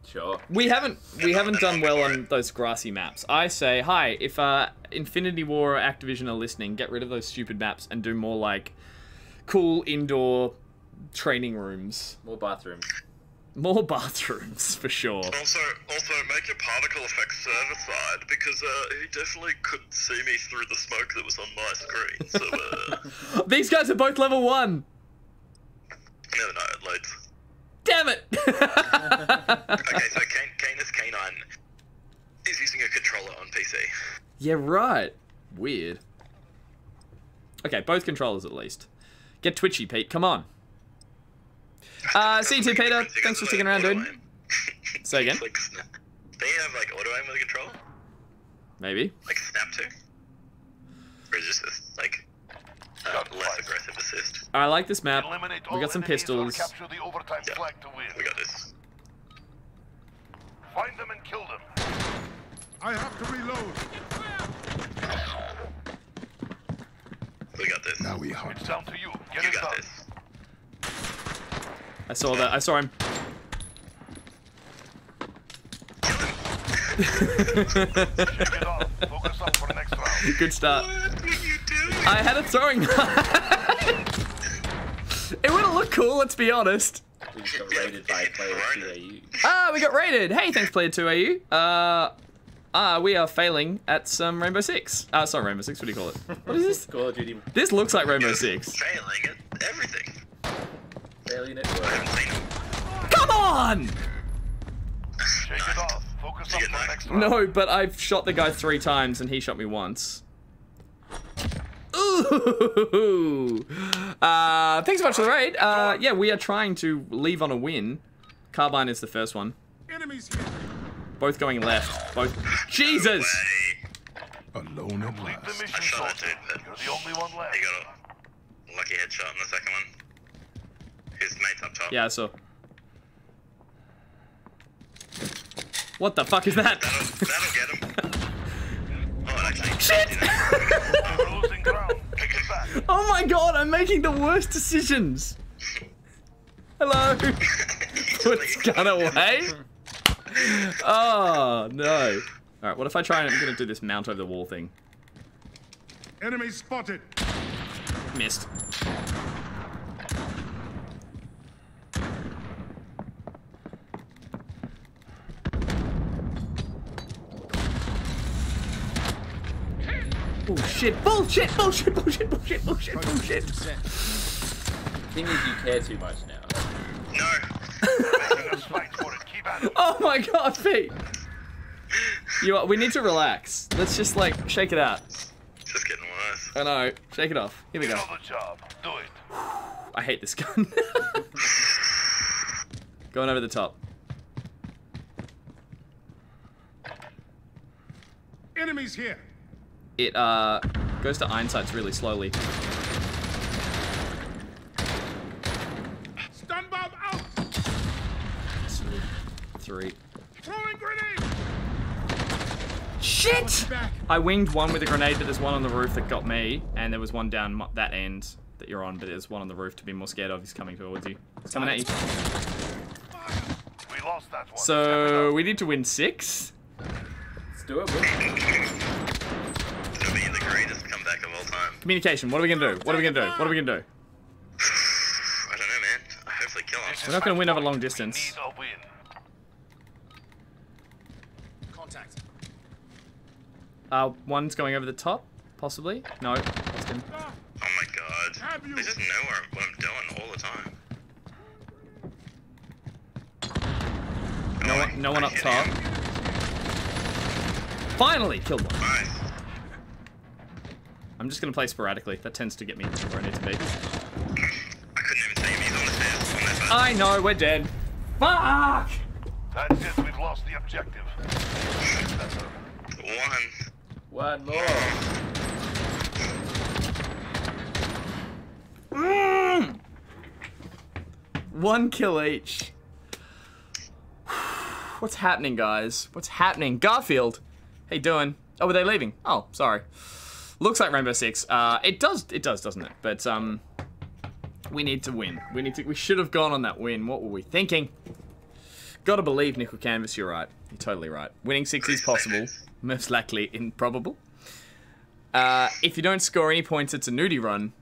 Sure. We haven't we haven't done well on those grassy maps. I say, hi, if uh, Infinity War or Activision are listening, get rid of those stupid maps and do more like cool indoor training rooms. More bathrooms. More bathrooms, for sure. Also, also make your particle effect server-side, because uh, he definitely couldn't see me through the smoke that was on my screen, so... Uh... These guys are both level one! I never know, it loads. Damn it! Okay, so Can Canis Canine is using a controller on P C. Yeah, right. Weird. Okay, both controllers at least. Get twitchy, Pete. Come on. Uh, C two Peter, thanks for sticking around, dude. Say again? Don't you have, like, auto-aim with a controller? Maybe. Like, snap to? Or is this, like, uh, less aggressive assist? I like this map. We got some pistols. Yeah. We got this. Find them and kill them. I have to reload. We got this. Now we hunt. It's down to you. Get you it got done. This. I saw that. I saw him. Good start. What were you doing? I had a throwing knife. It wouldn't look cool, let's be honest. We just got raided by Player two A U. Ah, we got raided. Hey, thanks, Player two A U. Uh, ah, we are failing at some Rainbow Six. Ah, it's not Rainbow Six. What do you call it? What is this? Call of Duty. This looks like Rainbow Six. Failing at everything. Failing at work. Come on! Shake it off. Focus on the next round. No, but I've shot the guy three times and he shot me once. Ooh! Uh, thanks so much for the raid. Uh, yeah, we are trying to leave on a win. Carbine is the first one. Enemies here. Both going left. Both. Jesus! No alone at last. The mission I shot that dude, but you're the only one left. He got a lucky headshot on the second one. His mate's up top. Yeah, I saw. What the fuck is that? That'll, that'll get him. Oh, shit! Oh my god, I'm making the worst decisions. Hello. Puts gun away. Oh no. Alright, what if I try and I'm gonna do this mount over the wall thing? Enemy spotted. Missed. Bullshit, bullshit, bullshit, bullshit, bullshit, bullshit, bullshit. The thing is, you care too much now. No. Oh my god, Pete. You are, we need to relax. Let's just like shake it out. It's just getting worse. I know. Shake it off. Here we go. Job. Do it. I hate this gun. Going over the top. Enemies here. It uh goes to Einsights really slowly. Stun bomb out. two, three. Throwing grenade. Shit! I winged one with a grenade, but there's one on the roof that got me, and there was one down that end that you're on, but there's one on the roof to be more scared of. He's coming towards you. He's coming at you. We lost that one. So we need to win six. Let's do it. We'll Communication, what are we gonna do? What are we gonna do? What are we gonna do? I don't know, man. I hopefully kill him. We're not gonna win over long distance. Contact. Uh, one's going over the top, possibly. No, that's him. Oh my god. They just know what I'm doing all the time. No one, no one up top. Finally killed one. Nice. I'm just gonna play sporadically. That tends to get me where I need to be. I couldn't even see him. He's on the stairs. I know, we're dead. Fuck! That's it. We've lost the objective. One. One more. Mm. One kill each. What's happening, guys? What's happening? Garfield, how you doing? Oh, were they leaving? Oh, sorry. Looks like Rainbow Six. Uh, it does, it does, doesn't it? But um, we need to win. We need to. We should have gone on that win. What were we thinking? Gotta believe, Nickel Canvas. You're right. You're totally right. Winning six is possible. Most likely improbable. Uh, if you don't score any points, it's a nudie run.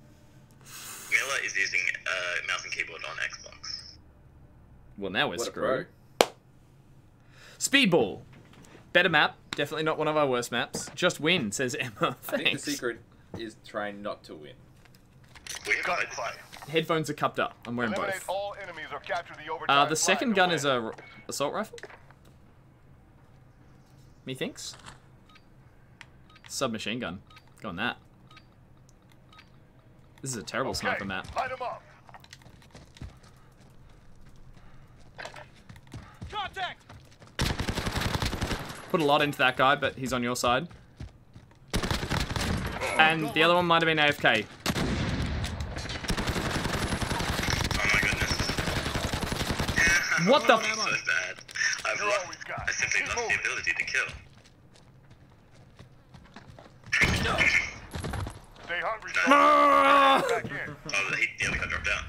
Miller is using uh, mouse and keyboard on Xbox. Well, now we're screwed. Speedball. Better map. Definitely not one of our worst maps. Just win, says Emma. Thanks. I think the secret is trying not to win. We've got it. Headphones are cupped up. I'm wearing Eliminate both. All enemies or capture the, uh, the second gun is a assault rifle. Methinks. Submachine gun. Go on that. This is a terrible okay, sniper map. Light 'em up. Contact. Put a lot into that guy, but he's on your side. And the other one might have been A F K. Oh my goodness. What the f- so bad. I've lost, I simply lost the ability to kill. No. Stay hungry, no. Oh, he nearly got dropped down.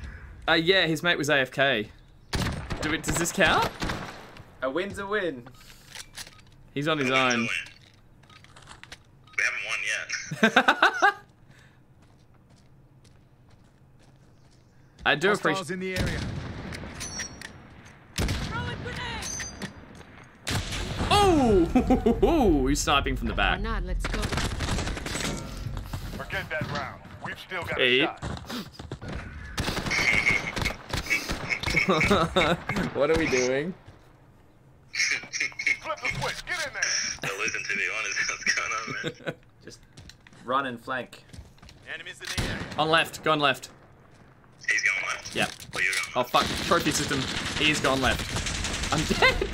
Uh, yeah, his mate was A F K. Do we, does this count? A win's a win. He's on his a own. I do appreciate in the area. Oh, he's sniping from the back. Why not? Let's go. Forget that round. We've still got Eight. a shot. What are we doing? Flip the switch. Get in there. They're losing to me. What's going on, man? Just run and flank. Enemies in the air. On left, go on left. He's going left. Yep. Well, you're going left. Oh fuck, trophy system. He's gone left. I'm dead.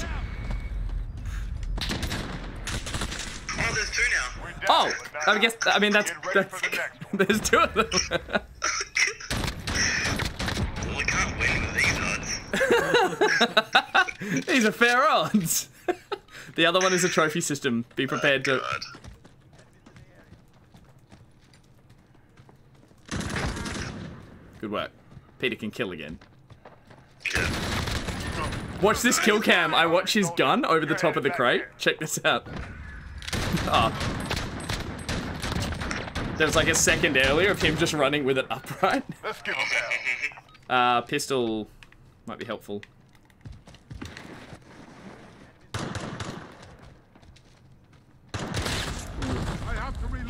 Oh, there's two now. Oh, I guess. I mean, that's. that's the there's two of them. Well, I can't win with these odds. These are fair odds. The other one is a trophy system. Be prepared oh, to. God. Good work. Peter can kill again. Watch this kill cam. I watch his gun over the top of the crate. Check this out. Oh. There was like a second earlier of him just running with it upright. Uh, pistol might be helpful.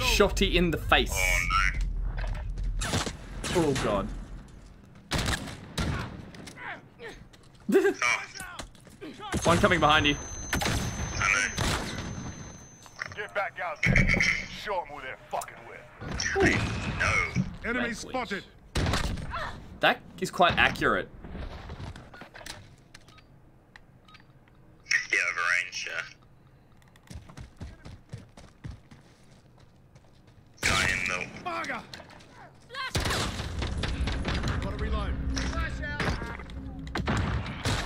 Shotty in the face. Oh god. One coming behind you. Get back out there. Show them who they're fucking with. No. Enemy spotted. That is quite accurate. Yeah, over range, yeah. Guy in the Marga.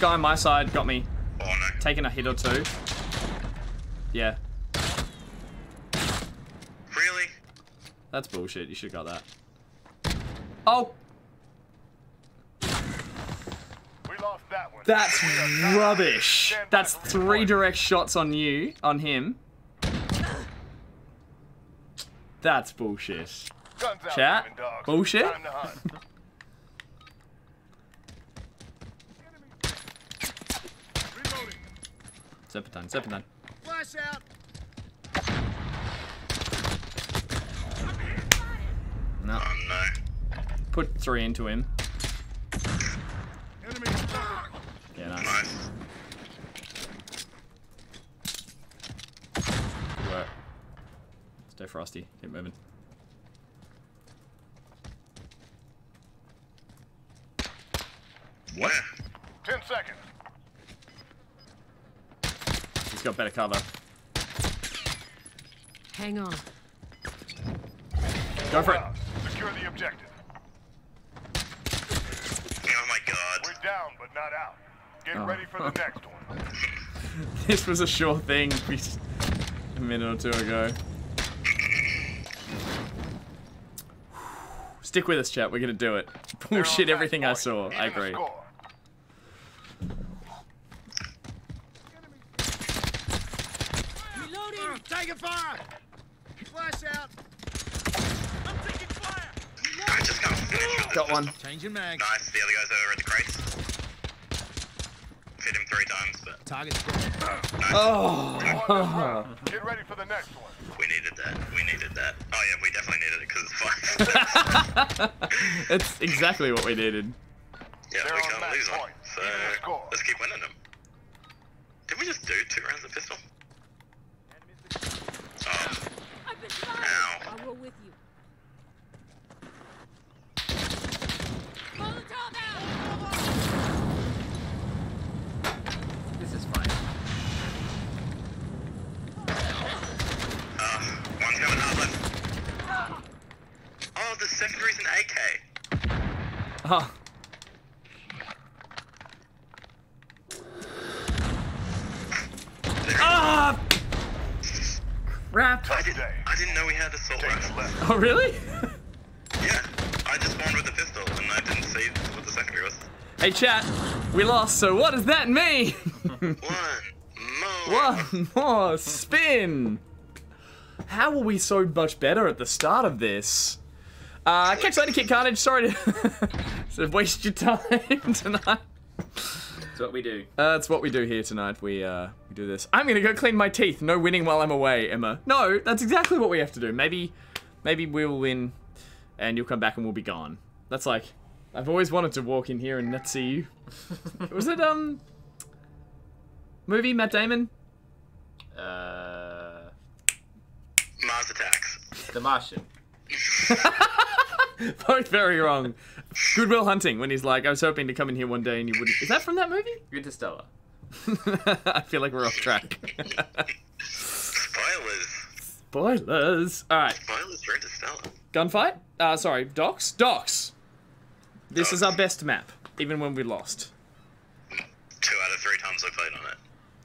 Guy on my side got me. Oh, no. Taking a hit or two. Yeah. Really? That's bullshit. You should have got that. Oh! We lost that one. That's rubbish. That's three direct shots on you, on him. That's bullshit. Chat? Bullshit? Serpentine, Serpentine. Flash out. No. Oh, no. Put three into him. Enemy. Yeah, nice. nice. Good work. Stay frosty. Keep moving. What? Ten seconds. He's got better cover. Hang on. Go for it. Secure the objective. Oh my god. We're down, but not out. Get oh. ready for the next one. This was a sure thing a minute or two ago. Stick with us, chat. We're gonna do it. Bullshit, everything I saw. I agree. Take fire! Flash out! I'm taking fire! I just got one. Got one. Changing mag. Nice, the other guy's over at the crate. Hit him three times, but... Target's good. Nice. Oh! oh. Get ready for the next one. We needed that. We needed that. Oh yeah, we definitely needed it because it's fun. It's exactly what we needed. Yeah, They're we can't on lose one. So, let's keep winning them. Did we just do two rounds of pistol? Oh. Ow. go with you. This is fine. Uh, one's coming up and... Oh, the secondary's an A K. Oh. Ah! Crap. I didn't, I didn't know we had assault rifles. Oh, really? Yeah. I just spawned with a pistol and I didn't see what the secondary was. Hey chat, we lost, so what does that mean? One more. One more spin. How were we so much better at the start of this? Uh, catch later, Kit Carnage. Sorry to, to waste your time tonight. That's what we do. Uh, that's what we do here tonight. We uh, we do this. I'm gonna go clean my teeth. No winning while I'm away, Emma. No, that's exactly what we have to do. Maybe, maybe we'll win. And you'll come back and we'll be gone. That's like, I've always wanted to walk in here and not see you. Was it, um, movie, Matt Damon? Uh... Mars Attacks. The Martian. Both very wrong. Good Will Hunting, when he's like, I was hoping to come in here one day and you wouldn't. Is that from that movie? Interstellar. I feel like we're off track. Spoilers. Spoilers. Alright. Spoilers for Interstellar. Gunfight? Uh, sorry, Docs? Docs! This Docs. is our best map, even when we lost. Two out of three times I played on it.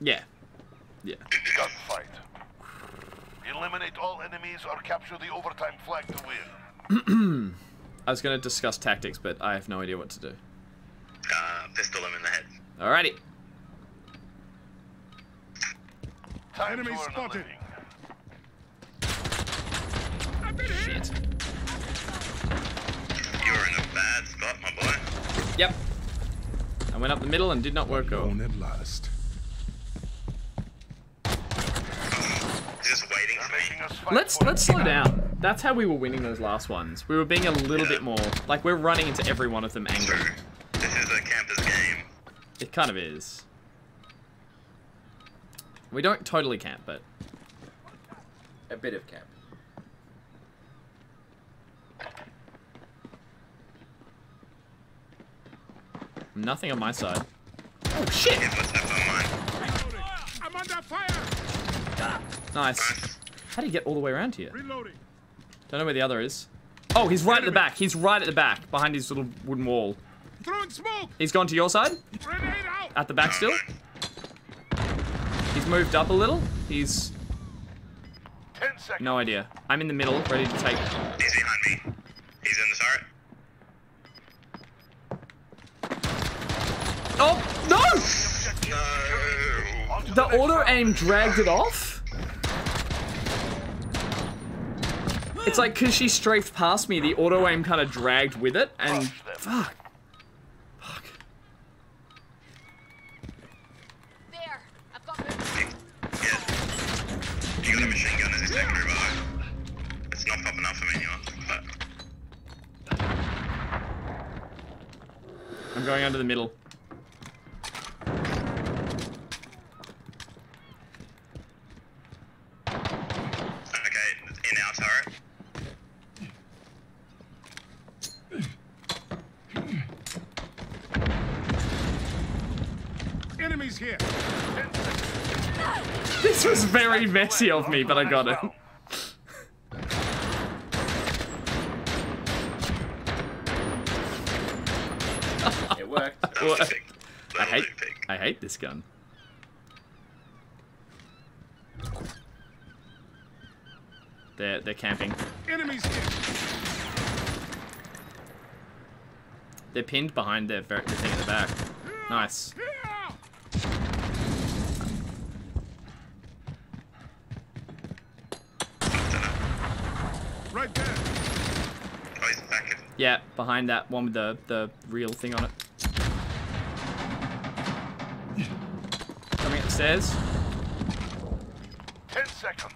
Yeah. Yeah. Gunfight. Eliminate all enemies or capture the overtime flag to win. I was going to discuss tactics, but I have no idea what to do. Uh, pistol him in the head. Alrighty. Time Enemy spotted. Shit. You're in a bad spot, my boy. Yep. I went up the middle and did not work on it last. Just waiting for me. Let's let's slow down. That's how we were winning those last ones. We were being a little yeah. bit more like we're running into every one of them angry. This is a campers game. It kind of is. We don't totally camp, but a bit of camp. Nothing on my side. Oh shit! I'm under fire. Nice. How do you get all the way around here? Reloading. Don't know where the other is. Oh, he's right Enemy. at the back. He's right at the back, behind his little wooden wall. Throwing smoke. He's gone to your side. Out. At the back still. He's moved up a little. He's. ten seconds. No idea. I'm in the middle, ready to take. He's behind me. He's in the turret. Oh, no! No! The auto-aim dragged it off? It's like, because she strafed past me, the auto-aim kind of dragged with it, and... Fuck. Fuck. There. I've got yeah. You got a machine gun as a secondary bar. It's not popping up for me anymore, but... I'm going under the middle. Here. This was very messy of me, but I got it. It worked. I hate, I hate this gun. They're they're camping. Enemies here. They're pinned behind their the thing in the back. Nice. Right there. Oh, he's back in. Yeah, behind that one with the the real thing on it. Coming up the stairs. Ten seconds.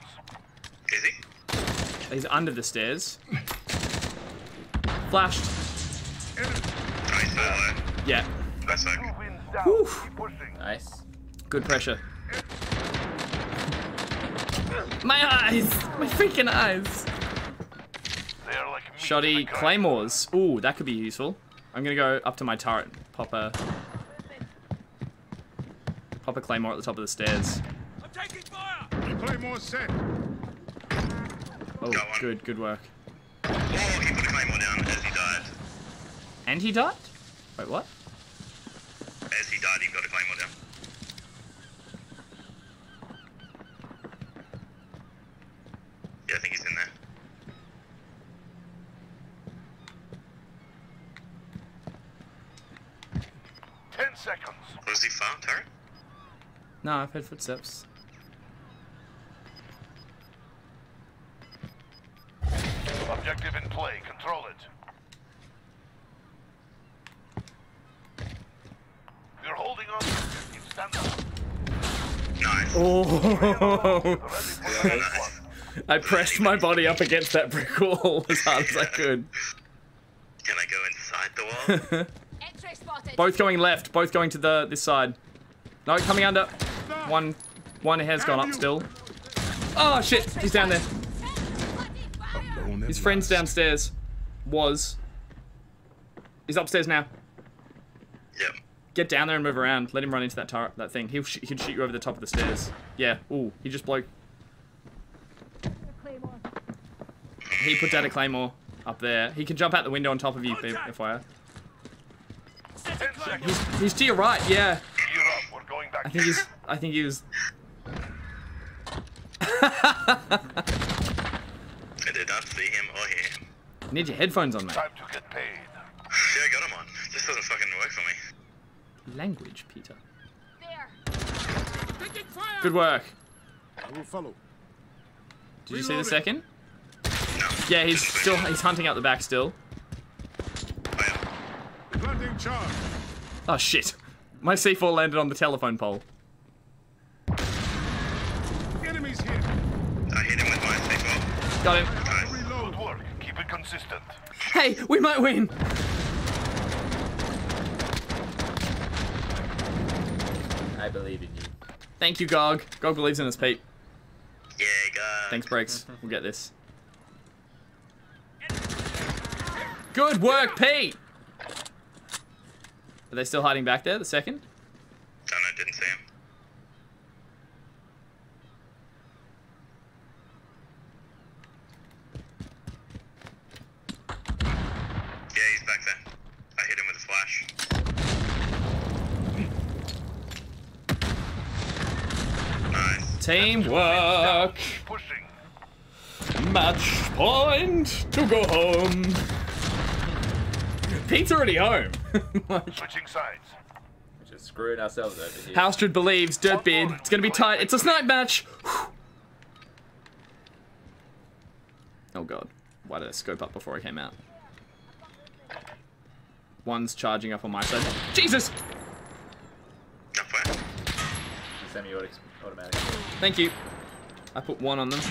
Is he? He's under the stairs. Flashed. Nice, uh, yeah. That's like. Nice. Good pressure. My eyes, my freaking eyes. Shoddy claymores. Ooh, that could be useful. I'm gonna go up to my turret, pop a, pop a claymore at the top of the stairs. I'm taking fire. The claymore's set. Oh, good, good work. Oh, he put a claymore down as he died. And he died? Wait, what? As he died, he got a claymore down. Yeah, I think he's in there. Ten seconds. Was he far, Tarek? No, I've heard footsteps. Objective in play. Control it. You're holding on. You stand up. Nice. Oh. I pressed my body up against that brick wall as hard as I could. Can I go inside the wall? Both going left, both going to the this side. No, coming under. One one has gone up still. Oh shit, he's down there. His friend's downstairs. Was. He's upstairs now. Yep. Get down there and move around. Let him run into that turret, that thing. He'll sh he'd shoot you over the top of the stairs. Yeah. Ooh, he just bloke. He put down a claymore up there. He can jump out the window on top of you, F Y I. He's, he's to your right, yeah. We're going back. I think he's. I think he was. I did not see him or hear him. You need your headphones on, mate. Time to get paid. Yeah, I got him on. This doesn't fucking work for me. Language, Peter. There. Good work. I will follow. Did you Reload see the second? It. No. Yeah, he's still. He's hunting out the back still. Oh shit. My C four landed on the telephone pole. Enemies here. I hit him with my C four. Got him. Nice. Reload work. Keep it consistent. Hey, we might win. I believe in you. Thank you, Gog. Gog believes in us, Pete. Yeah, Gog. Thanks, Breaks. We'll get this. Good work, Pete! Are they still hiding back there, the second? No, no, didn't see him. Yeah, he's back there. I hit him with a flash. Nice. Teamwork! Match point to go home. Pete's already home. Like, switching sides. We're just screwing ourselves over here. Halstred believes, Dirtbeard. It's gonna be tight. It's a snipe match. Oh god. Why did I scope up before I came out? One's charging up on my side. Jesus! Semi-automatic. Thank you. I put one on them.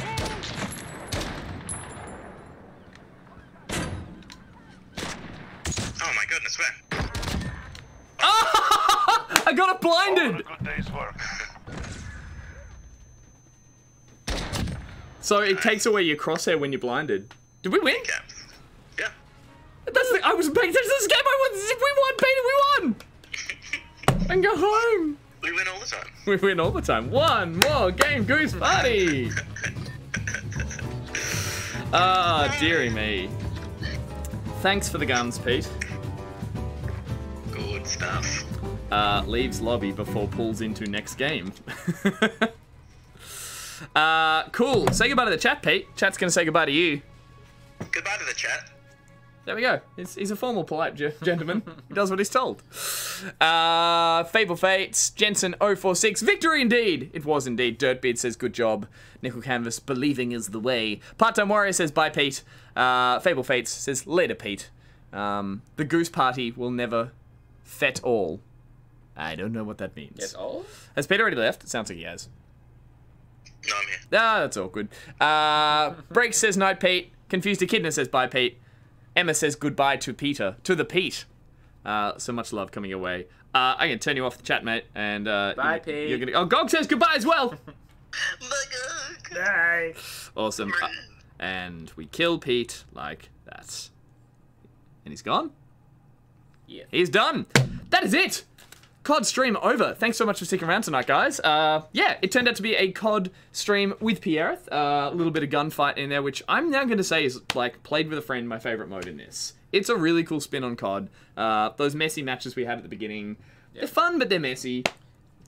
Goodness, where? Oh, I got it blinded. Oh, good day's work. So it takes away your crosshair when you're blinded. Did we win? Yeah. That's the, I was paying attention to this game. I won. We won, Peter. We won. And go home. We win all the time. We win all the time. One more game, Goose Party. Ah, oh, dearie me. Thanks for the guns, Pete. Stuff. Uh, leaves lobby before pulls into next game. uh, cool. Say goodbye to the chat, Pete. Chat's gonna say goodbye to you. Goodbye to the chat. There we go. He's, he's a formal, polite gentleman. He does what he's told. Uh, Fable Fates, Jensen zero four six, victory indeed. It was indeed. Dirtbeard says good job. Nickel Canvas, believing is the way. Part-Time Warrior says bye, Pete. Uh, Fable Fates says later, Pete. Um, the Goose Party will never... Fet all. I don't know what that means. Yes, all? Has Peter already left? It sounds like he has. No, I'm here. Ah, that's awkward. Uh, Break says night, Pete. Confused Echidna says bye, Pete. Emma says goodbye to Peter. To the Pete. Uh, so much love coming your way. Uh, I'm going to turn you off the chat, mate. And, uh, bye, you, Pete. You're gonna, oh, Gog says goodbye as well. Bye, Gog. Bye. Awesome. Uh, And we kill Pete like that. And he's gone? Yeah. He's done. That is it. C O D stream over. Thanks so much for sticking around tonight, guys. Uh, yeah, it turned out to be a C O D stream with Pierreth. Uh, a little bit of gunfight in there, which I'm now going to say is, like, played with a friend, my favorite mode in this. It's a really cool spin on C O D. Uh, those messy matches we had at the beginning, yeah. They're fun, but they're messy.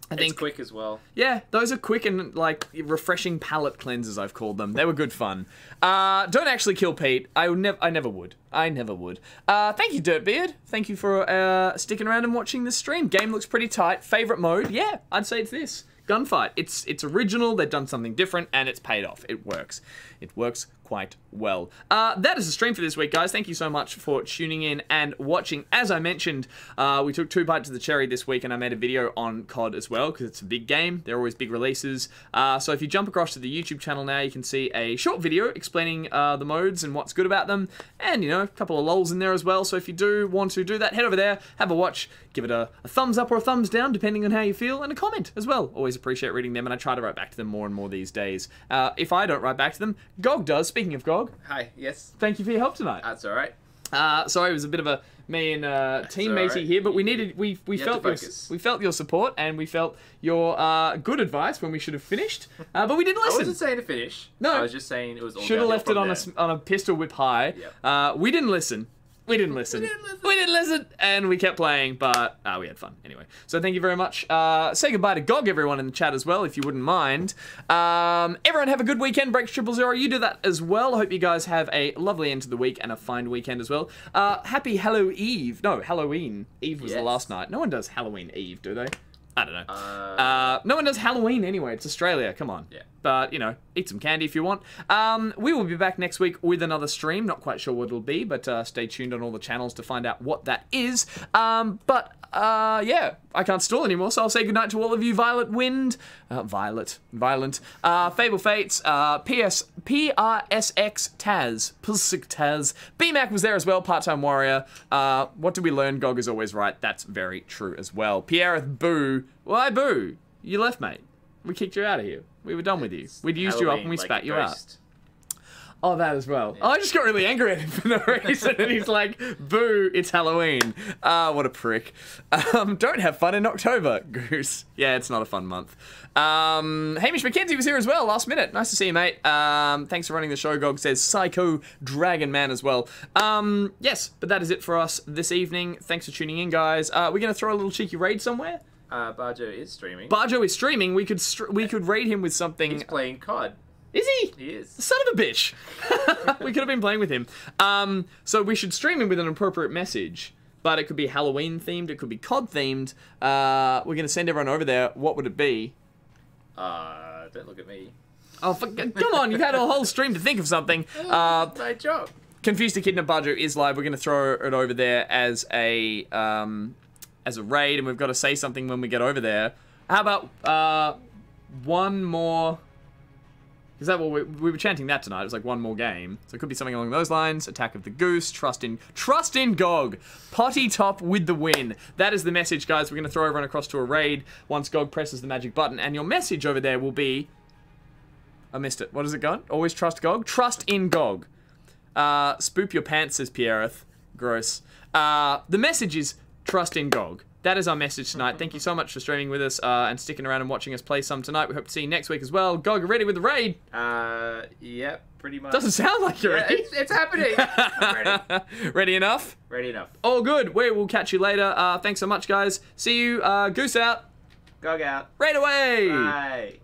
I think, it's quick as well. Yeah, those are quick and, like, refreshing palate cleansers, I've called them. They were good fun. Uh, don't actually kill Pete. I would nev I never would. I never would. Uh, thank you, Dirtbeard. Thank you for uh, sticking around and watching this stream. Game looks pretty tight. Favorite mode? Yeah, I'd say it's this. Gunfight. It's it's original, they've done something different, and it's paid off. It works. It works quite well. Uh, that is the stream for this week, guys. Thank you so much for tuning in and watching. As I mentioned, uh, we took two bites of the cherry this week, and I made a video on C O D as well, because it's a big game. There are always big releases. Uh, so if you jump across to the YouTube channel now, you can see a short video explaining uh, the modes and what's good about them, and, you know, a couple of lols in there as well. So if you do want to do that, head over there, have a watch, give it a, a thumbs up or a thumbs down, depending on how you feel, and a comment as well. Always appreciate reading them, and I try to write back to them more and more these days. Uh, if I don't write back to them, Gog does. Speaking of Gog. Hi, yes. Thank you for your help tonight. That's all right. Uh, sorry, it was a bit of a me and uh, teammatey right. here, but we needed we we you felt your, we felt your support, and we felt your uh, good advice when we should have finished, uh, but we didn't listen. I wasn't saying to finish. No, I was just saying it was all should have left it on there. a on a pistol whip high. Yep. Uh, we didn't listen. We didn't listen. We didn't listen. We didn't listen, and we kept playing, but uh, we had fun anyway. So thank you very much. Uh, say goodbye to Gog, everyone in the chat as well, if you wouldn't mind. Um, everyone have a good weekend. Breaks triple zero. You do that as well. I hope you guys have a lovely end to the week and a fine weekend as well. Uh, happy Halloween Eve. No, Halloween Eve was yes. the last night. No one does Halloween Eve, do they? I don't know. Uh, uh, no one does Halloween anyway. It's Australia. Come on. Yeah. But, you know, eat some candy if you want. Um, we will be back next week with another stream. Not quite sure what it'll be, but uh, stay tuned on all the channels to find out what that is. Um, but, uh, yeah, I can't stall anymore, so I'll say goodnight to all of you. Violet Wind. Uh, Violet. Violent. Uh, Fable Fates. Uh, P S, P R S X Taz. P S X Taz. B Mac was there as well. Part-time Warrior. Uh, what do we learn? Gog is always right. That's very true as well. Pierreth Boo. Why boo? You left, mate. We kicked you out of here. We were done with you. We'd used Halloween, you up and we like spat you out. Oh, that as well. Yeah. Oh, I just got really angry at him for no reason. And he's like, boo, it's Halloween. Ah, uh, what a prick. Um, don't have fun in October, Goose. Yeah, it's not a fun month. Um, Hamish McKenzie was here as well, last minute. Nice to see you, mate. Um, thanks for running the show, Gog, says Psycho Dragon Man as well. Um, yes, but that is it for us this evening. Thanks for tuning in, guys. Uh, we're going to throw a little cheeky raid somewhere. Uh, Barjo is streaming. Barjo is streaming. We could str we could raid him with something. He's playing C O D. Is he? He is. Son of a bitch. We could have been playing with him. Um, so we should stream him with an appropriate message. But it could be Halloween themed. It could be C O D themed. Uh, we're going to send everyone over there. What would it be? Uh, don't look at me. Oh, for, come on. You've had a whole stream to think of something. Uh, my job. Confused to Kidnap Barjo is live. We're going to throw it over there as a... Um, as a raid, and we've got to say something when we get over there. How about uh, one more... Is that what we, we were chanting that tonight? It was like one more game. So it could be something along those lines. Attack of the Goose. Trust in... Trust in Gog. Potty top with the win. That is the message, guys. We're going to throw everyone across to a raid once Gog presses the magic button. And your message over there will be... I missed it. What is it gone? Always trust Gog. Trust in Gog. Uh, spoop your pants, says Pierreth. Gross. Uh, the message is... Trust in Gog. That is our message tonight. Thank you so much for streaming with us uh, and sticking around and watching us play some tonight. We hope to see you next week as well. Gog, ready with the raid? Uh, yep, yeah, pretty much. Doesn't sound like you're yeah, ready. It's, it's happening. I'm ready. Ready enough? Ready enough. All good. We will catch you later. Uh, thanks so much, guys. See you. Uh, Goose out. Gog out. Raid away. Bye.